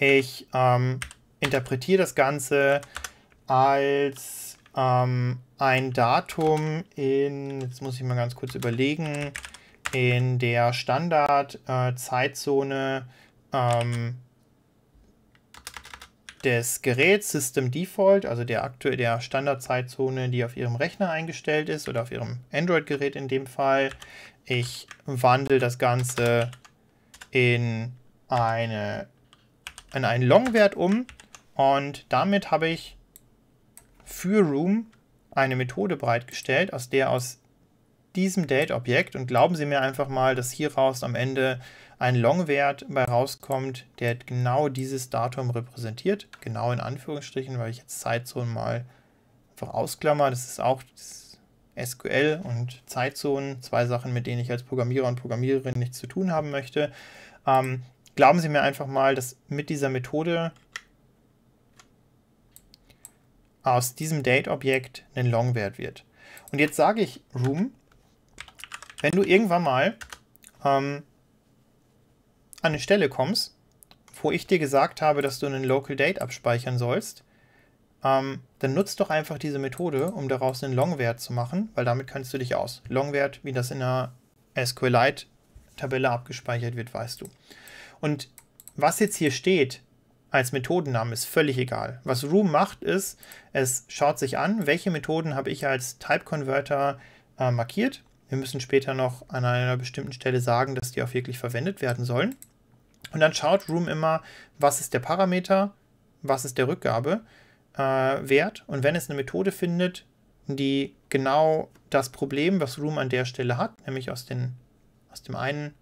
Ich ähm, interpretiere das Ganze als ähm, ein Datum in, jetzt muss ich mal ganz kurz überlegen, in der Standard-Zeitzone äh, ähm, des Geräts System Default, also der aktuell der Standardzeitzone, die auf Ihrem Rechner eingestellt ist oder auf Ihrem Android-Gerät in dem Fall. Ich wandle das Ganze in eine in einen Long-Wert um und damit habe ich für Room eine Methode bereitgestellt, aus der aus diesem Date-Objekt, und glauben Sie mir einfach mal, dass hier raus am Ende ein Long-Wert bei rauskommt, der genau dieses Datum repräsentiert, genau in Anführungsstrichen, weil ich jetzt Zeitzonen mal einfach ausklammer. Das ist auch das S Q L und Zeitzonen, zwei Sachen, mit denen ich als Programmierer und Programmiererin nichts zu tun haben möchte. Ähm, glauben Sie mir einfach mal, dass mit dieser Methode aus diesem Date-Objekt ein Long-Wert wird. Und jetzt sage ich Room, wenn du irgendwann mal ähm, an eine Stelle kommst, wo ich dir gesagt habe, dass du einen LocalDate abspeichern sollst, ähm, dann nutzt doch einfach diese Methode, um daraus einen Long-Wert zu machen, weil damit kannst du dich aus. Long-Wert, wie das in einer SQLite-Tabelle abgespeichert wird, weißt du. Und was jetzt hier steht als Methodenname, ist völlig egal. Was Room macht, ist, es schaut sich an, welche Methoden habe ich als TypeConverter äh, markiert. Wir müssen später noch an einer bestimmten Stelle sagen, dass die auch wirklich verwendet werden sollen. Und dann schaut Room immer, was ist der Parameter, was ist der Rückgabewert. Äh, und wenn es eine Methode findet, die genau das Problem, was Room an der Stelle hat, nämlich aus, den, aus dem einen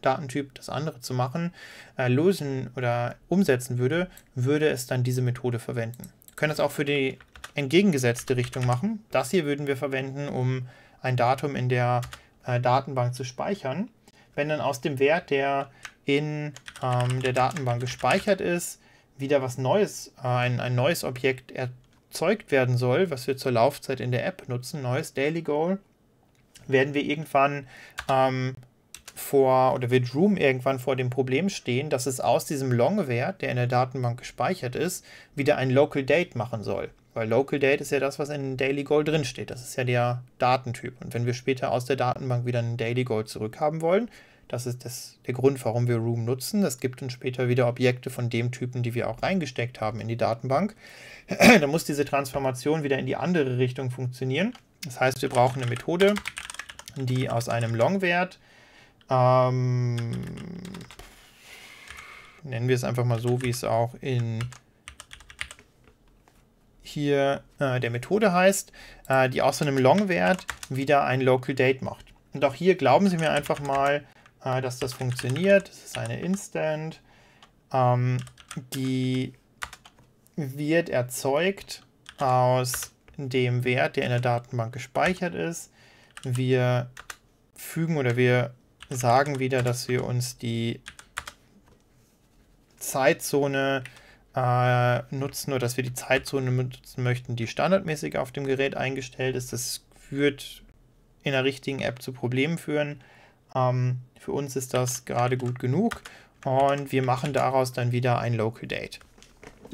Datentyp das andere zu machen, äh, lösen oder umsetzen würde, würde es dann diese Methode verwenden. Wir können das auch für die entgegengesetzte Richtung machen. Das hier würden wir verwenden, um ein Datum in der äh, Datenbank zu speichern. Wenn dann aus dem Wert, der in ähm, der Datenbank gespeichert ist, wieder was Neues, äh, ein, ein neues Objekt erzeugt werden soll, was wir zur Laufzeit in der App benutzen, neues Daily Goal, werden wir irgendwann ähm, vor, oder wird Room irgendwann vor dem Problem stehen, dass es aus diesem Long-Wert, der in der Datenbank gespeichert ist, wieder ein Local Date machen soll. Weil Local Date ist ja das, was in Daily Goal drin steht. Das ist ja der Datentyp. Und wenn wir später aus der Datenbank wieder einen Daily Goal zurückhaben wollen, das ist das, der Grund, warum wir Room nutzen. Das gibt uns später wieder Objekte von dem Typen, die wir auch reingesteckt haben in die Datenbank. Dann muss diese Transformation wieder in die andere Richtung funktionieren. Das heißt, wir brauchen eine Methode, die aus einem Long-Wert, ähm, nennen wir es einfach mal so, wie es auch in hier äh, der Methode heißt, äh, die aus so einem Long-Wert wieder ein Local Date macht. Und auch hier glauben Sie mir einfach mal, äh, dass das funktioniert. Das ist eine Instant, ähm, die wird erzeugt aus dem Wert, der in der Datenbank gespeichert ist. Wir fügen oder wir sagen wieder, dass wir uns die Zeitzone nutzen oder dass wir die Zeitzone nutzen möchten, die standardmäßig auf dem Gerät eingestellt ist. Das wird in der richtigen App zu Problemen führen. Ähm, für uns ist das gerade gut genug und wir machen daraus dann wieder ein Local Date.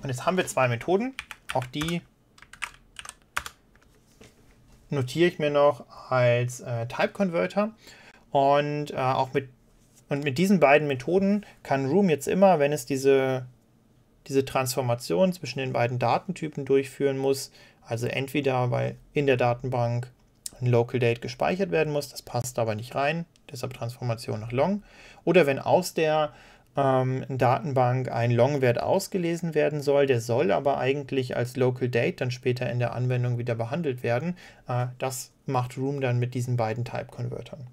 Und jetzt haben wir zwei Methoden. Auch die notiere ich mir noch als äh, TypeConverter und äh, auch mit und mit diesen beiden Methoden kann Room jetzt immer, wenn es diese diese Transformation zwischen den beiden Datentypen durchführen muss, also entweder weil in der Datenbank ein Local Date gespeichert werden muss, das passt aber nicht rein, deshalb Transformation nach Long, oder wenn aus der ähm, Datenbank ein Long-Wert ausgelesen werden soll, der soll aber eigentlich als Local Date dann später in der Anwendung wieder behandelt werden. Äh, das macht Room dann mit diesen beiden Type-Convertern.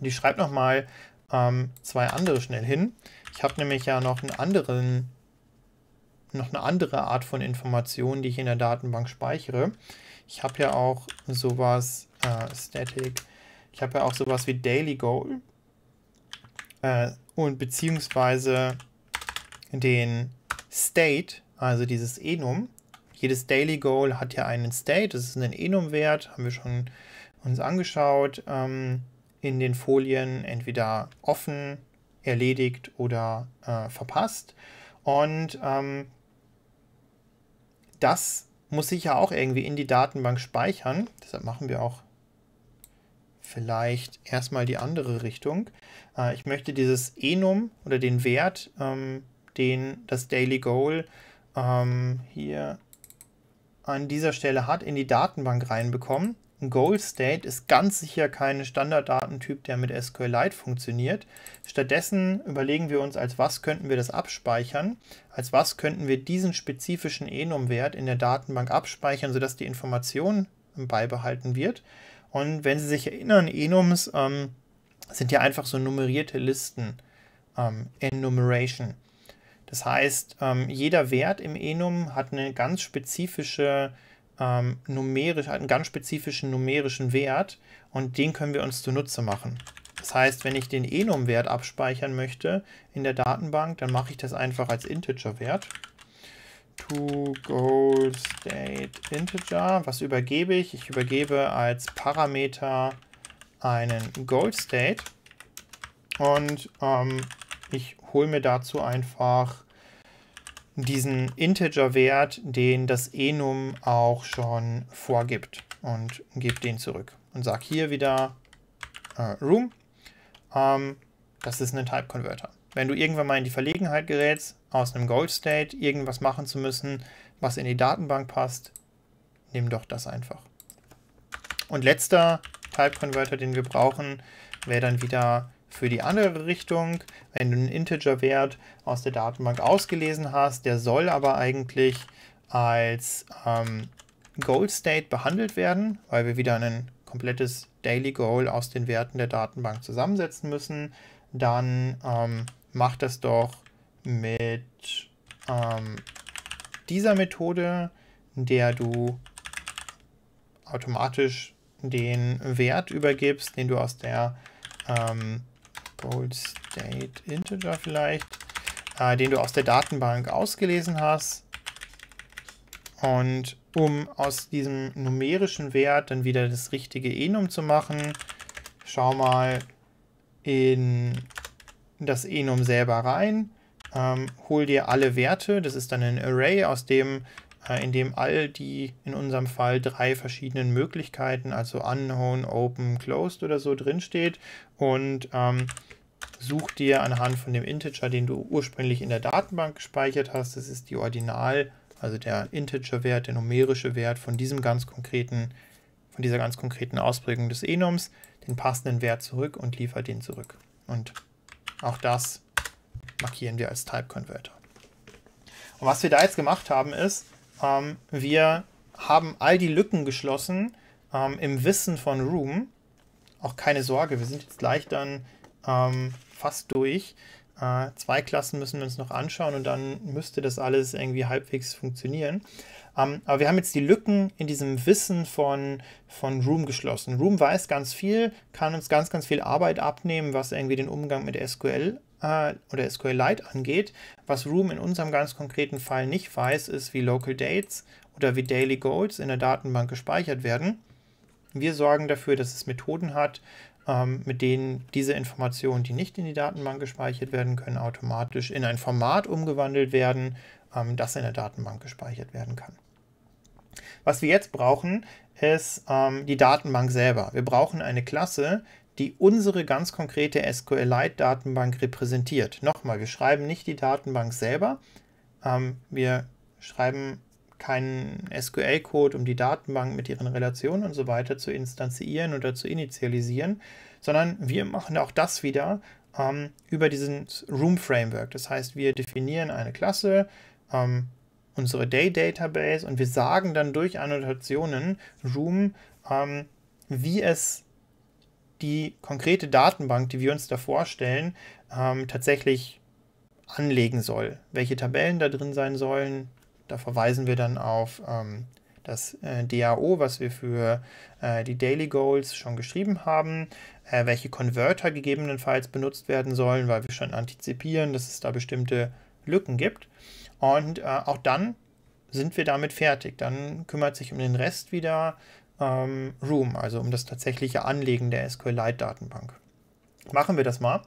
Und ich schreibe nochmal ähm, zwei andere schnell hin. Ich habe nämlich ja noch einen anderen noch eine andere Art von Informationen, die ich in der Datenbank speichere. Ich habe ja auch sowas, äh, Static, ich habe ja auch sowas wie Daily Goal äh, und beziehungsweise den State, also dieses Enum. Jedes Daily Goal hat ja einen State, das ist ein Enum-Wert, haben wir schon uns angeschaut ähm, in den Folien, entweder offen, erledigt oder äh, verpasst. Und ähm, das muss ich ja auch irgendwie in die Datenbank speichern. Deshalb machen wir auch vielleicht erstmal die andere Richtung. Äh, ich möchte dieses Enum oder den Wert, ähm, den das Daily Goal ähm, hier an dieser Stelle hat, in die Datenbank reinbekommen. Ein Goal State ist ganz sicher kein Standarddatentyp, der mit SQLite funktioniert. Stattdessen überlegen wir uns, als was könnten wir das abspeichern, als was könnten wir diesen spezifischen Enum-Wert in der Datenbank abspeichern, sodass die Information beibehalten wird. Und wenn Sie sich erinnern, Enums ähm, sind ja einfach so nummerierte Listen, ähm, Enumeration. Das heißt, ähm, jeder Wert im Enum hat eine ganz spezifische Ähm, numerisch, einen ganz spezifischen numerischen Wert, und den können wir uns zunutze machen. Das heißt, wenn ich den Enum-Wert abspeichern möchte in der Datenbank, dann mache ich das einfach als Integer-Wert. ToGoalStateInteger. Was übergebe ich? Ich übergebe als Parameter einen GoalState und ähm, ich hole mir dazu einfach diesen Integer-Wert, den das Enum auch schon vorgibt, und gebe den zurück und sage hier wieder äh, Room. Ähm, das ist ein Type-Converter. Wenn du irgendwann mal in die Verlegenheit gerätst, aus einem Goal-State irgendwas machen zu müssen, was in die Datenbank passt, nimm doch das einfach. Und letzter Type-Converter, den wir brauchen, wäre dann wieder für die andere Richtung. Wenn du einen Integer-Wert aus der Datenbank ausgelesen hast, der soll aber eigentlich als ähm, Goal-State behandelt werden, weil wir wieder ein komplettes Daily Goal aus den Werten der Datenbank zusammensetzen müssen, dann ähm, mach das doch mit ähm, dieser Methode, in der du automatisch den Wert übergibst, den du aus der ähm, Goal State Integer vielleicht, äh, den du aus der Datenbank ausgelesen hast, und um aus diesem numerischen Wert dann wieder das richtige Enum zu machen, schau mal in das Enum selber rein, ähm, hol dir alle Werte, das ist dann ein Array, aus dem äh, in dem all die in unserem Fall drei verschiedenen Möglichkeiten, also unknown, open, closed oder so, drinsteht, und ähm, such dir anhand von dem Integer, den du ursprünglich in der Datenbank gespeichert hast, das ist die Ordinal, also der Integer-Wert, der numerische Wert von diesem ganz konkreten, von dieser ganz konkreten Ausprägung des Enums, den passenden Wert zurück und liefere den zurück. Und auch das markieren wir als Type-Converter. Und was wir da jetzt gemacht haben, ist, ähm, wir haben all die Lücken geschlossen ähm, im Wissen von Room. Auch keine Sorge, wir sind jetzt gleich dann ähm, fast durch. Äh, zwei Klassen müssen wir uns noch anschauen und dann müsste das alles irgendwie halbwegs funktionieren. Ähm, aber wir haben jetzt die Lücken in diesem Wissen von, von Room geschlossen. Room weiß ganz viel, kann uns ganz, ganz viel Arbeit abnehmen, was irgendwie den Umgang mit S Q L äh, oder SQLite angeht. Was Room in unserem ganz konkreten Fall nicht weiß, ist, wie Local Dates oder wie Daily Goals in der Datenbank gespeichert werden. Wir sorgen dafür, dass es Methoden hat, mit denen diese Informationen, die nicht in die Datenbank gespeichert werden können, automatisch in ein Format umgewandelt werden, das in der Datenbank gespeichert werden kann. Was wir jetzt brauchen, ist die Datenbank selber. Wir brauchen eine Klasse, die unsere ganz konkrete SQLite-Datenbank repräsentiert. Nochmal, wir schreiben nicht die Datenbank selber, wir schreiben keinen S Q L-Code, um die Datenbank mit ihren Relationen und so weiter zu instanzieren oder zu initialisieren, sondern wir machen auch das wieder ähm, über diesen Room-Framework. Das heißt, wir definieren eine Klasse, ähm, unsere Day-Database, und wir sagen dann durch Annotationen Room, ähm, wie es die konkrete Datenbank, die wir uns da vorstellen, ähm, tatsächlich anlegen soll. Welche Tabellen da drin sein sollen. Da verweisen wir dann auf ähm, das äh, D A O, was wir für äh, die Daily Goals schon geschrieben haben, äh, welche Konverter gegebenenfalls benutzt werden sollen, weil wir schon antizipieren, dass es da bestimmte Lücken gibt. Und äh, auch dann sind wir damit fertig. Dann kümmert sich um den Rest wieder ähm, Room, also um das tatsächliche Anlegen der SQLite-Datenbank. Machen wir das mal.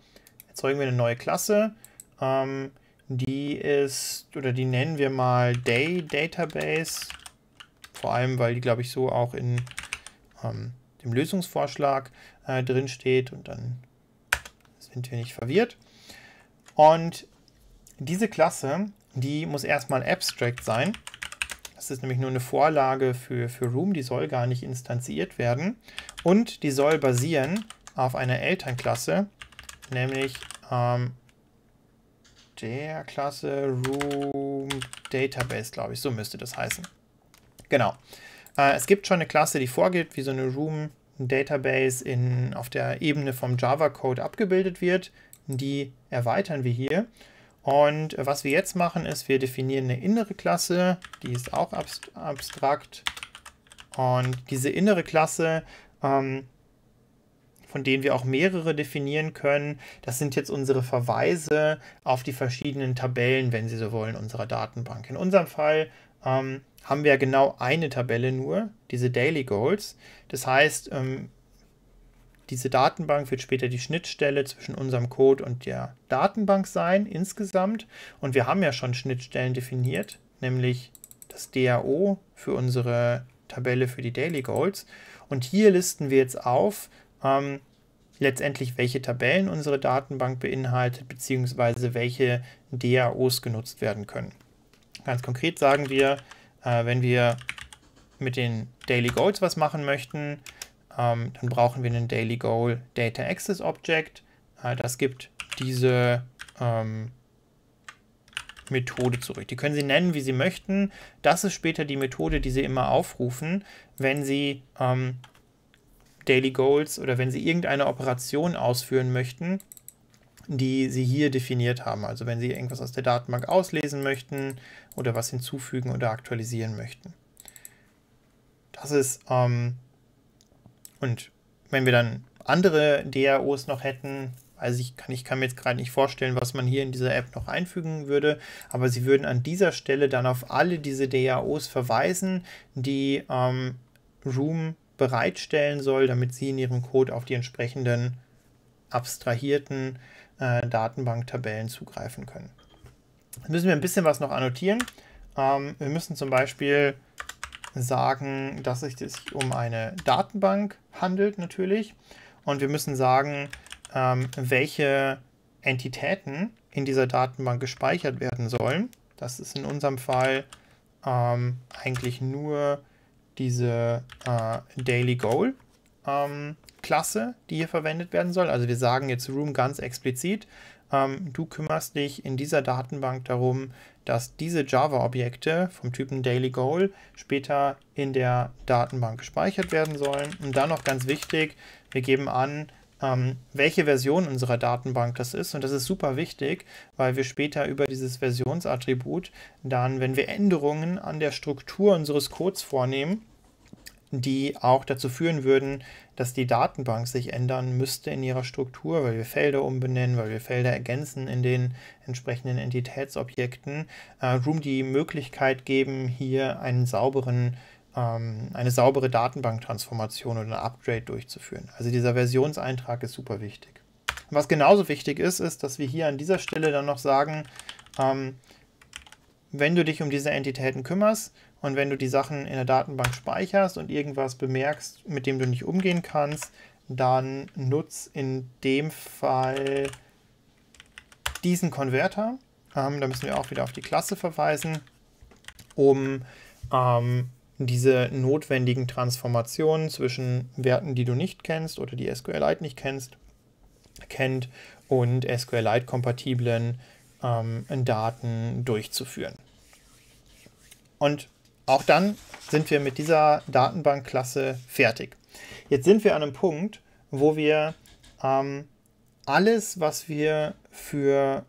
Erzeugen wir eine neue Klasse, ähm, Die ist, oder die nennen wir mal Day Database. Vor allem, weil die, glaube ich, so auch in ähm, dem Lösungsvorschlag äh, drin steht. Und dann sind wir nicht verwirrt. Und diese Klasse, die muss erstmal abstract sein. Das ist nämlich nur eine Vorlage für, für Room. Die soll gar nicht instanziert werden. Und die soll basieren auf einer Elternklasse, nämlich ähm, der Klasse RoomDatabase, glaube ich. So müsste das heißen. Genau. Äh, es gibt schon eine Klasse, die vorgibt, wie so eine RoomDatabase in, auf der Ebene vom Java-Code abgebildet wird. Die erweitern wir hier. Und was wir jetzt machen, ist, wir definieren eine innere Klasse, die ist auch abstrakt. Und diese innere Klasse, ähm, von denen wir auch mehrere definieren können, das sind jetzt unsere Verweise auf die verschiedenen Tabellen, wenn Sie so wollen, unserer Datenbank. In unserem Fall ähm, haben wir genau eine Tabelle nur, diese Daily Goals. Das heißt, ähm, diese Datenbank wird später die Schnittstelle zwischen unserem Code und der Datenbank sein, insgesamt. Und wir haben ja schon Schnittstellen definiert, nämlich das D A O für unsere Tabelle für die Daily Goals. Und hier listen wir jetzt auf, ähm, letztendlich welche Tabellen unsere Datenbank beinhaltet, beziehungsweise welche D A Os genutzt werden können. Ganz konkret sagen wir, äh, wenn wir mit den Daily Goals was machen möchten, Ähm, dann brauchen wir einen Daily Goal Data Access Object. Äh, das gibt diese ähm, Methode zurück. Die können Sie nennen, wie Sie möchten. Das ist später die Methode, die Sie immer aufrufen, wenn Sie ähm, Daily Goals oder wenn Sie irgendeine Operation ausführen möchten, die Sie hier definiert haben. Also wenn Sie irgendwas aus der Datenbank auslesen möchten oder was hinzufügen oder aktualisieren möchten. Das ist... Ähm, Und wenn wir dann andere D A Os noch hätten, also ich kann, ich kann mir jetzt gerade nicht vorstellen, was man hier in dieser App noch einfügen würde, aber sie würden an dieser Stelle dann auf alle diese D A Os verweisen, die ähm, Room bereitstellen soll, damit sie in ihrem Code auf die entsprechenden abstrahierten äh, Datenbanktabellen zugreifen können. Jetzt müssen wir ein bisschen was noch annotieren. Ähm, wir müssen zum Beispiel sagen, dass es sich um eine Datenbank handelt natürlich, und wir müssen sagen, ähm, welche Entitäten in dieser Datenbank gespeichert werden sollen. Das ist in unserem Fall ähm, eigentlich nur diese äh, Daily Goal ähm, Klasse, die hier verwendet werden soll. Also wir sagen jetzt Room ganz explizit, ähm, du kümmerst dich in dieser Datenbank darum, dass diese Java-Objekte vom Typen Daily Goal später in der Datenbank gespeichert werden sollen. Und dann noch ganz wichtig, wir geben an, ähm, welche Version unserer Datenbank das ist. Und das ist super wichtig, weil wir später über dieses Versionsattribut dann, wenn wir Änderungen an der Struktur unseres Codes vornehmen, die auch dazu führen würden, dass die Datenbank sich ändern müsste in ihrer Struktur, weil wir Felder umbenennen, weil wir Felder ergänzen in den entsprechenden Entitätsobjekten, äh, Room die Möglichkeit geben, hier einen sauberen, ähm, eine saubere Datenbanktransformation oder ein Upgrade durchzuführen. Also dieser Versionseintrag ist super wichtig. Und was genauso wichtig ist, ist, dass wir hier an dieser Stelle dann noch sagen, ähm, wenn du dich um diese Entitäten kümmerst, und wenn du die Sachen in der Datenbank speicherst und irgendwas bemerkst, mit dem du nicht umgehen kannst, dann nutz in dem Fall diesen Konverter. Ähm, da müssen wir auch wieder auf die Klasse verweisen, um ähm, diese notwendigen Transformationen zwischen Werten, die du nicht kennst oder die SQLite nicht kennst, kennt und SQLite-kompatiblen ähm, Daten durchzuführen. Und auch dann sind wir mit dieser Datenbankklasse fertig. Jetzt sind wir an einem Punkt, wo wir ähm, alles, was wir für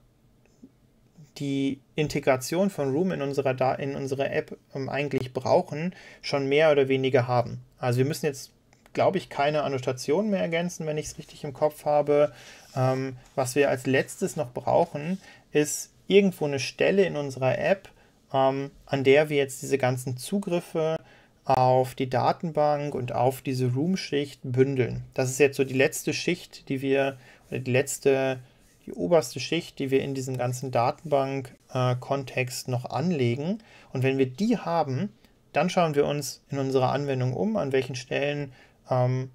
die Integration von Room in, unserer da in unsere App ähm, eigentlich brauchen, schon mehr oder weniger haben. Also wir müssen jetzt, glaube ich, keine Annotation mehr ergänzen, wenn ich es richtig im Kopf habe. Ähm, was wir als letztes noch brauchen, ist irgendwo eine Stelle in unserer App, an der wir jetzt diese ganzen Zugriffe auf die Datenbank und auf diese Room-Schicht bündeln. Das ist jetzt so die letzte Schicht, die wir, oder die letzte die oberste Schicht, die wir in diesem ganzen Datenbank-Kontext noch anlegen. Und wenn wir die haben, dann schauen wir uns in unserer Anwendung um, an welchen Stellen ähm,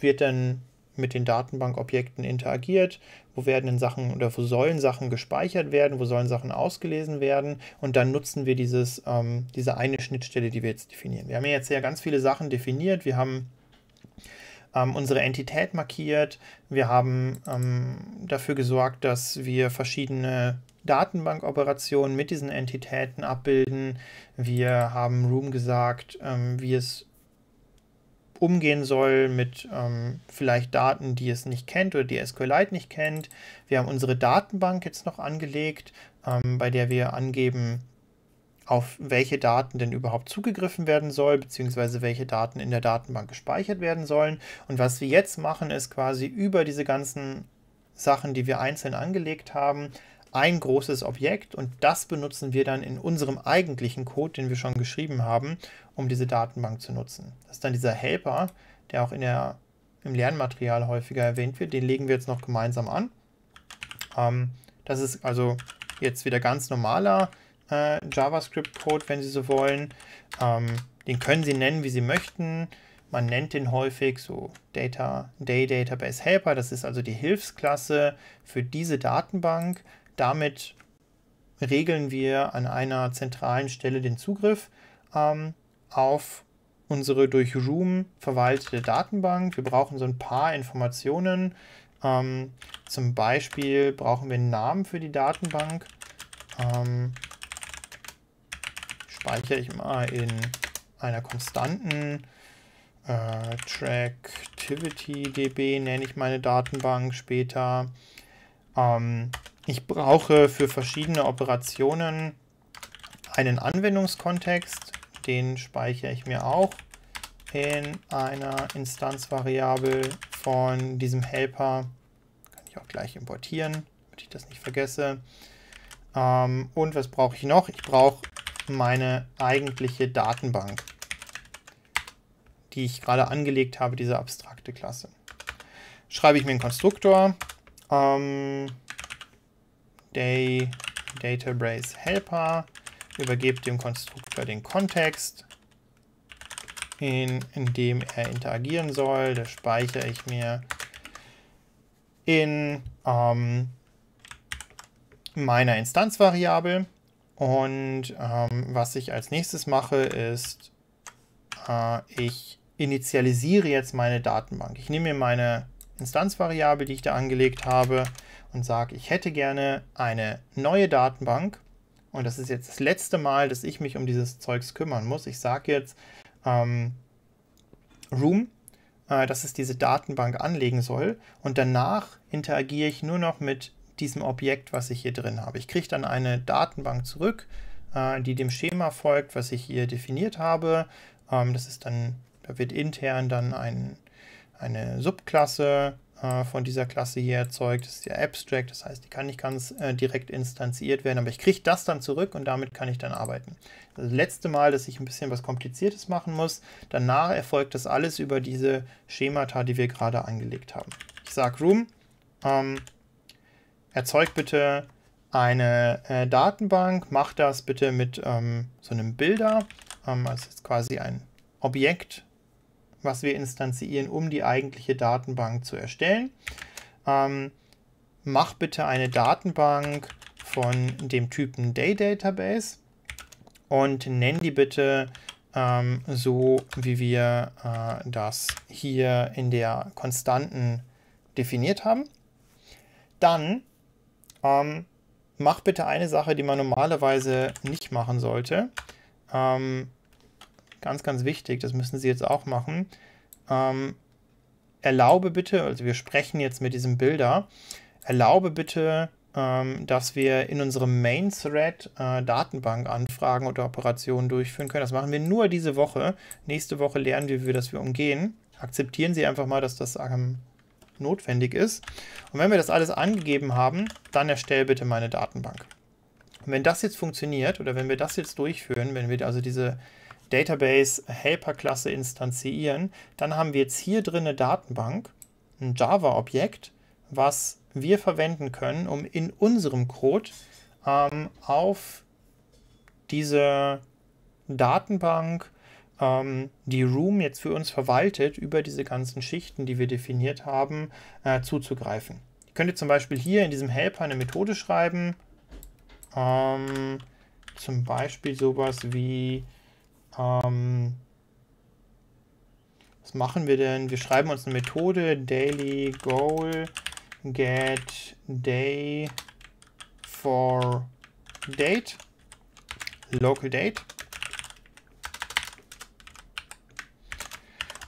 wird denn mit den Datenbankobjekten interagiert, wo werden denn Sachen oder wo sollen Sachen gespeichert werden, wo sollen Sachen ausgelesen werden, und dann nutzen wir dieses, ähm, diese eine Schnittstelle, die wir jetzt definieren. Wir haben ja jetzt ja ganz viele Sachen definiert, wir haben ähm, unsere Entität markiert, wir haben ähm, dafür gesorgt, dass wir verschiedene Datenbankoperationen mit diesen Entitäten abbilden, wir haben Room gesagt, ähm, wie es umgehen soll mit ähm, vielleicht Daten, die es nicht kennt oder die SQLite nicht kennt. Wir haben unsere Datenbank jetzt noch angelegt, ähm, bei der wir angeben, auf welche Daten denn überhaupt zugegriffen werden soll, beziehungsweise welche Daten in der Datenbank gespeichert werden sollen. Und was wir jetzt machen, ist quasi über diese ganzen Sachen, die wir einzeln angelegt haben, ein großes Objekt, und das benutzen wir dann in unserem eigentlichen Code, den wir schon geschrieben haben, um diese Datenbank zu nutzen. Das ist dann dieser Helper, der auch in der, im Lernmaterial häufiger erwähnt wird, den legen wir jetzt noch gemeinsam an. Ähm, das ist also jetzt wieder ganz normaler äh, JavaScript-Code, wenn Sie so wollen. Ähm, den können Sie nennen, wie Sie möchten. Man nennt den häufig so Data, Day Database Helper. Das ist also die Hilfsklasse für diese Datenbank. Damit regeln wir an einer zentralen Stelle den Zugriff ähm, auf unsere durch Room verwaltete Datenbank. Wir brauchen so ein paar Informationen. Ähm, zum Beispiel brauchen wir einen Namen für die Datenbank. Ähm, speichere ich mal in einer konstanten. Äh, TracktivityDB nenne ich meine Datenbank später. Ähm, Ich brauche für verschiedene Operationen einen Anwendungskontext, den speichere ich mir auch in einer Instanzvariable von diesem Helper. Kann ich auch gleich importieren, damit ich das nicht vergesse. Ähm, und was brauche ich noch? Ich brauche meine eigentliche Datenbank, die ich gerade angelegt habe, diese abstrakte Klasse. Schreibe ich mir einen Konstruktor. Ähm, Day Database Helper, übergebe dem Konstruktor den Kontext, in, in dem er interagieren soll. Das speichere ich mir in ähm, meiner Instanzvariable. Und ähm, was ich als nächstes mache, ist, äh, ich initialisiere jetzt meine Datenbank. Ich nehme mir meine Instanzvariable, die ich da angelegt habe, und sage, ich hätte gerne eine neue Datenbank, und das ist jetzt das letzte Mal, dass ich mich um dieses Zeugs kümmern muss. Ich sage jetzt ähm, Room, äh, dass es diese Datenbank anlegen soll, und danach interagiere ich nur noch mit diesem Objekt, was ich hier drin habe. Ich kriege dann eine Datenbank zurück, äh, die dem Schema folgt, was ich hier definiert habe. Ähm, das ist dann, da wird intern dann ein, eine Subklasse von dieser Klasse hier erzeugt. Das ist ja Abstract, das heißt, die kann nicht ganz äh, direkt instanziert werden, aber ich kriege das dann zurück und damit kann ich dann arbeiten. Das, das letzte Mal, dass ich ein bisschen was Kompliziertes machen muss, danach erfolgt das alles über diese Schemata, die wir gerade angelegt haben. Ich sage Room, ähm, erzeugt bitte eine äh, Datenbank, macht das bitte mit ähm, so einem Builder, ähm, also jetzt quasi ein Objekt, was wir instanzieren, um die eigentliche Datenbank zu erstellen. Ähm, mach bitte eine Datenbank von dem Typen Day Database und nenn die bitte ähm, so, wie wir äh, das hier in der Konstanten definiert haben. Dann ähm, mach bitte eine Sache, die man normalerweise nicht machen sollte. Ähm, Ganz, ganz wichtig, das müssen Sie jetzt auch machen. Ähm, erlaube bitte, also wir sprechen jetzt mit diesem Builder, erlaube bitte, ähm, dass wir in unserem Main-Thread äh, Datenbank-Anfragen oder Operationen durchführen können. Das machen wir nur diese Woche. Nächste Woche lernen wir, wie wir das umgehen. Akzeptieren Sie einfach mal, dass das ähm, notwendig ist. Und wenn wir das alles angegeben haben, dann erstell bitte meine Datenbank. Und wenn das jetzt funktioniert oder wenn wir das jetzt durchführen, wenn wir also diese Database-Helper-Klasse instanzieren, dann haben wir jetzt hier drin eine Datenbank, ein Java-Objekt, was wir verwenden können, um in unserem Code ähm, auf diese Datenbank, ähm, die Room jetzt für uns verwaltet, über diese ganzen Schichten, die wir definiert haben, äh, zuzugreifen. Ich könnte zum Beispiel hier in diesem Helper eine Methode schreiben, ähm, zum Beispiel sowas wie, ähm, was machen wir denn? Wir schreiben uns eine Methode, Daily Goal, Get Day for Date, LocalDate.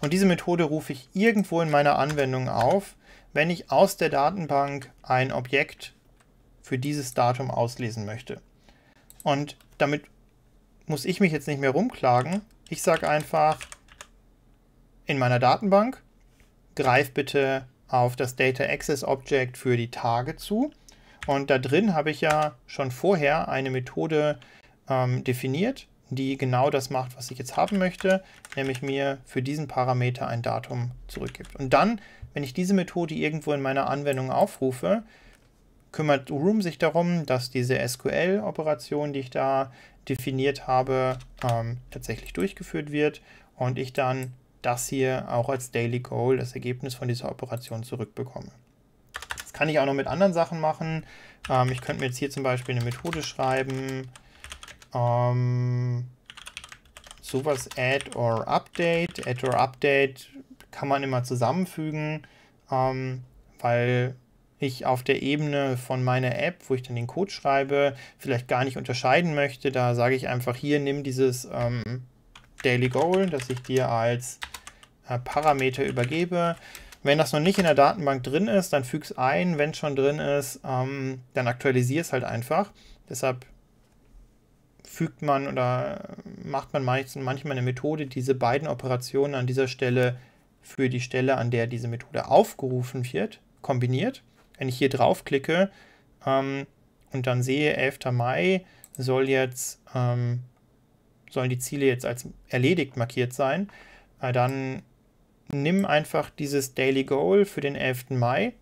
Und diese Methode rufe ich irgendwo in meiner Anwendung auf, wenn ich aus der Datenbank ein Objekt für dieses Datum auslesen möchte. Und damit muss ich mich jetzt nicht mehr rumklagen. Ich sage einfach in meiner Datenbank, greif bitte auf das Data Access Object für die Tage zu. Und da drin habe ich ja schon vorher eine Methode ähm, definiert, die genau das macht, was ich jetzt haben möchte, nämlich mir für diesen Parameter ein Datum zurückgibt. Und dann, wenn ich diese Methode irgendwo in meiner Anwendung aufrufe, kümmert Room sich darum, dass diese S Q L-Operation, die ich da definiert habe, ähm, tatsächlich durchgeführt wird und ich dann das hier auch als Daily Goal, das Ergebnis von dieser Operation, zurückbekomme. Das kann ich auch noch mit anderen Sachen machen. Ähm, ich könnte mir jetzt hier zum Beispiel eine Methode schreiben, ähm, sowas Add or Update. Add or Update kann man immer zusammenfügen, ähm, weil ich auf der Ebene von meiner App, wo ich dann den Code schreibe, vielleicht gar nicht unterscheiden möchte. Da sage ich einfach hier, nimm dieses ähm, Daily Goal, das ich dir als äh, Parameter übergebe. Wenn das noch nicht in der Datenbank drin ist, dann füg es ein. Wenn es schon drin ist, ähm, dann aktualisier es halt einfach. Deshalb fügt man oder macht man manchmal eine Methode, diese beiden Operationen an dieser Stelle für die Stelle, an der diese Methode aufgerufen wird, kombiniert. Wenn ich hier draufklicke ähm, und dann sehe, elfter Mai soll jetzt, ähm, sollen die Ziele jetzt als erledigt markiert sein, äh, dann nimm einfach dieses Daily Goal für den elften Mai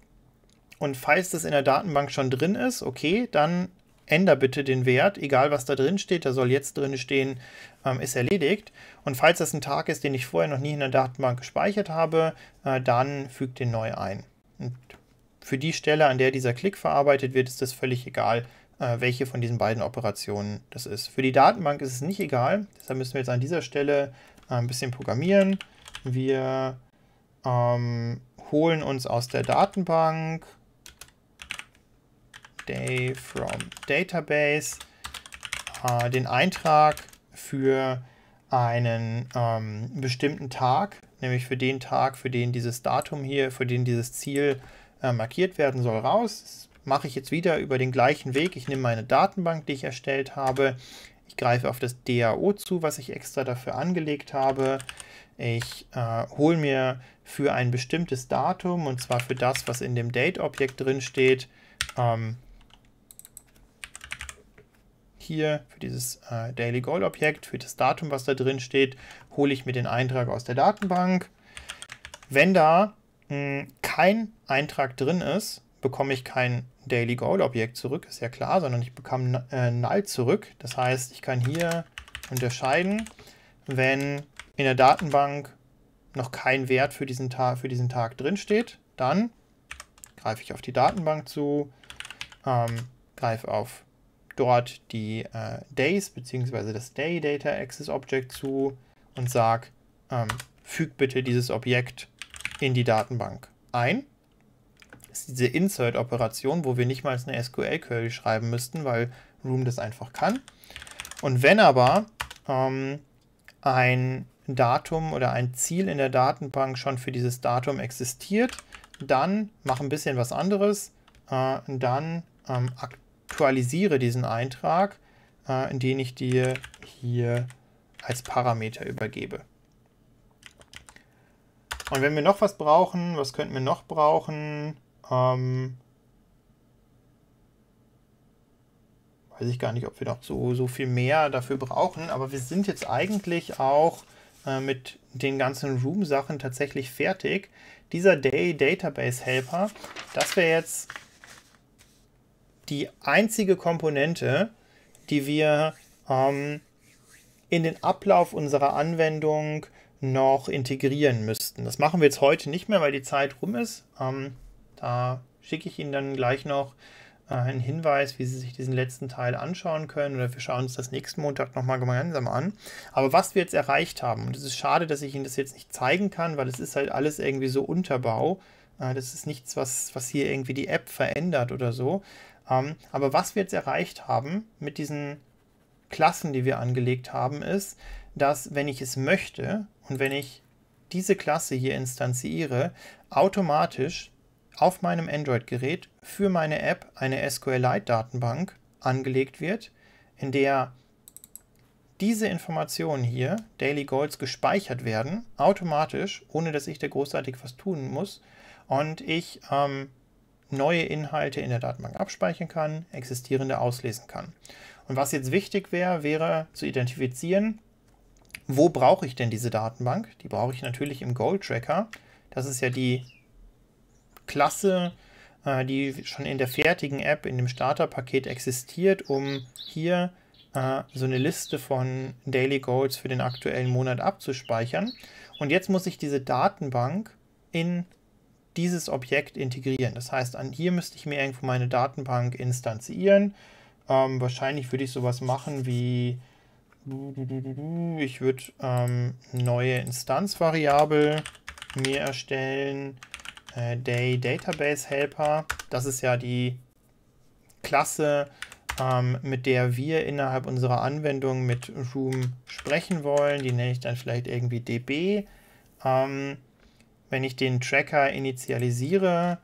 und falls das in der Datenbank schon drin ist, okay, dann änder bitte den Wert, egal was da drin steht, da soll jetzt drin stehen, ähm, ist erledigt. Und falls das ein Tag ist, den ich vorher noch nie in der Datenbank gespeichert habe, äh, dann füg den neu ein. Und für die Stelle, an der dieser Klick verarbeitet wird, ist das völlig egal, welche von diesen beiden Operationen das ist. Für die Datenbank ist es nicht egal, deshalb müssen wir jetzt an dieser Stelle ein bisschen programmieren. Wir ähm, holen uns aus der Datenbank Day from Database äh, den Eintrag für einen ähm, bestimmten Tag, nämlich für den Tag, für den dieses Datum hier, für den dieses Ziel Äh, markiert werden soll, raus. Das mache ich jetzt wieder über den gleichen Weg. Ich nehme meine Datenbank, die ich erstellt habe. Ich greife auf das D A O zu, was ich extra dafür angelegt habe. Ich äh, hole mir für ein bestimmtes Datum, und zwar für das, was in dem Date-Objekt drin steht, ähm, hier für dieses äh, Daily Goal-Objekt, für das Datum, was da drin steht, hole ich mir den Eintrag aus der Datenbank. Wenn da kein Eintrag drin ist, bekomme ich kein Daily Goal Objekt zurück, ist ja klar, sondern ich bekomme äh, Null zurück. Das heißt, ich kann hier unterscheiden, wenn in der Datenbank noch kein Wert für diesen, Ta für diesen Tag drin steht, dann greife ich auf die Datenbank zu, ähm, greife auf dort die äh, Days bzw. das Day Data Access Object zu und sage, ähm, füg bitte dieses Objekt in die Datenbank ein. Das ist diese Insert-Operation, wo wir nicht mal eine S Q L-Query schreiben müssten, weil Room das einfach kann. Und wenn aber ähm, ein Datum oder ein Ziel in der Datenbank schon für dieses Datum existiert, dann mach ein bisschen was anderes. Äh, dann ähm, aktualisiere diesen Eintrag, äh, den ich dir hier als Parameter übergebe. Und wenn wir noch was brauchen, was könnten wir noch brauchen? Ähm, weiß ich gar nicht, ob wir noch so, so viel mehr dafür brauchen, aber wir sind jetzt eigentlich auch äh, mit den ganzen Room-Sachen tatsächlich fertig. Dieser Day Database Helper, das wäre jetzt die einzige Komponente, die wir ähm, in den Ablauf unserer Anwendung noch integrieren müssten. Das machen wir jetzt heute nicht mehr, weil die Zeit rum ist. Ähm, da schicke ich Ihnen dann gleich noch äh, einen Hinweis, wie Sie sich diesen letzten Teil anschauen können. Oder wir schauen uns das nächsten Montag nochmal gemeinsam an. Aber was wir jetzt erreicht haben, und es ist schade, dass ich Ihnen das jetzt nicht zeigen kann, weil es ist halt alles irgendwie so Unterbau. Äh, das ist nichts, was, was hier irgendwie die App verändert oder so. Ähm, aber was wir jetzt erreicht haben mit diesen Klassen, die wir angelegt haben, ist, dass, wenn ich es möchte und wenn ich diese Klasse hier instanziere, automatisch auf meinem Android-Gerät für meine App eine SQLite-Datenbank angelegt wird, in der diese Informationen hier, Daily Goals, gespeichert werden, automatisch, ohne dass ich da großartig was tun muss, und ich ähm, neue Inhalte in der Datenbank abspeichern kann, existierende auslesen kann. Und was jetzt wichtig wäre, wäre zu identifizieren, wo brauche ich denn diese Datenbank? Die brauche ich natürlich im Goal Tracker. Das ist ja die Klasse, die schon in der fertigen App, in dem Starterpaket existiert, um hier so eine Liste von Daily Goals für den aktuellen Monat abzuspeichern. Und jetzt muss ich diese Datenbank in dieses Objekt integrieren. Das heißt, an hier müsste ich mir irgendwo meine Datenbank instanzieren. Ähm, wahrscheinlich würde ich sowas machen wie, ich würde ähm, neue Instanzvariable mir erstellen, äh, Day Database Helper. Das ist ja die Klasse, ähm, mit der wir innerhalb unserer Anwendung mit Room sprechen wollen. Die nenne ich dann vielleicht irgendwie D B. Ähm, wenn ich den Tracker initialisiere,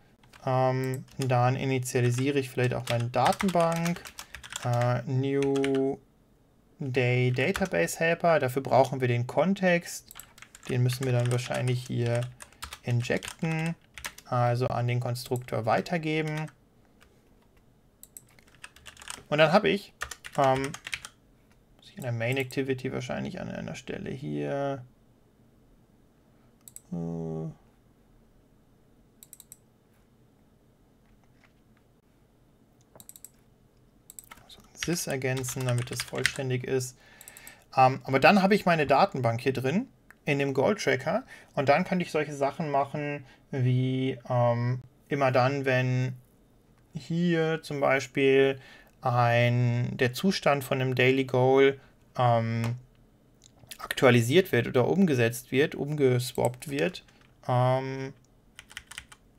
ähm, dann initialisiere ich vielleicht auch meine Datenbank. Uh, New Day Database Helper, dafür brauchen wir den Kontext, den müssen wir dann wahrscheinlich hier injecten, also an den Konstruktor weitergeben. Und dann habe ich, ähm, muss ich in der Main Activity wahrscheinlich an einer Stelle hier, uh, ergänzen, damit es vollständig ist. Ähm, aber dann habe ich meine Datenbank hier drin, in dem Goal Tracker, und dann könnte ich solche Sachen machen, wie ähm, immer dann, wenn hier zum Beispiel ein, der Zustand von einem Daily Goal ähm, aktualisiert wird oder umgesetzt wird, umgeswappt wird, ähm,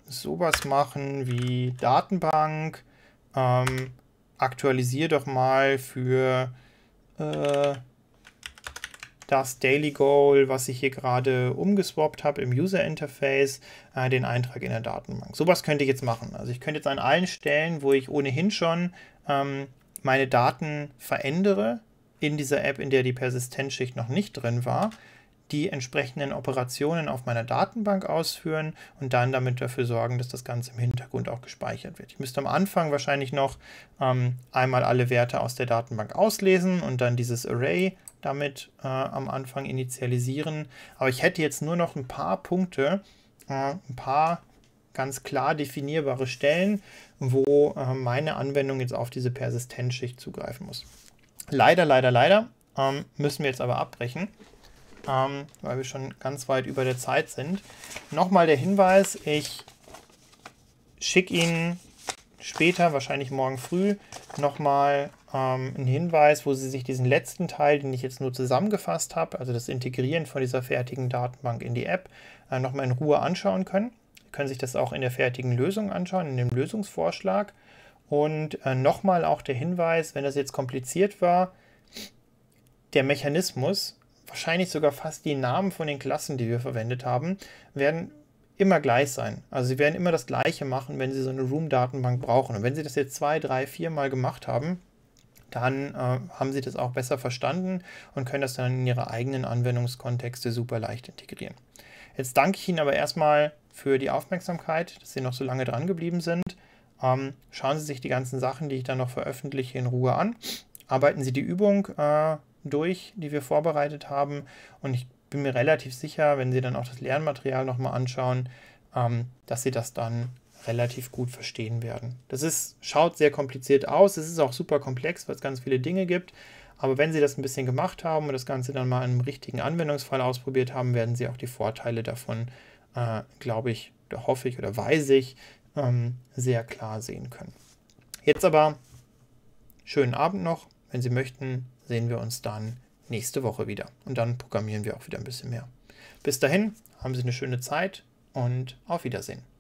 sowas machen wie Datenbank, ähm, aktualisiere doch mal für äh, das Daily Goal, was ich hier gerade umgeswappt habe im User Interface, äh, den Eintrag in der Datenbank. Sowas könnte ich jetzt machen. Also ich könnte jetzt an allen Stellen, wo ich ohnehin schon ähm, meine Daten verändere, in dieser App, in der die Persistenzschicht noch nicht drin war, die entsprechenden Operationen auf meiner Datenbank ausführen und dann damit dafür sorgen, dass das Ganze im Hintergrund auch gespeichert wird. Ich müsste am Anfang wahrscheinlich noch ähm, einmal alle Werte aus der Datenbank auslesen und dann dieses Array damit äh, am Anfang initialisieren. Aber ich hätte jetzt nur noch ein paar Punkte, äh, ein paar ganz klar definierbare Stellen, wo äh, meine Anwendung jetzt auf diese Persistenzschicht zugreifen muss. Leider, leider, leider ähm, müssen wir jetzt aber abbrechen, weil wir schon ganz weit über der Zeit sind. Nochmal der Hinweis, ich schicke Ihnen später, wahrscheinlich morgen früh, nochmal ähm, einen Hinweis, wo Sie sich diesen letzten Teil, den ich jetzt nur zusammengefasst habe, also das Integrieren von dieser fertigen Datenbank in die App, äh, nochmal in Ruhe anschauen können. Sie können sich das auch in der fertigen Lösung anschauen, in dem Lösungsvorschlag. Und äh, nochmal auch der Hinweis, wenn das jetzt kompliziert war, der Mechanismus, wahrscheinlich sogar fast die Namen von den Klassen, die wir verwendet haben, werden immer gleich sein. Also Sie werden immer das Gleiche machen, wenn Sie so eine Room-Datenbank brauchen. Und wenn Sie das jetzt zwei, drei, vier Mal gemacht haben, dann äh, haben Sie das auch besser verstanden und können das dann in Ihre eigenen Anwendungskontexte super leicht integrieren. Jetzt danke ich Ihnen aber erstmal für die Aufmerksamkeit, dass Sie noch so lange dran geblieben sind. Ähm, schauen Sie sich die ganzen Sachen, die ich dann noch veröffentliche, in Ruhe an. Arbeiten Sie die Übung äh, durch, die wir vorbereitet haben, und ich bin mir relativ sicher, wenn Sie dann auch das Lernmaterial nochmal anschauen, ähm, dass Sie das dann relativ gut verstehen werden. Das ist, schaut sehr kompliziert aus, es ist auch super komplex, weil es ganz viele Dinge gibt, aber wenn Sie das ein bisschen gemacht haben und das Ganze dann mal in einem richtigen Anwendungsfall ausprobiert haben, werden Sie auch die Vorteile davon, äh, glaube ich, oder hoffe ich oder weiß ich, ähm, sehr klar sehen können. Jetzt aber schönen Abend noch. Wenn Sie möchten, sehen wir uns dann nächste Woche wieder und dann programmieren wir auch wieder ein bisschen mehr. Bis dahin, haben Sie eine schöne Zeit und auf Wiedersehen.